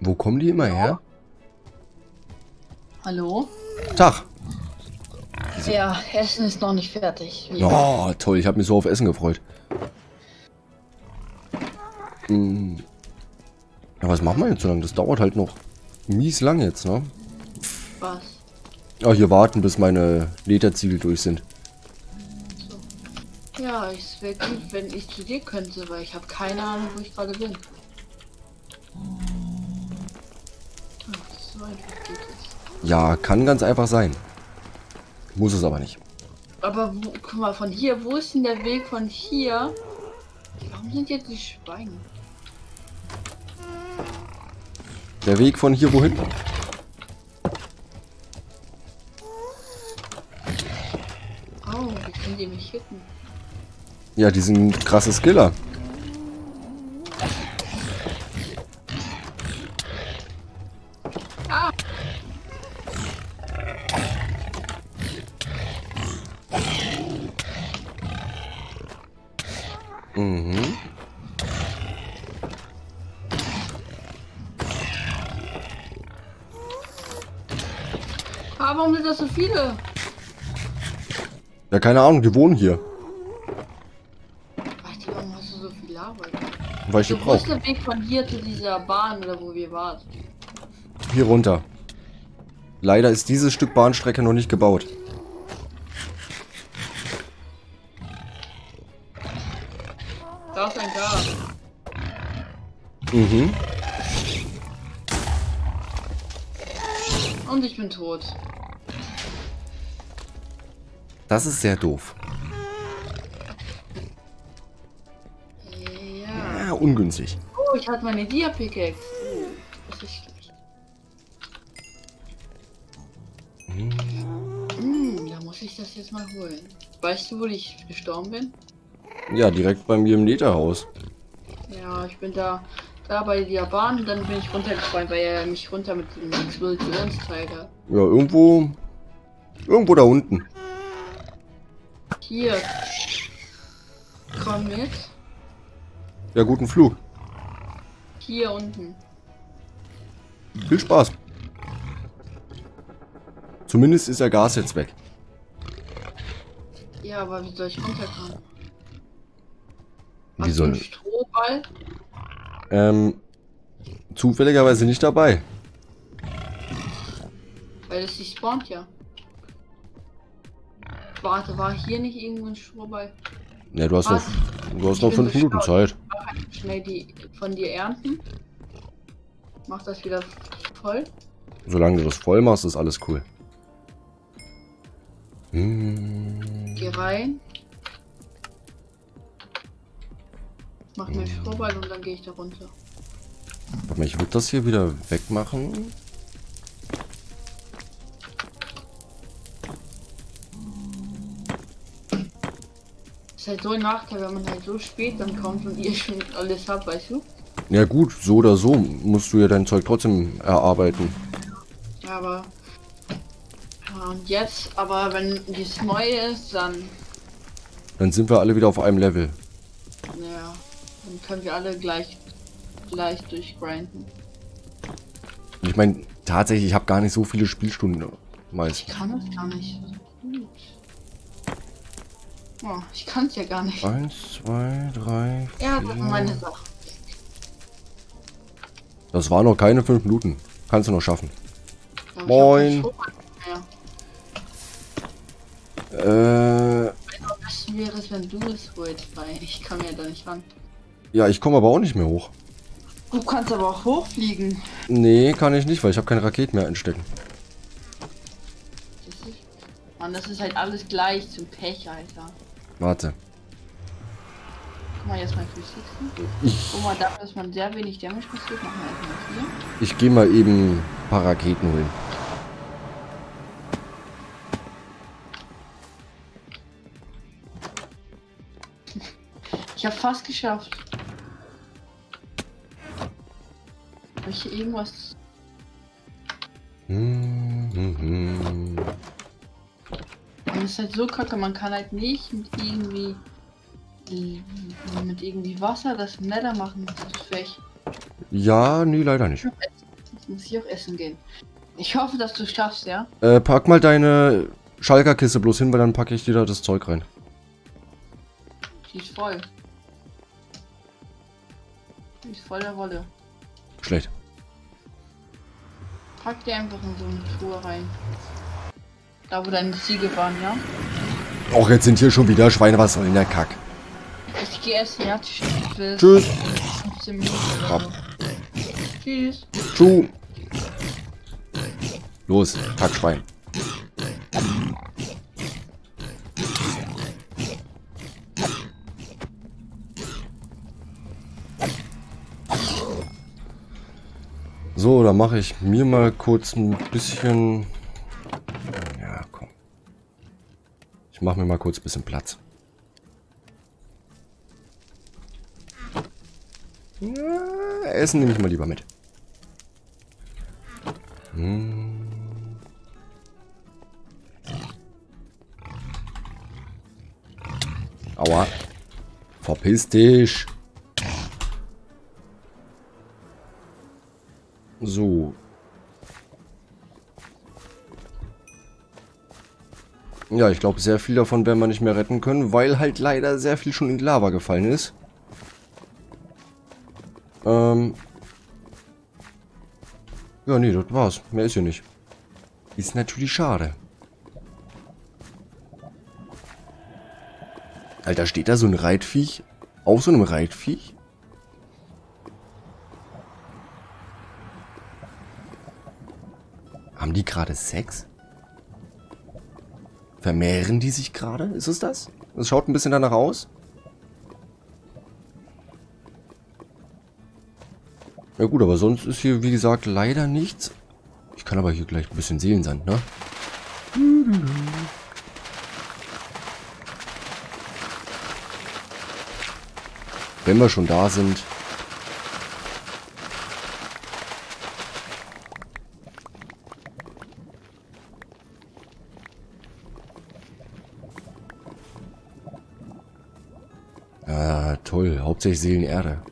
Wo kommen die immer her? Hallo? Tag! Ja, Essen ist noch nicht fertig. Oh, toll, ich habe mich so auf Essen gefreut. Ja, was machen wir jetzt so lange? Das dauert halt noch mies lang jetzt, ne? Was? Ah, hier warten, bis meine Lederziegel durch sind. So. Ja, es wäre gut, wenn ich zu dir könnte, weil ich habe keine Ahnung, wo ich gerade bin. So einfach geht es. Ja, kann ganz einfach sein. Muss es aber nicht. Aber wo, guck mal, von hier, wo ist denn der Weg von hier? Warum sind jetzt die Schweine? Der Weg von hier wohin? Oh, wie können die mich hitten? Ja, die sind krasse Skiller. Ah. Mhm. Warum sind das so viele? Ja, keine Ahnung, die wohnen hier. Ach, die, warum hast du so viel Arbeit? Weil ich die brauche. Wo ist der Weg von hier zu dieser Bahn, oder wo wir waren? Hier runter. Leider ist dieses Stück Bahnstrecke noch nicht gebaut. Da ist ein Gas. Mhm. Und ich bin tot. Das ist sehr doof. Ja. Ja, ungünstig. Oh, ich hatte meine Dia-Pickaxe. Das ist schlecht. Da muss ich das jetzt mal holen. Weißt du, wo ich gestorben bin? Ja, direkt bei mir im Netherhaus. Ja, ich bin da bei der Bahn, dann bin ich runtergefallen, weil er mich runter mit dem Explosionsteil hat. Ja, irgendwo da unten. Hier. Komm mit. Ja, guten Flug. Hier unten. Viel Spaß. Zumindest ist der Gas jetzt weg. Ja, aber wie soll ich runterkommen? Wie soll ich? Strohball? Zufälligerweise nicht dabei. Weil es nicht spawnt, ja. Warte, war hier nicht irgendwo ein Strohball? Ja, du hast noch 5 Minuten Zeit. Ich schnell die von dir ernten. Mach das wieder voll. Solange du das voll machst, ist alles cool. Geh rein. Mach mir Strohball und dann gehe ich da runter. Warte mal, ich würde das hier wieder wegmachen. Ist halt so ein Nachteil, wenn man halt so spät dann kommt und ihr schon alles habt, weißt du? Ja gut, so oder so musst du ja dein Zeug trotzdem erarbeiten. Ja, aber... Und jetzt, aber wenn dies neu ist, dann sind wir alle wieder auf einem Level. Ja, dann können wir alle gleich durchgrinden. Ich meine, tatsächlich, ich habe gar nicht so viele Spielstunden meist. Ich kann das gar nicht. Gut. Oh, ich kann es ja gar nicht. 1, 2, 3, 4. Ja, das sind meine Sachen. Das waren noch keine 5 Minuten. Kannst du noch schaffen. Ja, moin. Wäre es, wenn du es holst, weil ich komme ja da nicht ran. Ja, ich komme aber auch nicht mehr hoch. Du kannst aber auch hochfliegen. Nee, kann ich nicht, weil ich habe keine Raketen mehr einstecken. Mann, das ist halt alles gleich zum Pech, Alter. Warte. Guck mal, jetzt mal Physics. Guck mal, dafür, dass man sehr wenig Damage passiert, machen wir erstmal hier. Ich gehe mal eben ein paar Raketen holen. Ich habe fast geschafft. Habe ich hier irgendwas? Das ist halt so kacke, man kann halt nicht mit irgendwie Wasser das Nether machen, das ist frech. Ja, nee, leider nicht. Jetzt muss ich auch essen gehen. Ich hoffe, dass du es schaffst, ja? Pack mal deine Schalkerkiste bloß hin, weil dann packe ich dir da das Zeug rein. Die ist voll. Die ist voll der Wolle. Schlecht. Pack dir einfach in so eine Truhe rein. Da wo deine Ziege waren, ja? Och, jetzt sind hier schon wieder Schweine, was soll in der Kack? Ich geh essen, ja? Tschüss. 15 Minuten oder so. Tschüss. Tschu. Los, Kackschwein. So, da mache ich mir mal kurz ein bisschen... Ja, komm. Ich mache mir mal kurz ein bisschen Platz. Ja, Essen nehme ich mal lieber mit. Aua. Verpiss dich. So. Ja, ich glaube, sehr viel davon werden wir nicht mehr retten können, weil halt leider sehr viel schon in die Lava gefallen ist. Ja, nee, das war's. Mehr ist hier nicht. Ist natürlich schade. Alter, steht da so ein Reitviech? Auf so einem Reitviech? Haben die gerade Sex? Vermehren die sich gerade? Ist es das? Das schaut ein bisschen danach aus. Ja gut, aber sonst ist hier, wie gesagt, leider nichts. Ich kann aber hier gleich ein bisschen Seelensand, ne? Wenn wir schon da sind. Ah, toll. Hauptsächlich Seelenerde.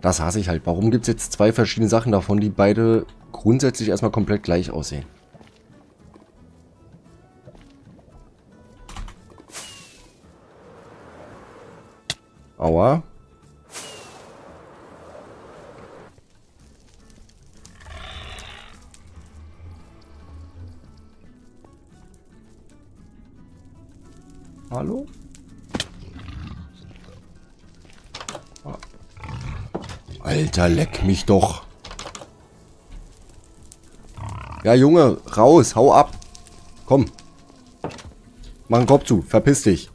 Das hasse ich halt. Warum gibt es jetzt zwei verschiedene Sachen davon, die beide grundsätzlich erstmal komplett gleich aussehen? Aua. Hallo? Alter, leck mich doch. Ja, Junge, raus, hau ab. Komm. Mach den Kopf zu, verpiss dich.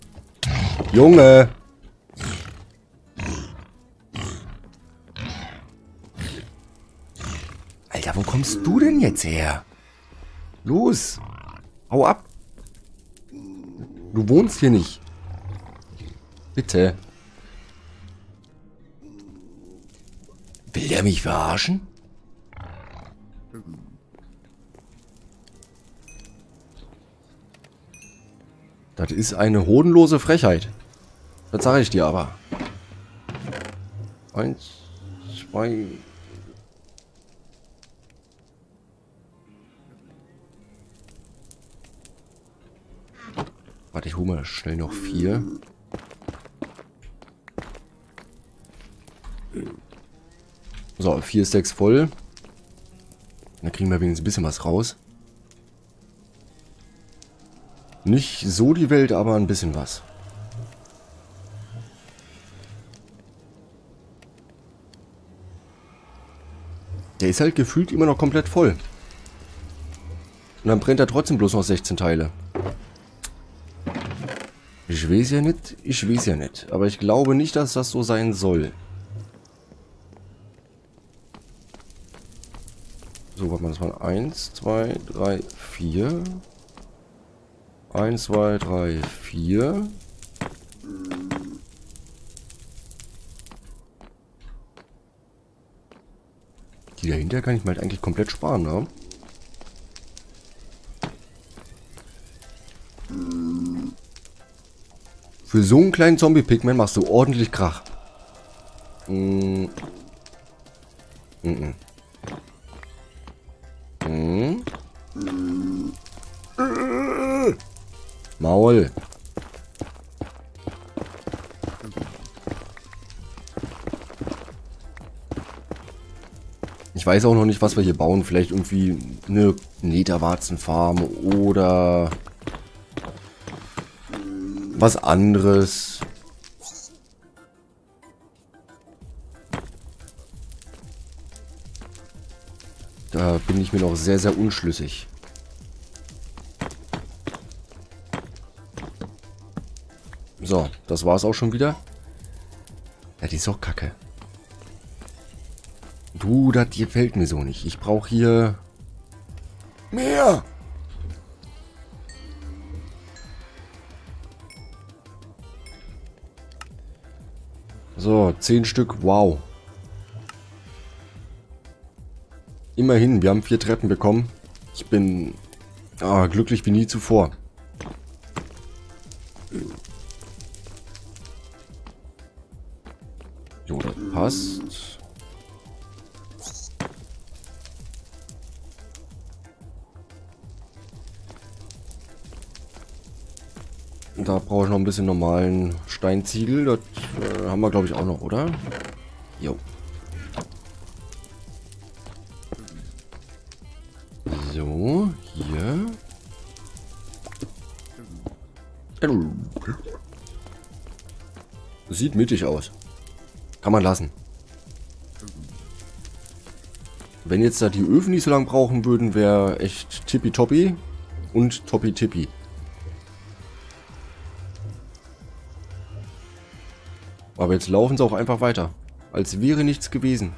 Junge. Alter, wo kommst du denn jetzt her? Los, hau ab. Du wohnst hier nicht. Bitte. Will der mich verarschen? Das ist eine hodenlose Frechheit. Das sage ich dir aber. 1, 2... Warte, ich hole mal schnell noch 4. So, 4 Stacks voll. Da kriegen wir wenigstens ein bisschen was raus. Nicht so die Welt, aber ein bisschen was. Der ist halt gefühlt immer noch komplett voll. Und dann brennt er trotzdem bloß noch 16 Teile. Ich weiß ja nicht. Aber ich glaube nicht, dass das so sein soll. So, warte mal, das waren 1, 2, 3, 4. 1, 2, 3, 4. Die dahinter kann ich mir halt eigentlich komplett sparen, ne? Für so einen kleinen Zombie-Pigman machst du ordentlich Krach. Maul. Ich weiß auch noch nicht, was wir hier bauen. Vielleicht irgendwie eine Nederwarzenfarm oder was anderes. Da bin ich mir noch sehr, sehr unschlüssig. So, das war's auch schon wieder. Ja, die ist doch kacke. Du, das gefällt mir so nicht. Ich brauche hier mehr. So, 10 Stück. Wow. Immerhin, wir haben 4 Treppen bekommen. Ich bin glücklich wie nie zuvor. Jo, das passt. Da brauche ich noch ein bisschen normalen Steinziegel. Das haben wir, glaube ich, auch noch, oder? Jo. So, hier. Sieht mittig aus. Kann man lassen. Wenn jetzt da die Öfen nicht so lang brauchen würden, wäre echt tippitoppi und toppi-tippi. Aber jetzt laufen sie auch einfach weiter. Als wäre nichts gewesen.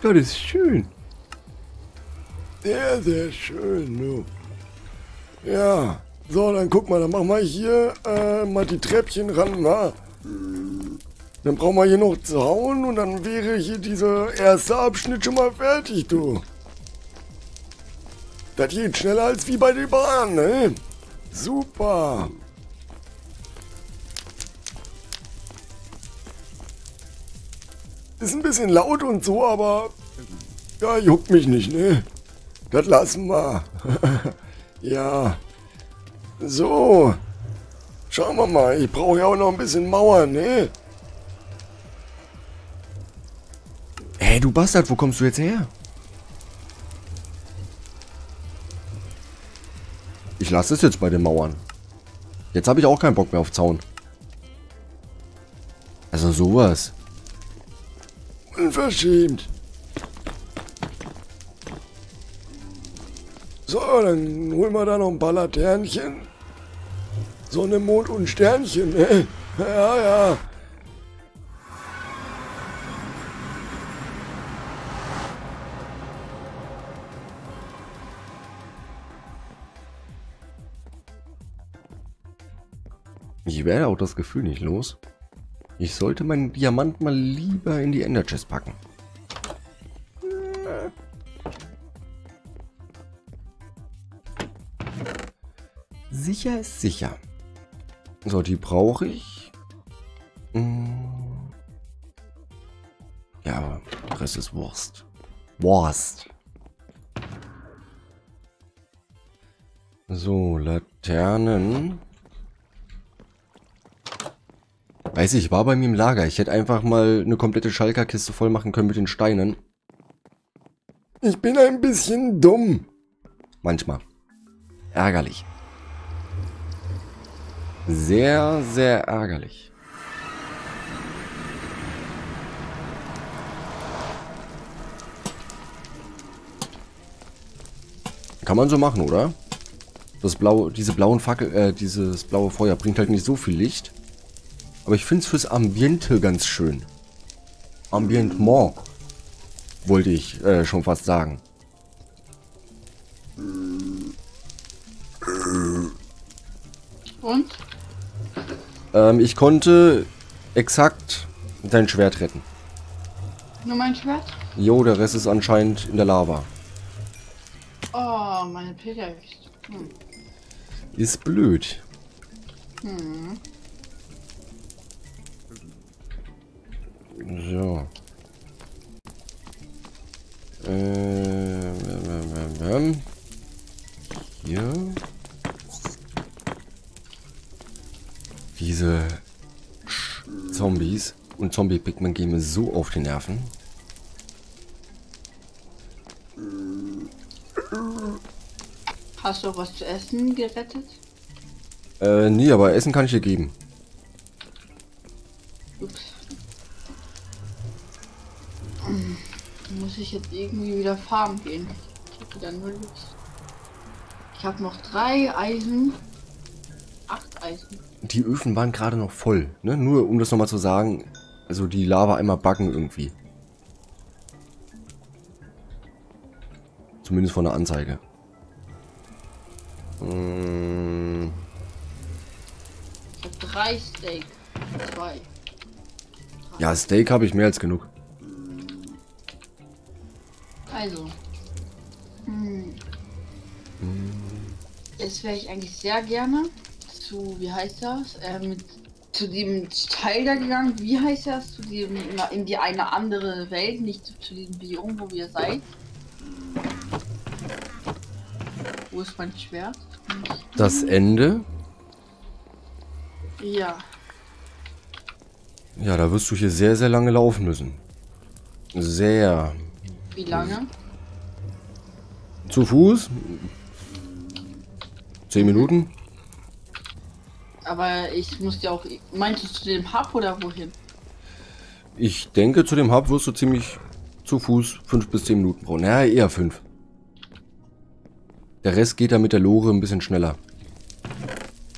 Das ist schön. Sehr, sehr schön, du. Ja. So, dann guck mal, dann machen wir hier mal die Treppchen ran, na? Dann brauchen wir hier noch Zaun und dann wäre hier dieser erste Abschnitt schon mal fertig, du. Das geht schneller als wie bei der Bahn, ne? Super. Ist ein bisschen laut und so, aber ja, juckt mich nicht, ne? Das lassen wir. Ja. So. Schauen wir mal. Ich brauche ja auch noch ein bisschen Mauern, ne? Hey, du Bastard, wo kommst du jetzt her? Ich lasse es jetzt bei den Mauern. Jetzt habe ich auch keinen Bock mehr auf Zaun. Also sowas. Unverschämt. So, dann holen wir da noch ein paar Laternchen. Sonne, Mond und Sternchen, ne? Ja, ja. Ich werde auch das Gefühl nicht los. Ich sollte meinen Diamant mal lieber in die Ender Chest packen. Sicher ist sicher. So, die brauche ich. Ja, aber der Rest ist Wurst. Wurst. So, Laternen. Weiß ich, war bei mir im Lager. Ich hätte einfach mal eine komplette Schalkerkiste voll machen können mit den Steinen. Ich bin ein bisschen dumm. Manchmal. Ärgerlich. Sehr, sehr ärgerlich. Kann man so machen, oder? Das blaue, dieses blaue Feuer bringt halt nicht so viel Licht. Aber ich finde es fürs Ambiente ganz schön. Ambientement. Wollte ich schon fast sagen. Und? Ich konnte exakt dein Schwert retten. Nur mein Schwert? Jo, der Rest ist anscheinend in der Lava. Oh, meine Pickaxe. Hm. Ist blöd. Hm. So. Hier. Diese Zombies und Zombie-Pigman gehen mir so auf die Nerven. Hast du auch was zu essen gerettet? Nee, aber Essen kann ich dir geben. Ups. Muss ich jetzt irgendwie wieder farmen gehen. Ich habe wieder null Lust. Ich habe noch 3 Eisen. 8 Eisen. Die Öfen waren gerade noch voll, ne? Nur um das nochmal zu sagen, also die Lava einmal backen irgendwie. Zumindest von der Anzeige. Ich habe 3 Steak. 2. Ja, Steak habe ich mehr als genug. Also, jetzt wäre ich eigentlich sehr gerne zu, wie heißt das, zu dem Teil da gegangen, wie heißt das, zu dem, in die eine andere Welt, nicht zu diesem Biom, wo wir seid. Wo ist mein Schwert? Das Ende? Ja. Ja, da wirst du hier sehr, sehr lange laufen müssen. Sehr. Wie lange? Zu Fuß? 10 Minuten. Aber ich muss ja auch... Meinst du zu dem Hub oder wohin? Ich denke, zu dem Hub wirst du ziemlich zu Fuß 5 bis 10 Minuten brauchen. Ja, eher 5. Der Rest geht dann mit der Lore ein bisschen schneller.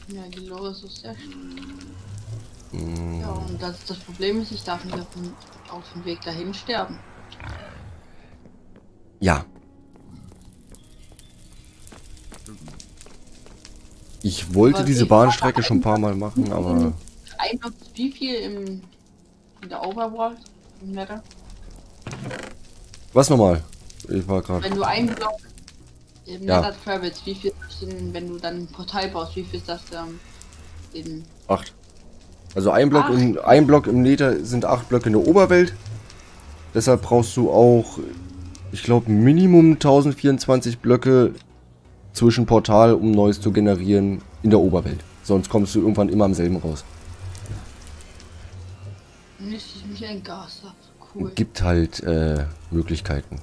Ja, die Lore ist so sehr schnell. Mm. Ja, und das Problem ist, ich darf nicht auf dem Weg dahin sterben. Ja. Ich wollte diese Bahnstrecke schon ein paar Mal machen, aber... Wie viel in der Overworld? Im Nether? Was nochmal? Ich war gerade... Wenn du einen Block im Nether travelst, wie viel ist denn, wenn du dann ein Portal baust, wie viel ist das in... 8. Also ein Block im Nether sind 8 Blöcke in der Oberwelt. Deshalb brauchst du auch, ich glaube, Minimum 1024 Blöcke zwischen Portal, um Neues zu generieren in der Oberwelt. Sonst kommst du irgendwann immer am selben raus. Müsste ich mich ein Gas ab. Cool. Gibt halt Möglichkeiten.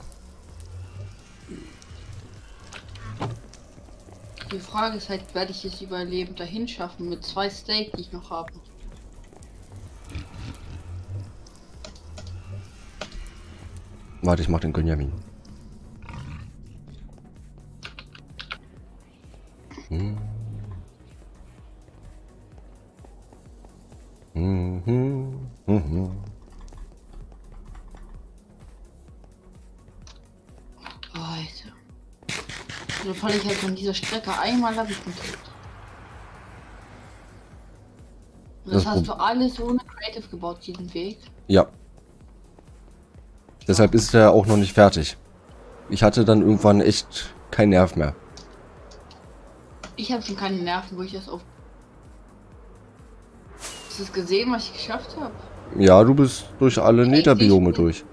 Die Frage ist halt, werde ich es überlebend dahin schaffen mit 2 Steak, die ich noch habe. Warte, ich mach den Gönjamin. Alter. So falle ich halt von dieser Strecke einmal ab. Und das hast du alles ohne Creative gebaut, diesen Weg? Ja. Deshalb ist er auch noch nicht fertig. Ich hatte dann irgendwann echt keinen Nerv mehr. Ich habe schon keine Nerven, wo ich das auf... Hast du es gesehen, was ich geschafft habe? Ja, du bist durch alle Netherbiome durch.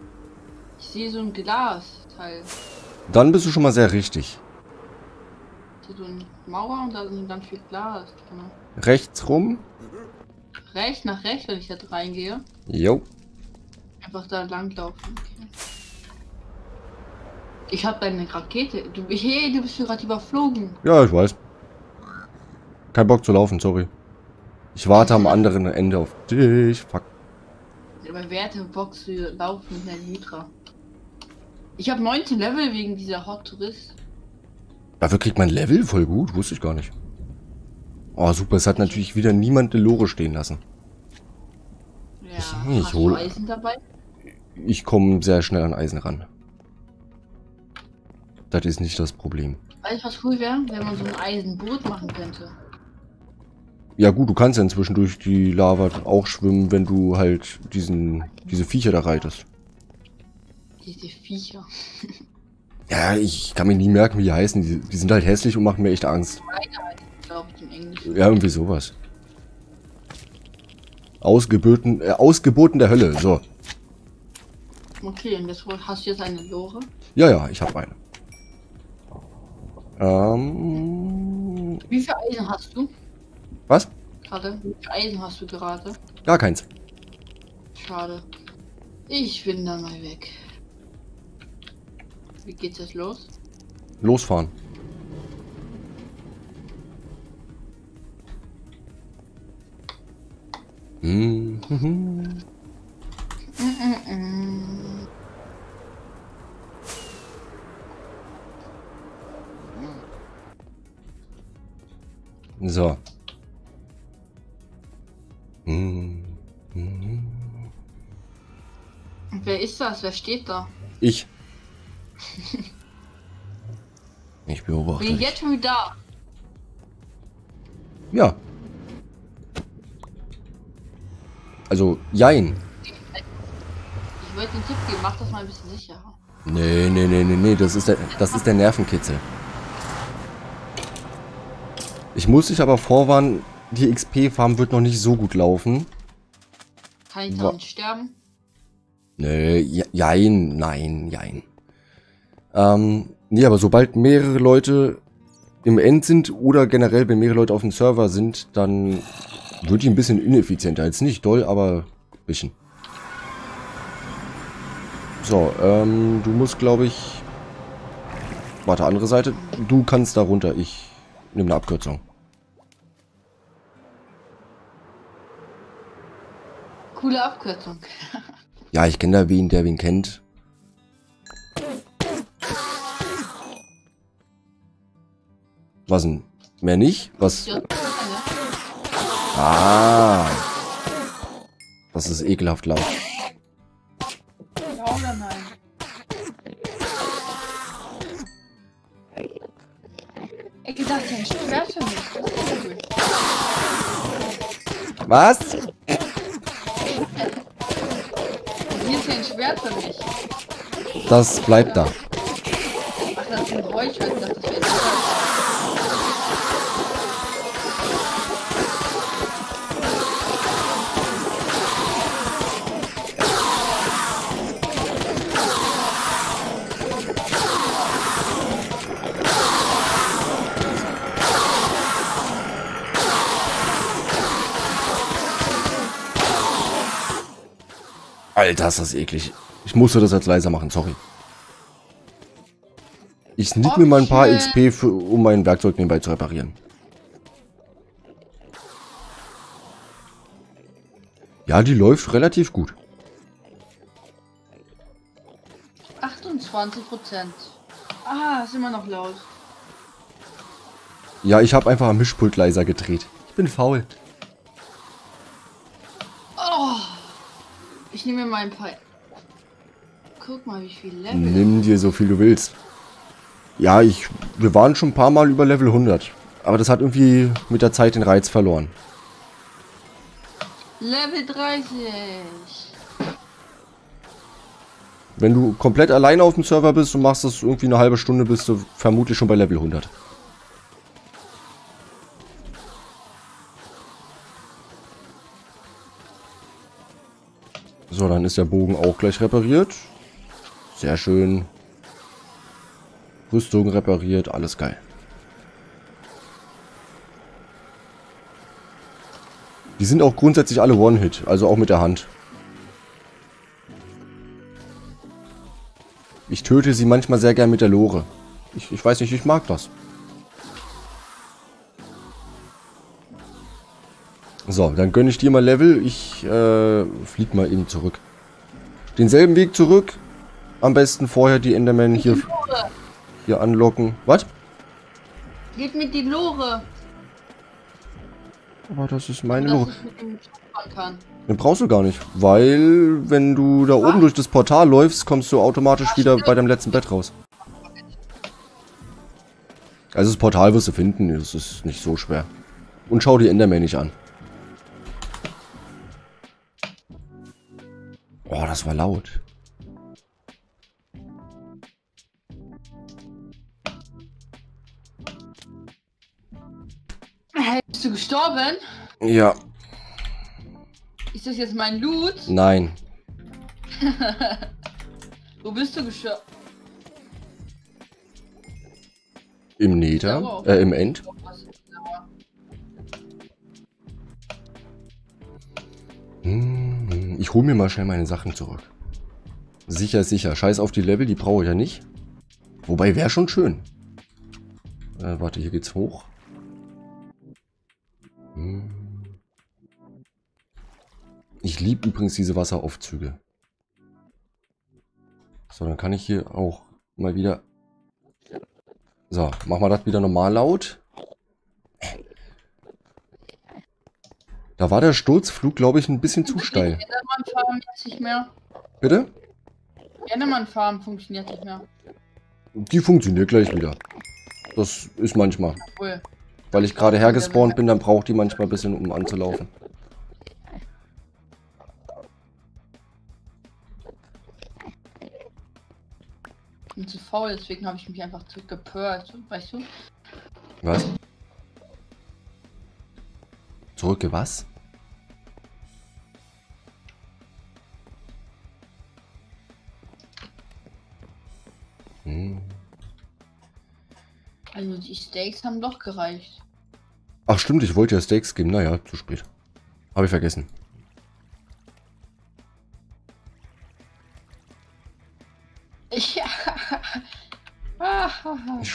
Ich sehe so ein Glasteil. Dann bist du schon mal sehr richtig. Ich sehe so eine Mauer und da sind dann viel Glas drin. Rechts rum? Rechts nach rechts, wenn ich da reingehe. Jo. Einfach da langlaufen. Okay. Ich habe deine Rakete. Du bist gerade überflogen. Ja, ich weiß. Kein Bock zu laufen, sorry. Ich warte am anderen Ende auf dich. Fuck. Aber wer hatte Bock zu laufen mit einer Hydra? Ich habe 19 Level wegen dieser Hot Tourist. Dafür kriegt man Level voll gut? Wusste ich gar nicht. Oh, super. Es hat natürlich wieder niemand eine Lore stehen lassen. Ja, hast du Eisen dabei? Ich komme sehr schnell an Eisen ran. Das ist nicht das Problem. Weißt du, was cool wäre? Wenn man so ein Eisenboot machen könnte. Ja gut, du kannst ja inzwischen durch die Lava auch schwimmen, wenn du halt diese Viecher da reitest. Diese Viecher. Ja, ich kann mir nie merken, wie die heißen. Die sind halt hässlich und machen mir echt Angst. Ja, irgendwie sowas. Ausgeboten der Hölle, so. Okay, und das, hast du jetzt eine Lore? Ja, ich habe eine. Wie viel Eisen hast du? Was? Gerade. Wie viel Eisen hast du gerade? Gar keins. Schade. Ich bin dann mal weg. Wie geht's jetzt los? Losfahren. So. Wer ist das? Wer steht da? Ich. Ich beobachte. Bin jetzt schon wieder. Ja. Also, jein. Ich wollte den Tipp geben, mach das mal ein bisschen sicherer. Nee, das ist der Nervenkitzel. Ich muss dich aber vorwarnen, die XP-Farm wird noch nicht so gut laufen. Kann ich daran sterben? Nee, jein. Nee, aber sobald mehrere Leute im End sind oder generell, wenn mehrere Leute auf dem Server sind, dann wird die ein bisschen ineffizienter. Jetzt nicht doll, aber ein bisschen. So, du musst, glaube ich... Warte, andere Seite. Du kannst da runter, ich nimm eine Abkürzung. Coole Abkürzung. Ja, ich kenne da wen, der wen kennt. Was denn? Mehr nicht? Was? Ah. Das ist ekelhaft laut. Ja oder nein? Ich dachte, ein Stück wär's für mich. Das ist cool. Was? Hier ist ja ein Schwert für mich. Das bleibt da. Ach, das ist ein Geräusch. Ich dachte, das wäre ein Schwert. Alter, ist das eklig. Ich musste das jetzt leiser machen, sorry. Ich sneak mir mal ein paar XP, um mein Werkzeug nebenbei zu reparieren. Ja, die läuft relativ gut. 28%. Ah, ist immer noch laut. Ja, ich habe einfach am Mischpult leiser gedreht. Ich bin faul. Ich nehme mir mal ein paar... Guck mal, wie viel Level... Nimm dir so viel du willst. Ja, wir waren schon ein paar Mal über Level 100. Aber das hat irgendwie mit der Zeit den Reiz verloren. Level 30. Wenn du komplett alleine auf dem Server bist und machst das irgendwie eine halbe Stunde, bist du vermutlich schon bei Level 100. So, dann ist der Bogen auch gleich repariert. Sehr schön. Rüstung repariert, alles geil. Die sind auch grundsätzlich alle One-Hit, also auch mit der Hand. Ich töte sie manchmal sehr gern mit der Lore. Ich weiß nicht, ich mag das. So, dann gönne ich dir mal Level. Ich flieg mal eben zurück. Denselben Weg zurück. Am besten vorher die Enderman hier anlocken. Was? Geht mit die Lore. Aber das ist meine Lore. Den brauchst du gar nicht, weil wenn du da oben durch das Portal läufst, kommst du automatisch wieder bei deinem letzten Bett raus. Also das Portal wirst du finden. Das ist nicht so schwer. Und schau die Enderman nicht an. Oh, das war laut. Hey, bist du gestorben? Ja. Ist das jetzt mein Loot? Nein. Wo bist du gestorben? Im Nether? Im End? Ich hole mir mal schnell meine Sachen zurück. Sicher, sicher. Scheiß auf die Level, die brauche ich ja nicht. Wobei, wäre schon schön. Warte, hier geht's hoch. Ich liebe übrigens diese Wasseraufzüge. So, dann kann ich hier auch mal wieder... So, machen wir das wieder normal laut. Da war der Sturzflug, glaube ich, ein bisschen zu steil. Edelmann-Farm nicht mehr. Bitte? Edelmann-Farm funktioniert nicht mehr. Die funktioniert gleich wieder. Das ist manchmal. Cool. Weil ich gerade hergespawnt bin, dann braucht die manchmal ein bisschen, um anzulaufen. Ich bin zu faul, deswegen habe ich mich einfach zurückgepurrt, weißt du? Was? Zurückge was? Also die Steaks haben doch gereicht. Ach stimmt, ich wollte ja Steaks geben. Naja, zu spät. Habe ich vergessen. Ich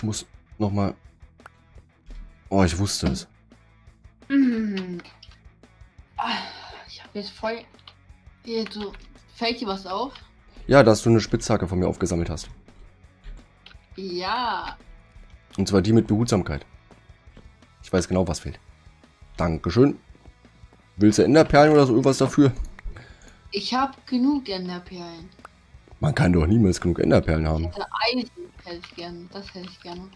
muss nochmal... Oh, ich wusste es. Mm. Ich habe jetzt voll... Hier, du... Fällt dir was auf? Ja, dass du eine Spitzhacke von mir aufgesammelt hast. Ja. Und zwar die mit Behutsamkeit. Ich weiß genau, was fehlt. Dankeschön. Willst du Enderperlen oder so irgendwas dafür? Ich habe genug Enderperlen. Man kann doch niemals genug Enderperlen haben. Eisen hätte ich gerne. Das hätte ich gerne.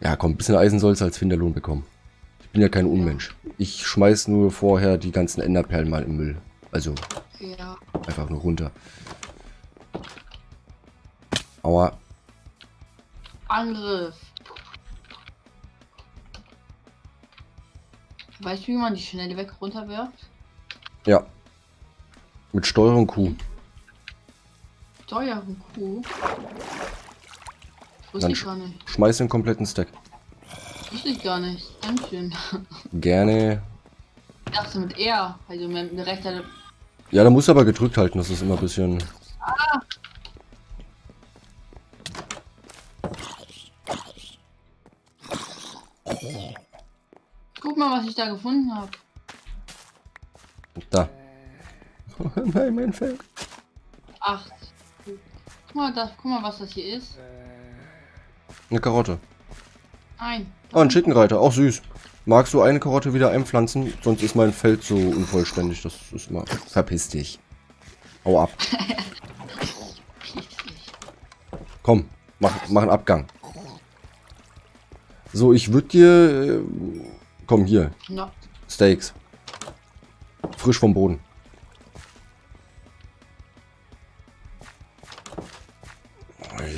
Ja, komm, ein bisschen Eisen sollst du als Finderlohn bekommen. Ich bin ja kein Unmensch. Ja. Ich schmeiß nur vorher die ganzen Enderperlen mal im Müll. Also, ja. Einfach nur runter. Aua. Angriff. Weißt du, wie man die Schnelle weg runterwirft? Ja. Mit Steuerung Q. Steuerung Q? Wusste ich gar nicht. Schmeiß den kompletten Stack. Wusste ich gar nicht. Dankeschön. Gerne. Ich dachte mit R, also mit rechter. Ja, da musst du aber gedrückt halten, das ist immer ein bisschen... Ah. Guck mal, was ich da gefunden habe. Da. Oh nein, mein Feld. 8. Guck mal, was das hier ist. Eine Karotte. Nein. Oh, ein Schittenreiter, auch süß. Magst du eine Karotte wieder einpflanzen? Sonst ist mein Feld so unvollständig. Das ist mal... Verpiss dich. Hau ab. Komm, mach einen Abgang. So, ich würde dir... Komm, hier. No. Steaks. Frisch vom Boden.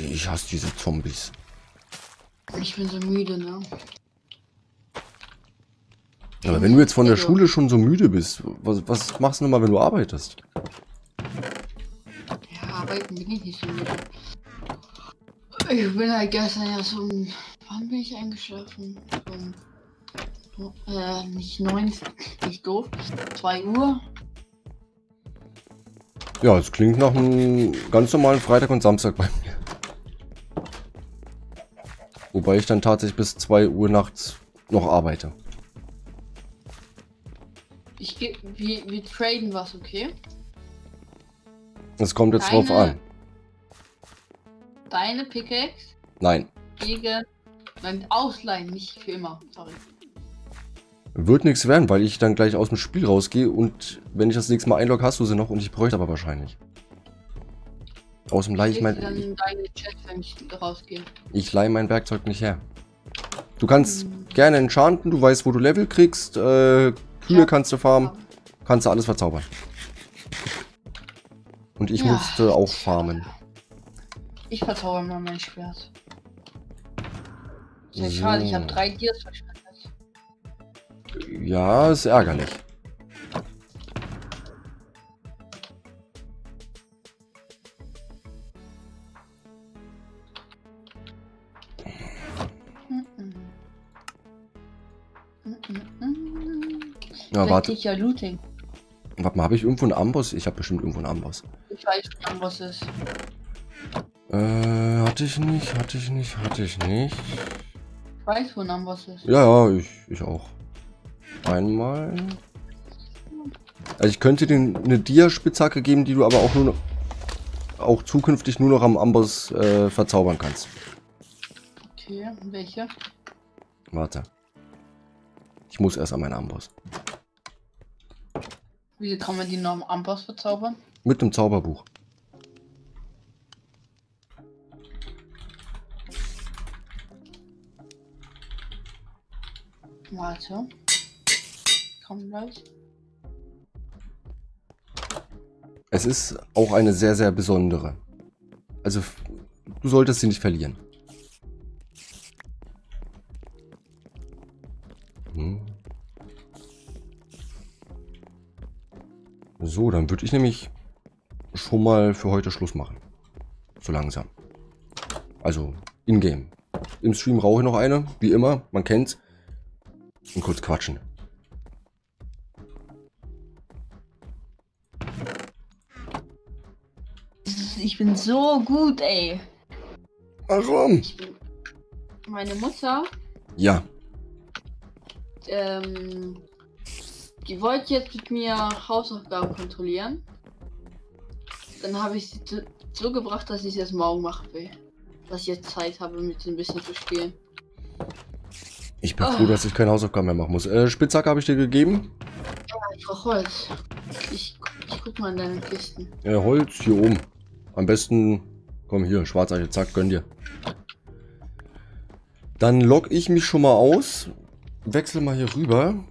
Ich hasse diese Zombies. Ich bin so müde, ne? Aber wenn du jetzt von der Schule schon so müde bist, was machst du nochmal, wenn du arbeitest? Ja, arbeiten bin ich nicht so müde. Ich bin halt gestern ja so... Wann bin ich eingeschlafen? Nicht 9, nicht doof. 2 Uhr. Ja, es klingt nach einem ganz normalen Freitag und Samstag bei mir. Wobei ich dann tatsächlich bis 2 Uhr nachts noch arbeite. Wir traden was, okay? Das kommt jetzt drauf an. Deine Pickaxe? Nein. Gegen mein Ausleihen, nicht für immer, sorry. Wird nichts werden, weil ich dann gleich aus dem Spiel rausgehe und wenn ich das nächste Mal einlogge, hast du sie noch und ich bräuchte aber wahrscheinlich. Aus dem Leih ich mein... Ich leihe mein Werkzeug nicht her. Du kannst gerne enchanten, du weißt, wo du Level kriegst, Kühe kannst du farmen, kannst du alles verzaubern. Und ich musste auch farmen. Ich verzauber mal mein Schwert. Sehr schade, ich habe 3 Dias verschwendet. Ja, ist ärgerlich. Ja, warte. Ja, Looting. Warte mal, habe ich irgendwo einen Amboss? Ich habe bestimmt irgendwo einen Amboss. Ich weiß, wo ein Amboss ist. Hatte ich nicht. Ich weiß, wo ein Amboss ist. Ja, ich auch. Einmal. Also ich könnte dir eine Dia-Spitzhacke geben, die du aber auch auch zukünftig nur noch am Amboss verzaubern kannst. Okay, welche? Warte. Ich muss erst an meinen Amboss. Wie kann man die noch am Amboss verzaubern? Mit dem Zauberbuch. Warte. Komm gleich. Es ist auch eine sehr, sehr besondere. Also, du solltest sie nicht verlieren. So, dann würde ich nämlich schon mal für heute Schluss machen. So langsam. Also, in-game. Im Stream rauche ich noch eine, wie immer, man kennt's. Und kurz quatschen. Ich bin so gut, ey. Warum? Meine Mutter? Ja. die wollte jetzt mit mir Hausaufgaben kontrollieren. Dann habe ich sie so gebracht, dass ich es jetzt morgen machen will. Dass ich jetzt Zeit habe, mit ein bisschen zu spielen. Ich bin froh, dass ich keine Hausaufgaben mehr machen muss. Spitzhacke habe ich dir gegeben? Ja, ich brauche Holz. Ich guck mal in deine Kisten. Holz hier oben. Am besten, komm hier, Schwarzeiche, zack, gönn dir. Dann logge ich mich schon mal aus. Wechsel mal hier rüber.